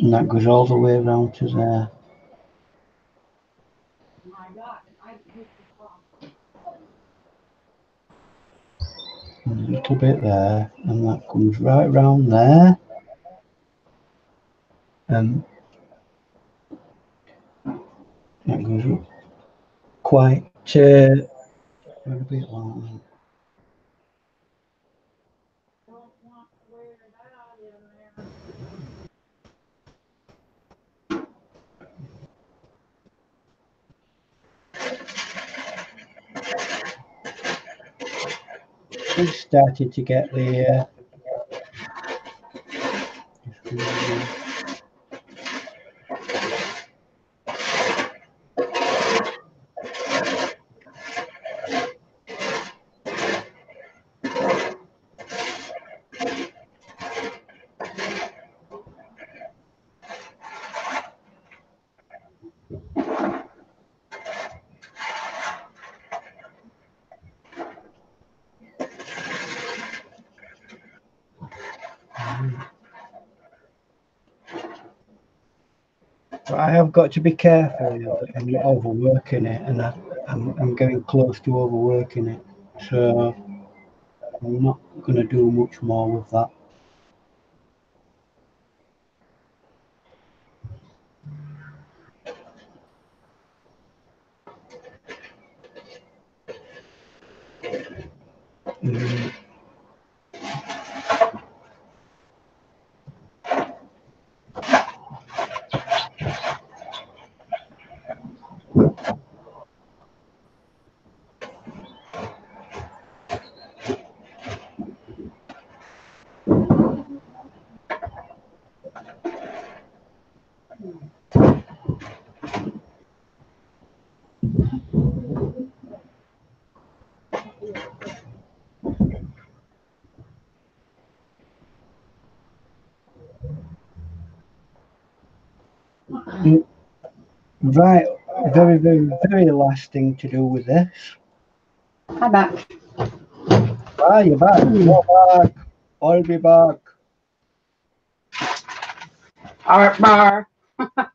And that goes all the way around to there. A little bit there, and that comes right around there. And that goes up quite a bit long. We started to get the I have got to be careful and not overworking it, and I'm getting close to overworking it, so I'm not going to do much more with that. Right, very, very, very last thing to do with this. I'm back. Ah, you're back. You're back. I'll be back. All right, bar. Well,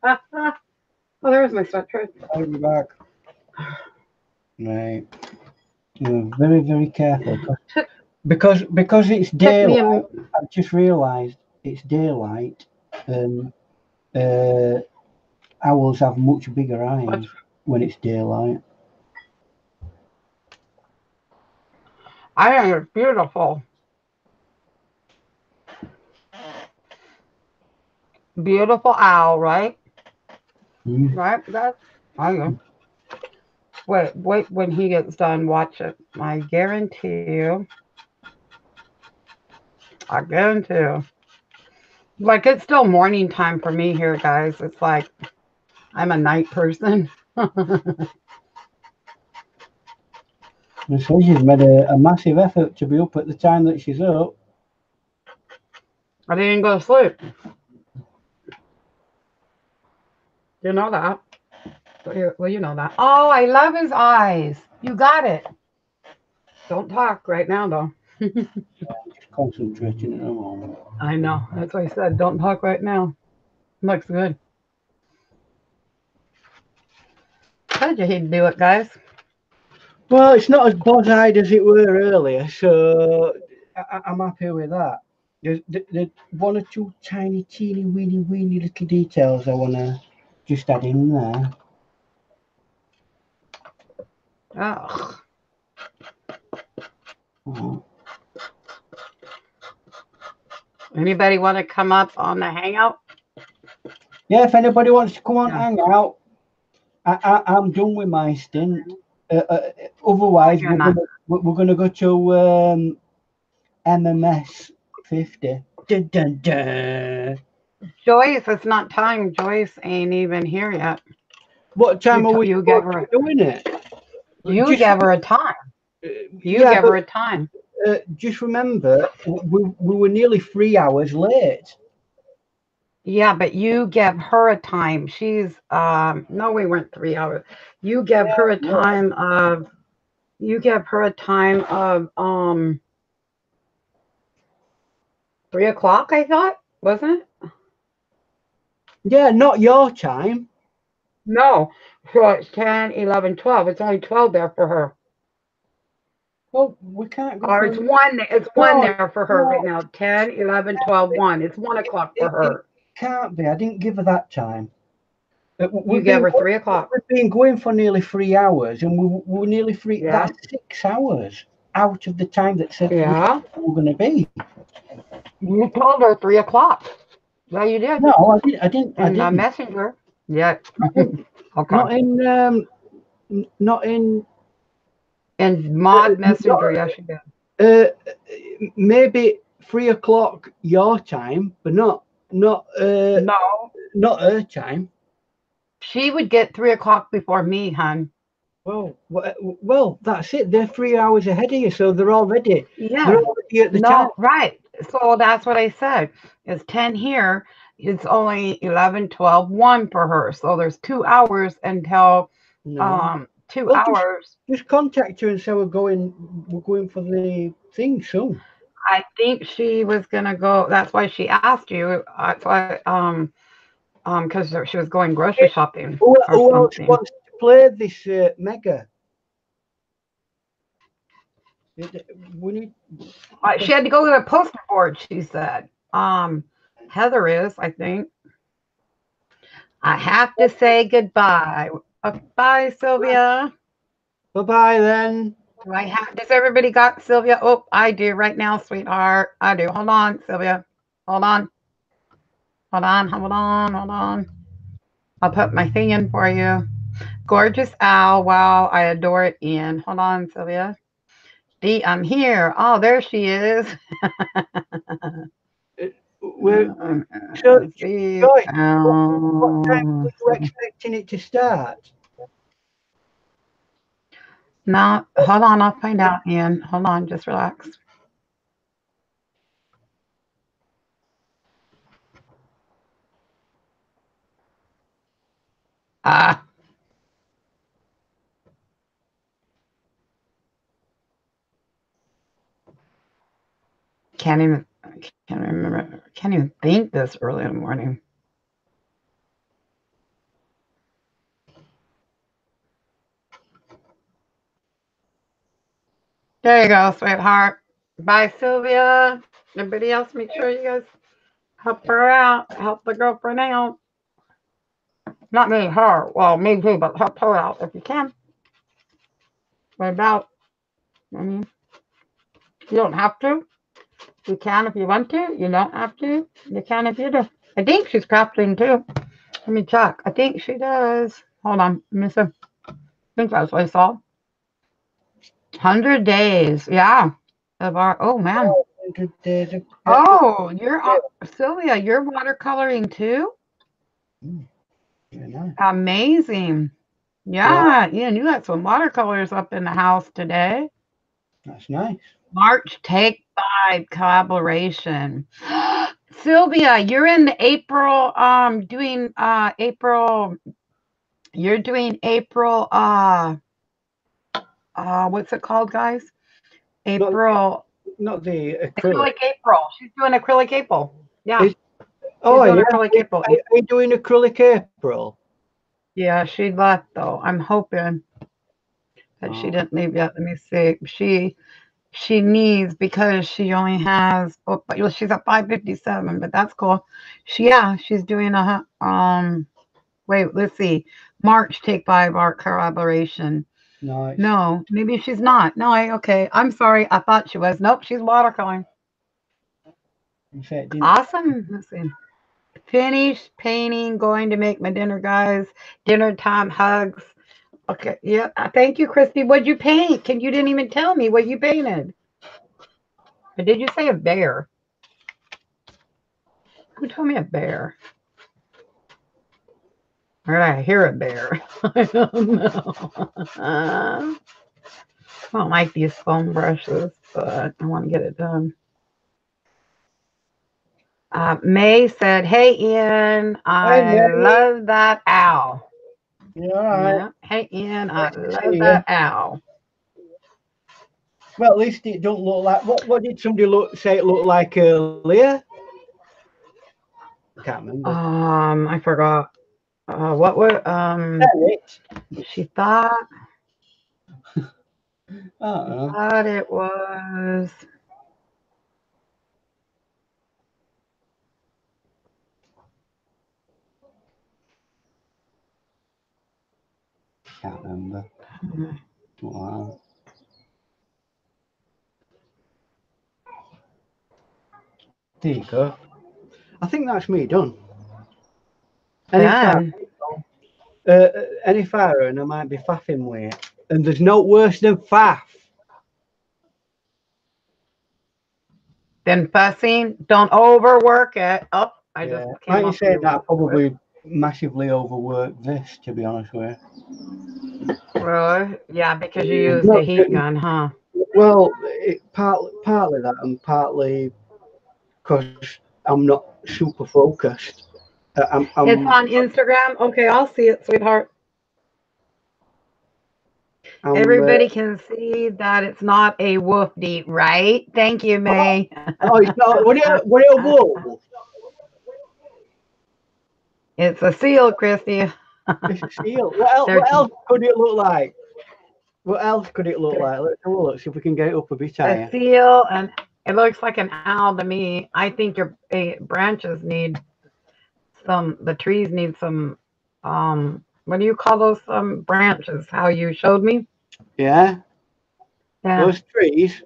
there's my sweatshirt. I'll be back. Right. You're very, very careful. Because it's daylight, I've just realised it's daylight. Owls have much bigger eyes when it's daylight. I think it's beautiful. Beautiful owl, right? Mm. Right? That's, I know. Wait when he gets done, watch it. I guarantee you. I guarantee you. Like, it's still morning time for me here, guys. It's like I'm a night person. So she's made a massive effort to be up at the time that she's up. I didn't go to sleep. You know that. Well, you know that. Oh, I love his eyes. You got it. Don't talk right now, though. Yeah, just concentrating at the moment. I know. That's why I said don't talk right now. Looks good. Told you he'd do it, guys. Well, it's not as buzz-eyed as it were earlier, so I'm happy with that. There's one or two tiny, teeny, weeny, weeny little details I want to just add in there. Oh. Oh. Anybody want to come up on the Hangout? Yeah, if anybody wants to come on Hangout, I'm done with my stint. Otherwise, we're gonna go to MMS 50. Dun, dun, dun. Joyce, it's not time. Joyce ain't even here yet. What time are we doing it? You just, gave her a time. You gave her a time. Just remember, we were nearly 3 hours late. Yeah, but you gave her a time. She's, no, we weren't 3 hours. You gave her a time of, you gave her a time of 3 o'clock, I thought, wasn't it? Yeah, not your time. No. So it's 10, 11, 12. It's only 12 there for her. Well, we can't go. Or it's one there for her right now. 10, 11, 12, 1. It's 1 o'clock for her. It can't be. I didn't give her that time. We gave her 3 o'clock. We've been going for nearly 3 hours, and we're nearly 3. Yeah. That's 6 hours out of the time that said we're going to be. You told her 3 o'clock. Well, you did. No, I didn't. I didn't. Messenger. Yeah. Okay. Not in mod messenger. Yes, she did. Maybe 3 o'clock your time, but not her time. She would get 3 o'clock before me, hon. Well, that's it. They're 3 hours ahead of you, so they're already at the time. Right. So that's what I said. It's 10 here. It's only 11, 12, 1 for her. So there's 2 hours until 2 hours. Just contact her and say we're going for the thing soon. I think she was gonna go. That's why she asked you. That's why because she was going grocery shopping. Who else wants to play this mega? She had to go to a poster board. She said. Heather is, I think. I have to say goodbye. Bye, Sylvia. Bye-bye, then. Do I have? Does everybody got Sylvia? Oh, I do right now, sweetheart. I do. Hold on, Sylvia. Hold on. Hold on. Hold on. Hold on. I'll put my thing in for you. Gorgeous owl. Wow, I adore it, Ian. Hold on, Sylvia. D, I'm here. Oh, there she is. What time were you expecting it to start? No, hold on, I'll find out, Ian. Hold on, just relax. Can't remember. Can't even think this early in the morning. There you go, sweetheart. Bye, Sylvia. Everybody else, make sure you guys help her out. Help the girlfriend out. Not me, her. Well, me too, but help her out if you can. What about? I mean, you don't have to. You can if you want to. You don't have to. You can if you do. I think she's crafting too. Let me check. I think she does. Hold on. Let me see. think that's what I saw. 100 days. Yeah. Of our, oh, man. Oh, you're on, Sylvia, you're watercoloring too? Amazing. Yeah, Ian, you got some watercolors up in the house today. That's nice. March Take 5 collaboration. Sylvia, you're in April, doing April, you're doing April, what's it called, guys? April. Not the acrylic. Acrylic April. She's doing acrylic April. Yeah. Acrylic April. Are you doing acrylic April? Yeah, she left though. I'm hoping that she didn't leave yet. Let me see. She needs, because she only has, oh, well, she's at 557, but that's cool. She's doing a wait, let's see. March Take 5 art collaboration. Nice. No, maybe she's not. No, okay. I'm sorry. I thought she was. Nope, she's watercoloring. Awesome. Let's see. Finished painting. Going to make my dinner, guys. Dinner time hugs. Okay. Yeah. Thank you, Christy. What'd you paint? You didn't even tell me what you painted. Or did you say a bear? Who told me a bear? Or did I hear a bear? I don't know. I don't like these foam brushes, but I want to get it done. May said, hey, Ian, I love that owl. Yeah. Hey, Ian, I love that owl. Well, at least it don't look like, what did somebody say it looked like earlier? I can't remember. I forgot. What were she thought thought it was can't remember. Wow. There you go. I think that's me done. Any fairer and I might be faffing with it. And there's no worse than faff. Than fussing. Don't overwork it. Oh, I just can't. Like you said, I probably massively overworked this, to be honest with you. Really? Yeah, because you used the heat gun, huh? Well, partly that, and partly because I'm not super focused. It's on Instagram. Okay, I'll see it, sweetheart. Everybody can see that it's not a woofie, right? Thank you, May. Oh, it's not. What are you wolf? It's a seal, Christy. It's a seal. What else could it look like? What else could it look like? Let's have a look, see if we can get it up a bit higher. A seal, and it looks like an owl to me. I think your branches need... the trees need some what do you call those branches, how you showed me? Yeah Those trees.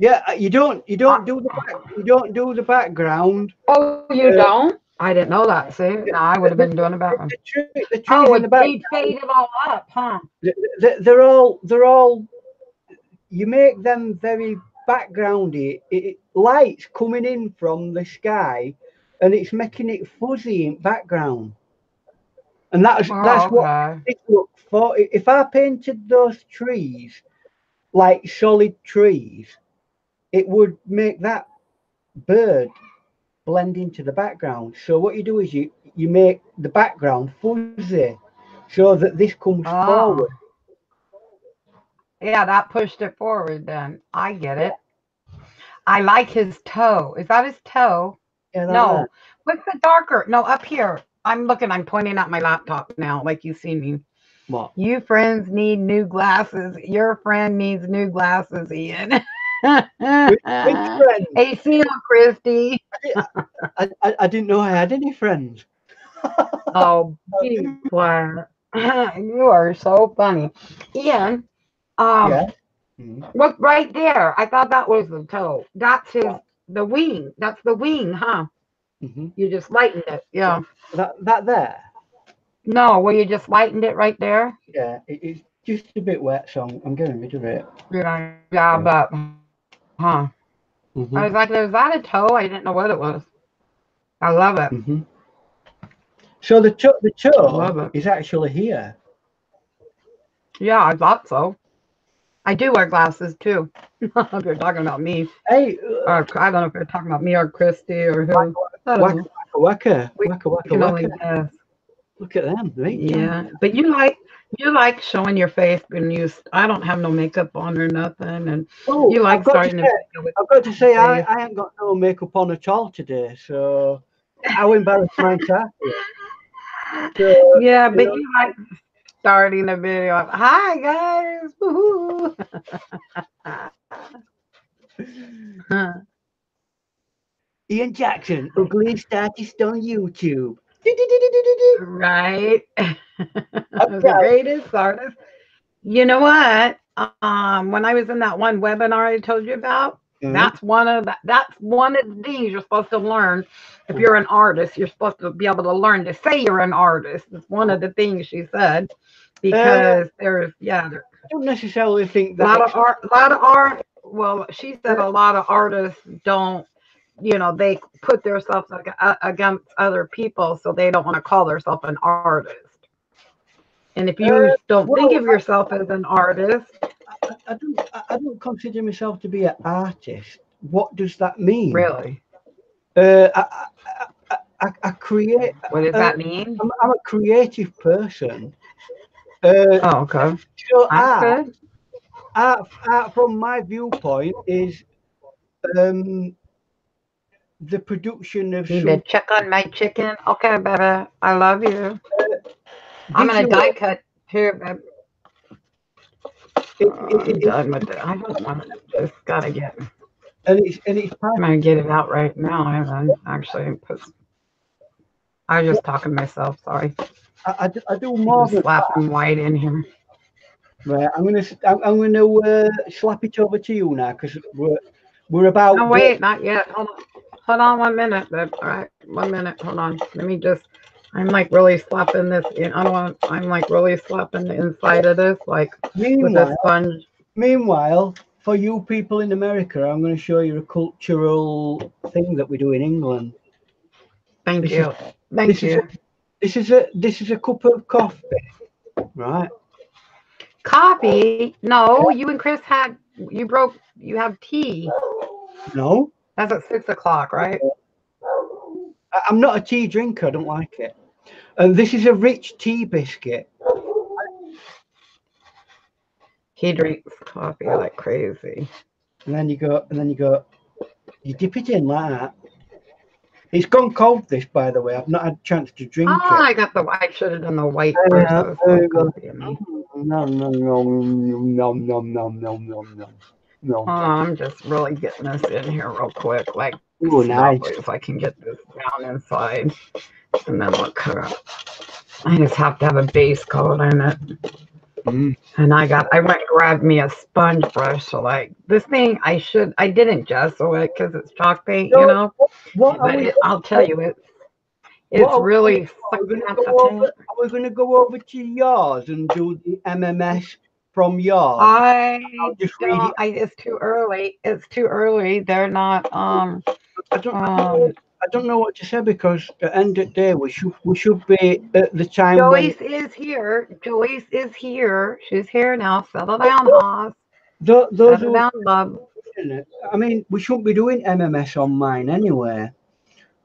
Yeah, you don't do the background. Oh, you don't? I didn't know that. See, now I would have been doing about them. The trees in the background, they fade it all up, huh? They're all you make them very backgroundy. Lights coming in from the sky. And it's making it fuzzy in background, and that's what it looked for. If I painted those trees like solid trees, it would make that bird blend into the background. So what you do is you make the background fuzzy, so that this comes forward. Yeah, that pushed it forward. Then I get it. I like his toe. Is that his toe? No, what's the darker? No, up here. I'm looking. I'm pointing at my laptop now, like you see me. What? You friends need new glasses. Your friend needs new glasses, Ian. Which friend? Hey, seal, Christy. I didn't know I had any friends. Oh, you are so funny, Ian. Look right there. I thought that was the toe. That's his. The wing. That's the wing, huh? You just lightened it. Yeah. That there? No, well, you just lightened it right there? Yeah. It's just a bit wet, so I'm getting rid of it. Yeah, yeah, but, huh. Mm-hmm. I was like, was that a toe? I didn't know what it was. I love it. Mm-hmm. So the toe is actually here. Yeah, I thought so. I do wear glasses too. If you're talking about me. Hey, or, I don't know if you're talking about me or Christy or who. Waka, waka, waka. Look at them. Right? Yeah, but you like showing your face when you. I don't have no makeup on or nothing, and oh, you like starting. I've got to say, I haven't got no makeup on at all today, so how embarrassed myself. So, yeah, but you like starting a video. Of, hi guys, woohoo! Huh. Ian Jackson, ugliest artist on YouTube. Right. The greatest artist. You know what? When I was in that one webinar I told you about, mm-hmm. that's one of the things you're supposed to learn. If you're an artist, you're supposed to be able to learn to say you're an artist. It's one of the things she said, because there's I don't necessarily think that a lot of art. Well, she said a lot of artists don't. You know, they put themselves against other people, so they don't want to call themselves an artist. And if you don't think of yourself as an artist, I don't consider myself to be an artist. What does that mean? Really? I create. What does that mean? I'm a creative person. Oh, okay. So art, from my viewpoint, is. The production of check on my chicken. Okay, baby, I love you. I'm gonna die cut here, baby. I don't want it. Just gotta get. I'm gonna get it out right now. I was just talking to myself. Sorry. I do more than slapping white in here. Right, I'm gonna slap it over to you now, because we're about. No, wait, not yet. Hold on. Hold on 1 minute, babe. All right, 1 minute. Hold on. Let me just. I'm like really slapping this. In. I don't want. I'm like really slapping the inside of this, like with a sponge. Meanwhile, for you people in America, I'm going to show you a cultural thing that we do in England. Thank you. This is a cup of coffee, right? Coffee? No, you and Chris had. You broke. You have tea. No. That's at 6 o'clock, right? I'm not a tea drinker. I don't like it. And this is a rich tea biscuit. He drinks coffee like crazy. And then you dip it in like that. It's gone cold, this, by the way. I've not had a chance to drink it. Oh, I should have done the white. No. No. Oh, I'm just really getting this in here real quick, like if I can get this down inside, and then look her up. I just have to have a base coat in it. Mm. And I went and grabbed me a sponge brush. So like this thing, I didn't gesso it because it's chalk paint, you know. I'll tell you, it's really fucking up the paint. Are we going to go over to yours and do the MMS? From y'all, it's too early. It's too early. They're not. I don't know what to say, because at the end of the day, we should be at the time. Joyce is here. Joyce is here. She's here now. Settle down, Oz. Settle down, love. I mean, we shouldn't be doing MMS on mine anyway.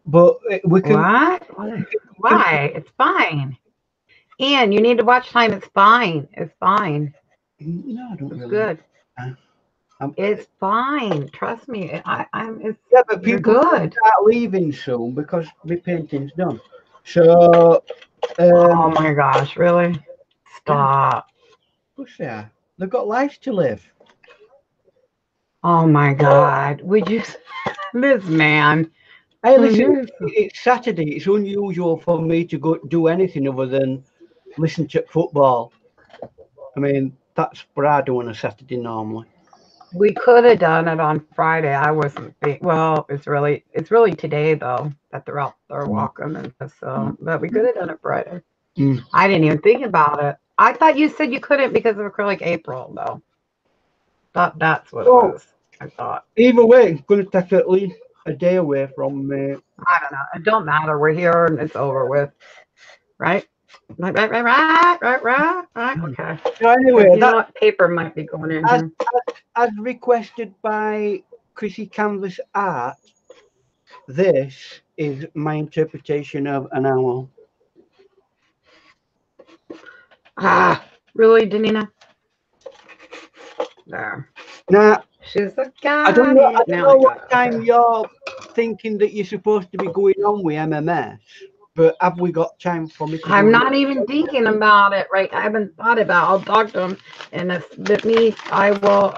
But we can. What? Why? It's fine. Ian, you need to watch time. It's fine. It's fine. No, I don't really. It's good. It's fine. Trust me. But people start leaving soon because the painting's done. So. Oh my gosh! Really? Stop. Yeah, they've got lives to live. Oh my God! Would you? This man. Hey, listen. It's Saturday. It's unusual for me to go do anything other than listen to football. I mean. That's what I do on a Saturday normally. We could have done it on Friday. I wasn't thinking. Well, it's really today though that they're out there walking, and so. But we could have done it Friday. Mm. I didn't even think about it. I thought you said you couldn't because of acrylic apron, though. That's what it was, I thought. Either way, it's going to take at least a day away from me. I don't know. It don't matter. We're here and it's over with. Right? Right. Okay. So anyway, you know what? Paper might be going in here. As requested by Chrissy Canvas Art, this is my interpretation of an owl. Ah, really, Danina? There. Now, she's the guy. I don't know what time you're thinking that you're supposed to be going on with MMS, but have we got time for me? I'm not even thinking about it, right? I haven't thought about it. I'll talk to him, and if me, I will.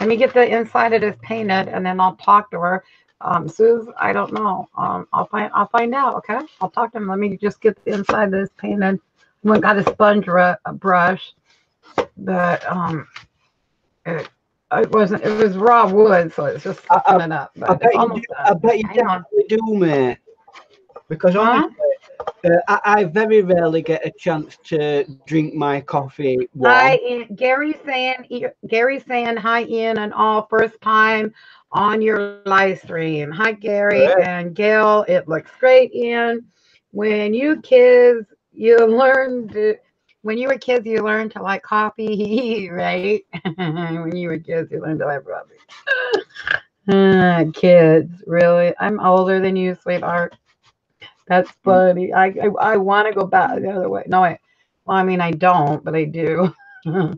Let me get the inside of this painted, and then I'll talk to her. Suze, I don't know. I'll find out. Okay, I'll talk to him. Let me just get the inside of this painted. I went got a sponge brush, but it wasn't. It was raw wood, so it's just coming up. But I bet you definitely do, mate. Because honestly, I very rarely get a chance to drink my coffee. Warm. Hi, Ian. Gary's saying hi, Ian, and all first time on your live stream. Hi, Gary and Gail. It looks great, Ian. When you kids. You learned when you were kids, you learned to like coffee, right? When you were kids, you learned to like coffee. Kids, really? I'm older than you, sweetheart. That's funny. I want to go back the other way. No, I don't, but I do. I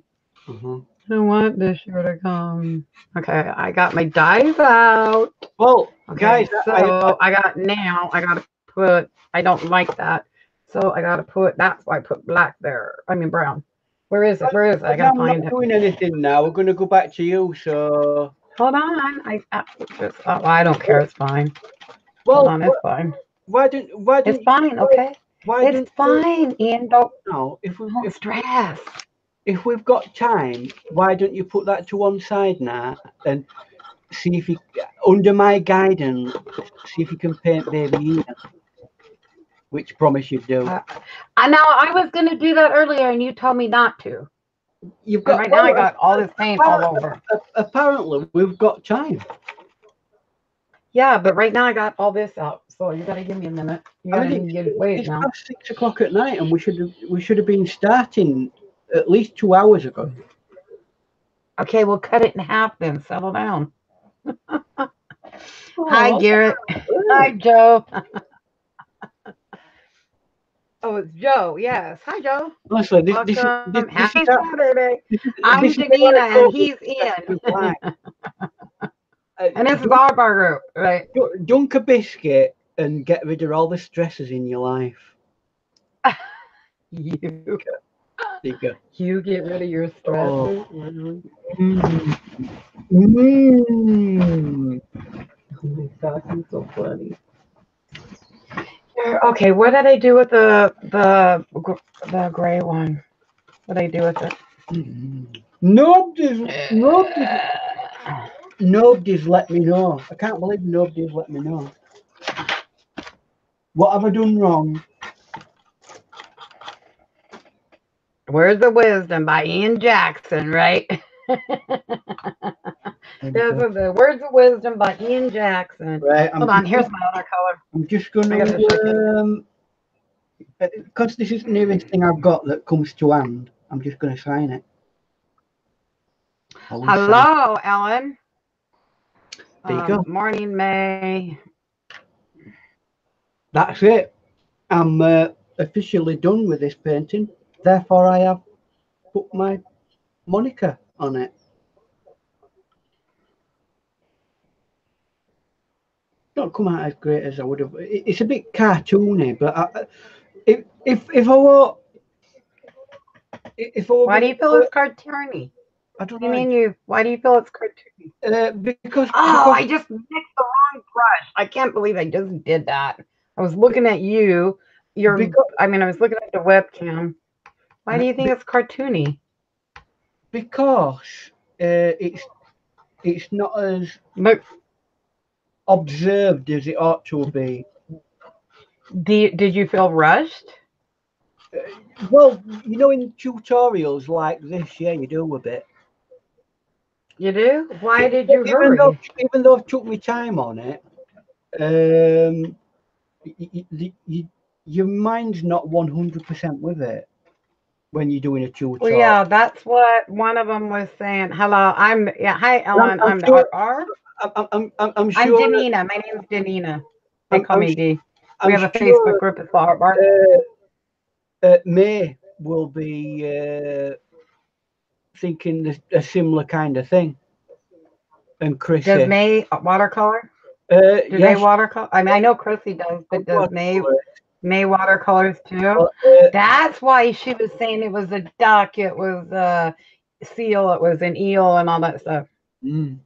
want this year to come. Okay, I got my dies out. Oh, okay, guys. So I don't like that. So I gotta put. That's why I put black there. I mean brown. Where is it? Where is it? I gotta find it. I'm not doing anything now. We're gonna go back to you. So hold on. I don't care. It's fine. Well, hold on. It's fine. Why don't it's fine. Okay. It's fine. Ian, don't. No. If stress. If we've got time, why don't you put that to one side now and see if you, under my guidance, see if you can paint Baby Ian. Which promise you do? I know I was going to do that earlier, and you told me not to. You've got right now. I got all this paint all over. Apparently, we've got time. Yeah, but right now I got all this out, so you got to give me a minute. You got to get it. Wait, it's now past 6 o'clock at night, and we should have been starting at least 2 hours ago. Okay, we'll cut it in half then. Settle down. Hi, Garrett. Hi, Joe. Oh, it's Joe. Yes. Hi, Joe. Honestly, this happy Saturday. I'm Danina, and he's Ian. And this is our bar group, right? Dunk a biscuit and get rid of all the stresses in your life. You get rid of your stresses. Oh. That's so funny. Okay, what did I do with the gray one? What did I do with it? Nobody's let me know. I can't believe nobody's let me know. What have I done wrong? Where's the Wisdom by Ian Jackson, right? Those are the words of wisdom by Ian Jackson. Right, Hold on, here's my other color. I'm just going to, because this is the nearest thing I've got that comes to hand, I'm just going to sign it. Hello, Ellen. There you go. Morning, May. That's it. I'm officially done with this painting. Therefore, I have put my moniker on it. Not come out as great as I would have. It's a bit cartoony, but if I were, why do you feel it's cartoony? I don't know. You mean you? Why do you feel it's cartoony? Because I just mixed the wrong brush. I can't believe I just did that. I was looking at you. I was looking at the webcam. Why do you think it's cartoony? Because it's not as observed as it ought to be. Did you feel rushed? Well, you know, in tutorials like this, yeah, you do a bit. You do? Why did you hurry? Even though I've took my time on it, your mind's not 100% with it when you're doing a tutorial. Well, yeah, that's what one of them was saying. Hello, hi Ellen. I'm sure, I'm sure. I'm Danina. My name's Danina. They call me D. We have a Facebook group at Bar. May will be thinking a similar kind of thing. And Chrissy. Does May watercolor? Do yes. May watercolor? I mean, I know Chrissy does, but does May watercolors too? That's why she was saying it was a duck, it was a seal, it was an eel, and all that stuff. Mm.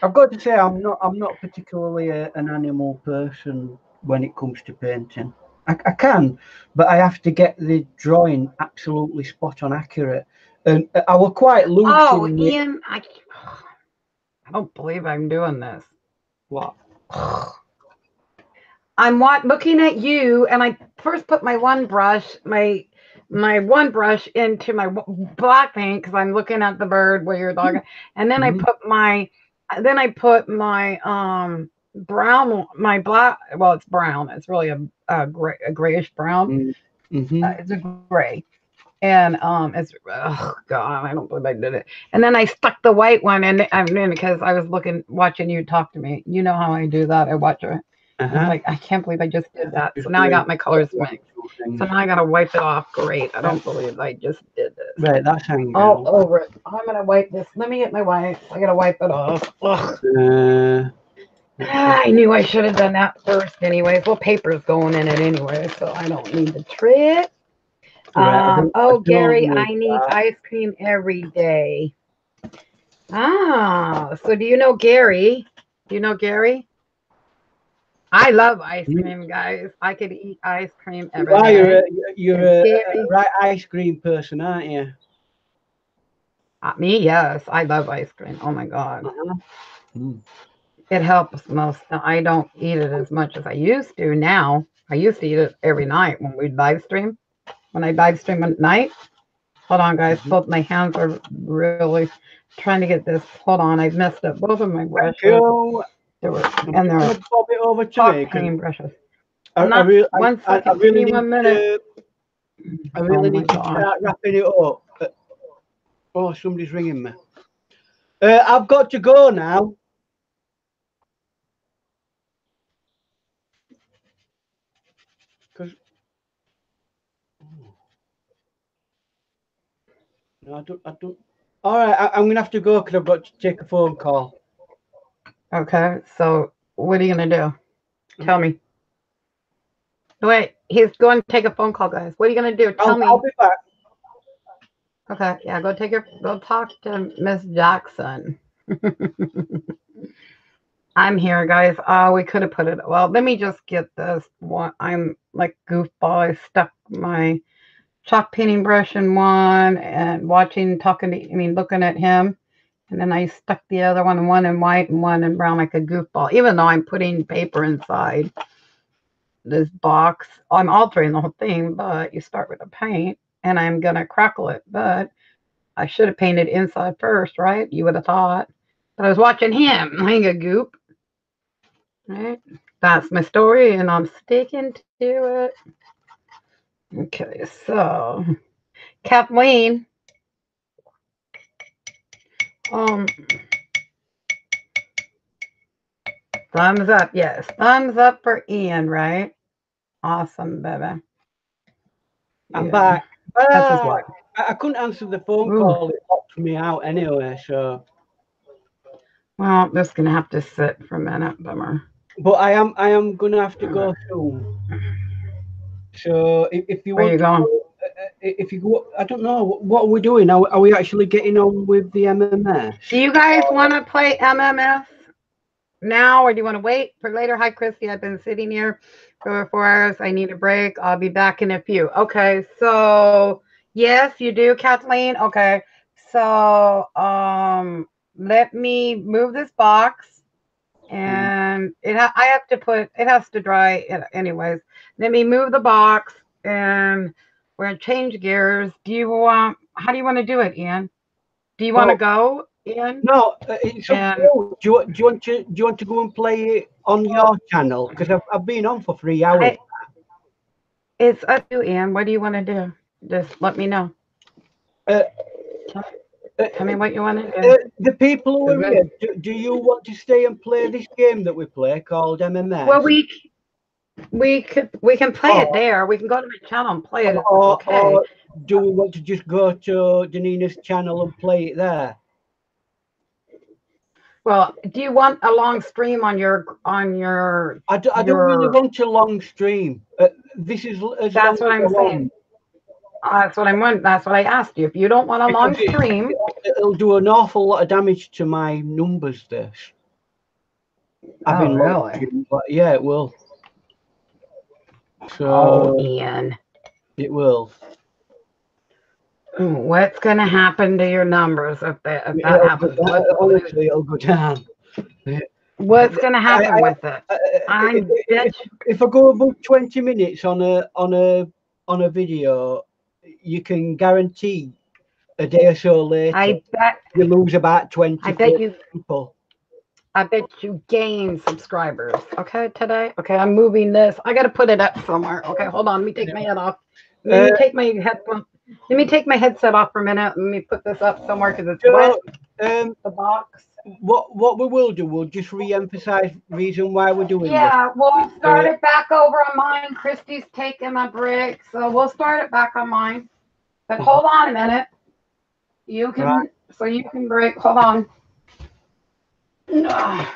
I've got to say, I'm not particularly an animal person when it comes to painting. I can, but I have to get the drawing absolutely spot on accurate, and I were quite loose. Oh, in Ian, I don't believe I'm doing this. What? I'm looking at you, and I first put my one brush, my one brush into my black paint because I'm looking at the bird where you're talking, and then I put my. Then I put my brown, my black. Well, it's brown. It's really a grayish brown. Mm-hmm. It's a gray, and it's oh god, I don't believe I did it. And then I stuck the white one in. I mean, because I was watching you talk to me. You know how I do that. I watch it. I'm like, I can't believe I just did that. So now I got my colors mixed. So now I gotta wipe it off. Great. I don't believe I just did this. Right, that's hanging all over it. I'm gonna wipe this. Let me get my wipe. I gotta wipe it off. I knew I should have done that first, anyways. Well, paper's going in it anyway, so I don't need the trick. Right, oh, Gary, I need ice cream every day. Ah, so do you know Gary? Do you know Gary? I love ice cream, guys. I could eat ice cream every day. You're a right ice cream person, aren't you? Me, yes. I love ice cream. Oh, my God. It helps most. I don't eat it as much as I used to now. I used to eat it every night when we'd live stream. When I live stream at night. Hold on, guys. Both my hands are really trying to get this. Hold on. I've messed up both of my brushes. There were pop it over to brushes. I really need 1 minute. I really need to start wrapping it up. Oh, somebody's ringing me. I've got to go now. No, I don't. All right, I'm gonna have to go because I've got to take a phone call. Okay, so what are you going to do? Tell me. Wait, he's going to take a phone call, guys. What are you going to do? Tell me. I'll be back. Okay, yeah, go talk to Miss Jackson. I'm here, guys. Oh, we could have put it. Well, let me just get this one. I'm like goofball. I stuck my chalk painting brush in one and looking at him. And then I stuck the other one in white and one in brown like a goofball. Even though I'm putting paper inside this box, I'm altering the whole thing, but you start with a paint and I'm going to crackle it. But I should have painted inside first, right? You would have thought. But I was watching him like a goop. Right? That's my story and I'm sticking to it. Okay, so Kathleen. Thumbs up, yes. Thumbs up for Ian, right? Awesome, baby. I'm back. That's his wife. I couldn't answer the phone call. It locked me out anyway, so. Well, this is gonna have to sit for a minute, bummer. But I am gonna have to go soon. So if you want, if you go, I don't know, what are we doing? Are we actually getting on with the MMS? Do you guys want to play MMS now, or do you want to wait for later? Hi, Christy. I've been sitting here for over 4 hours. I need a break. I'll be back in a few. Okay, so yes, you do, Kathleen. Okay, so let me move this box. and I have to put, it has to dry anyways. Let me move the box and we're going to change gears. Do you want, how do you want to do it, Ian? Do you want to go, Ian? No, it's up to you. Do you want to go and play it on your channel? Because I've been on for 3 hours. It's up to you, Ian. What do you want to do? Just let me know. Tell me what you want to do. The people who are here, do you want to stay and play this game that we play called MMS? Well, we can play it there. We can go to my channel and play it. Or do we want to just go to Danina's channel and play it there? Well, do you want a long stream on your I don't really want a long stream. This is that's what I'm saying. That's what I'm. That's what I asked you. If you don't want a long stream, it'll do an awful lot of damage to my numbers. This. I've been really, but yeah, it will. So Ian, it will. What's going to happen to your numbers if that happens? Honestly, it'll go down. What's going to happen with it? If I go above 20 minutes on a video, you can guarantee a day or so later you lose about 20 people. I bet you gain subscribers. Okay, today. Okay, I'm moving this. I got to put it up somewhere. Okay, hold on. Let me take my head off. Let me take my headphones. Let me take my headset off for a minute. Let me put this up somewhere because it's wet. The box. What we will do, we'll just re-emphasize reason why we're doing this. We'll start it back over on mine. Christy's taking a break, so we'll start it back on mine. But hold on a minute. You can, so you can break. Hold on. No.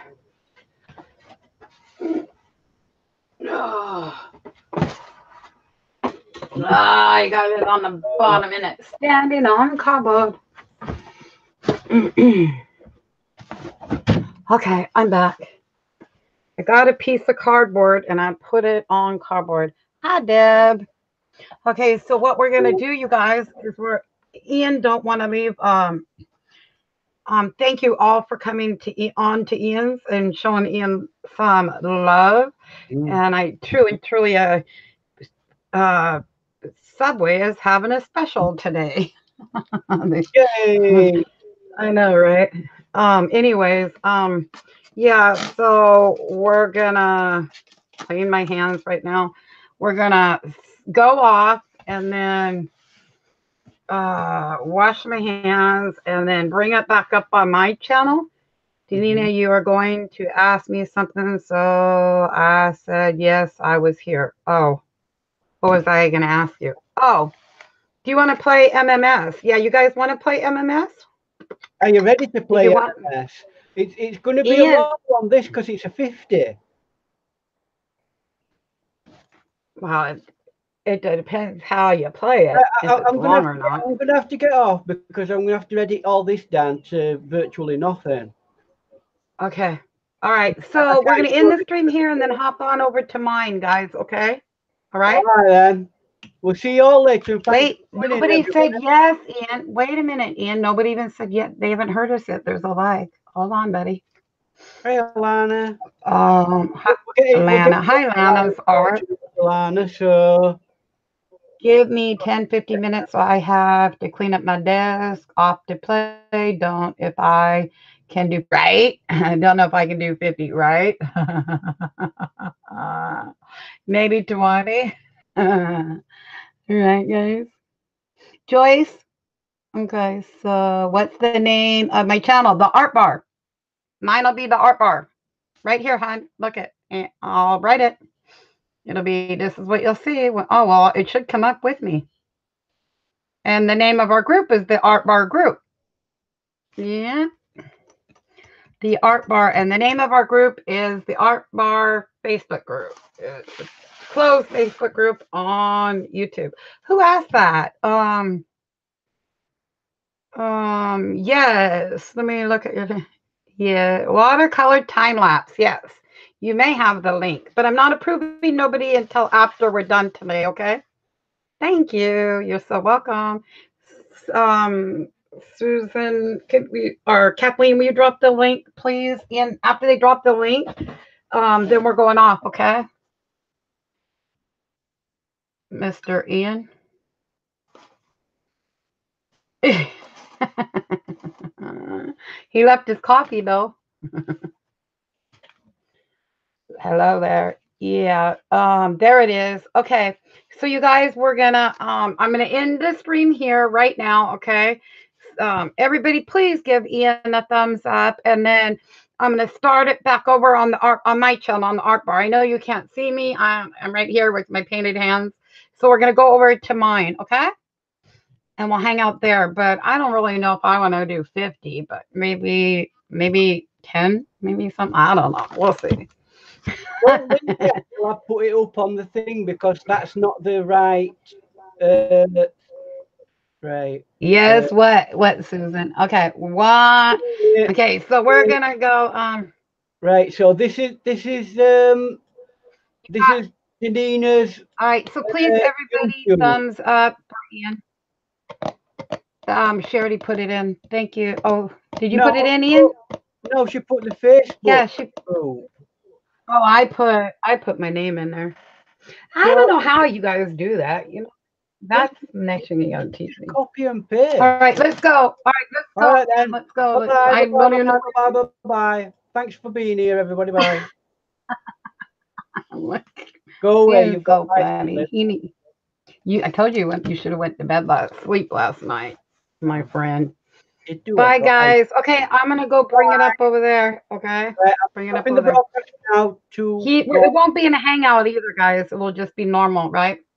I got it on the bottom in it. Standing on cardboard. Okay, I'm back. I got a piece of cardboard and I put it on cardboard. Hi, Deb. Okay, so what we're going to do, you guys, is Ian don't want to leave. Thank you all for coming on to Ian's and showing Ian some love. And I truly, Subway is having a special today. Yay! I know, right? Anyways, yeah, so we're gonna clean my hands right now. We're gonna go off and then wash my hands and then bring it back up on my channel. Danina, you are going to ask me something, so I said yes, I was here. Oh. What was I going to ask you? Oh, do you want to play MMS? Yeah, you guys want to play MMS? Are you ready to play MMS? It's going to be a lot on this because it's a 50. Well, it depends how you play it. I'm going to have to get off because I'm going to have to edit all this down to virtually nothing. Okay. All right. So we're going to end the stream here and then hop on over to mine, guys. Okay. All right. All right, then. We'll see you all later. Wait, nobody said yes, Ian. Wait a minute, Ian. Nobody even said yet. They haven't heard us yet. There's a lag. Hold on, buddy. Hey, Alana. Hi, Alana. Hi, Alana. Alright. Alana, sure. Give me 10, 50 minutes. So I have to clean up my desk, off to play. Don't if I can do right. I don't know if I can do 50, right? Maybe 20. Right, guys. Joyce. Okay, so what's the name of my channel? The Art Bar. Mine will be the Art Bar. Right here, hon. Look it. I'll write it. It'll be, this is what you'll see. Oh, well, it should come up with me. And the name of our group is the Art Bar Group. Yeah. The Art Bar, and the name of our group is the Art Bar Facebook group. It's a closed Facebook group on YouTube. Who asked that? Yes, let me look at your, watercolor time lapse. Yes, you may have the link, but I'm not approving nobody until after we're done today. Okay, thank you. You're so welcome. Susan, could we, or Kathleen, will you drop the link, please? And after they drop the link, then we're going off, okay? Mr. Ian. He left his coffee, though. Hello there. Yeah, there it is. Okay, so you guys, we're gonna, I'm gonna end the stream here right now, okay? Everybody, please give Ian a thumbs up, and then I'm gonna start it back over on the art, on my channel, on the art bar. I know you can't see me. I'm right here with my painted hands. So we're gonna go over to mine, okay? And we'll hang out there. But I don't really know if I want to do 50, but maybe 10, maybe something. I don't know. We'll see. Well, I put it up on the thing because that's not the right. Right. Yes. What, Susan? Okay. What? Okay. So we're gonna go. Right. So this is Danina's. All right. So please, everybody, YouTube. Thumbs up, Ian. She already put it in. Thank you. Oh, did you put it in, Ian? No, she put the Facebook. Yeah, she. Oh, I put my name in there. I don't know how you guys do that. You know, that's next thing you gotta teach me. Copy and paste. All right, let's go. All right, let's go. All right, then. Let's go. Bye bye. I love you. Bye. Thanks for being here, everybody. Bye. Go away. There you go, Gladys. I told you you should have went to bed last night, my friend. Bye, guys. Okay, I'm gonna go bring it up over there. Okay, I'll bring it up over there. Now it won't be in a hangout either, guys. It will just be normal, right?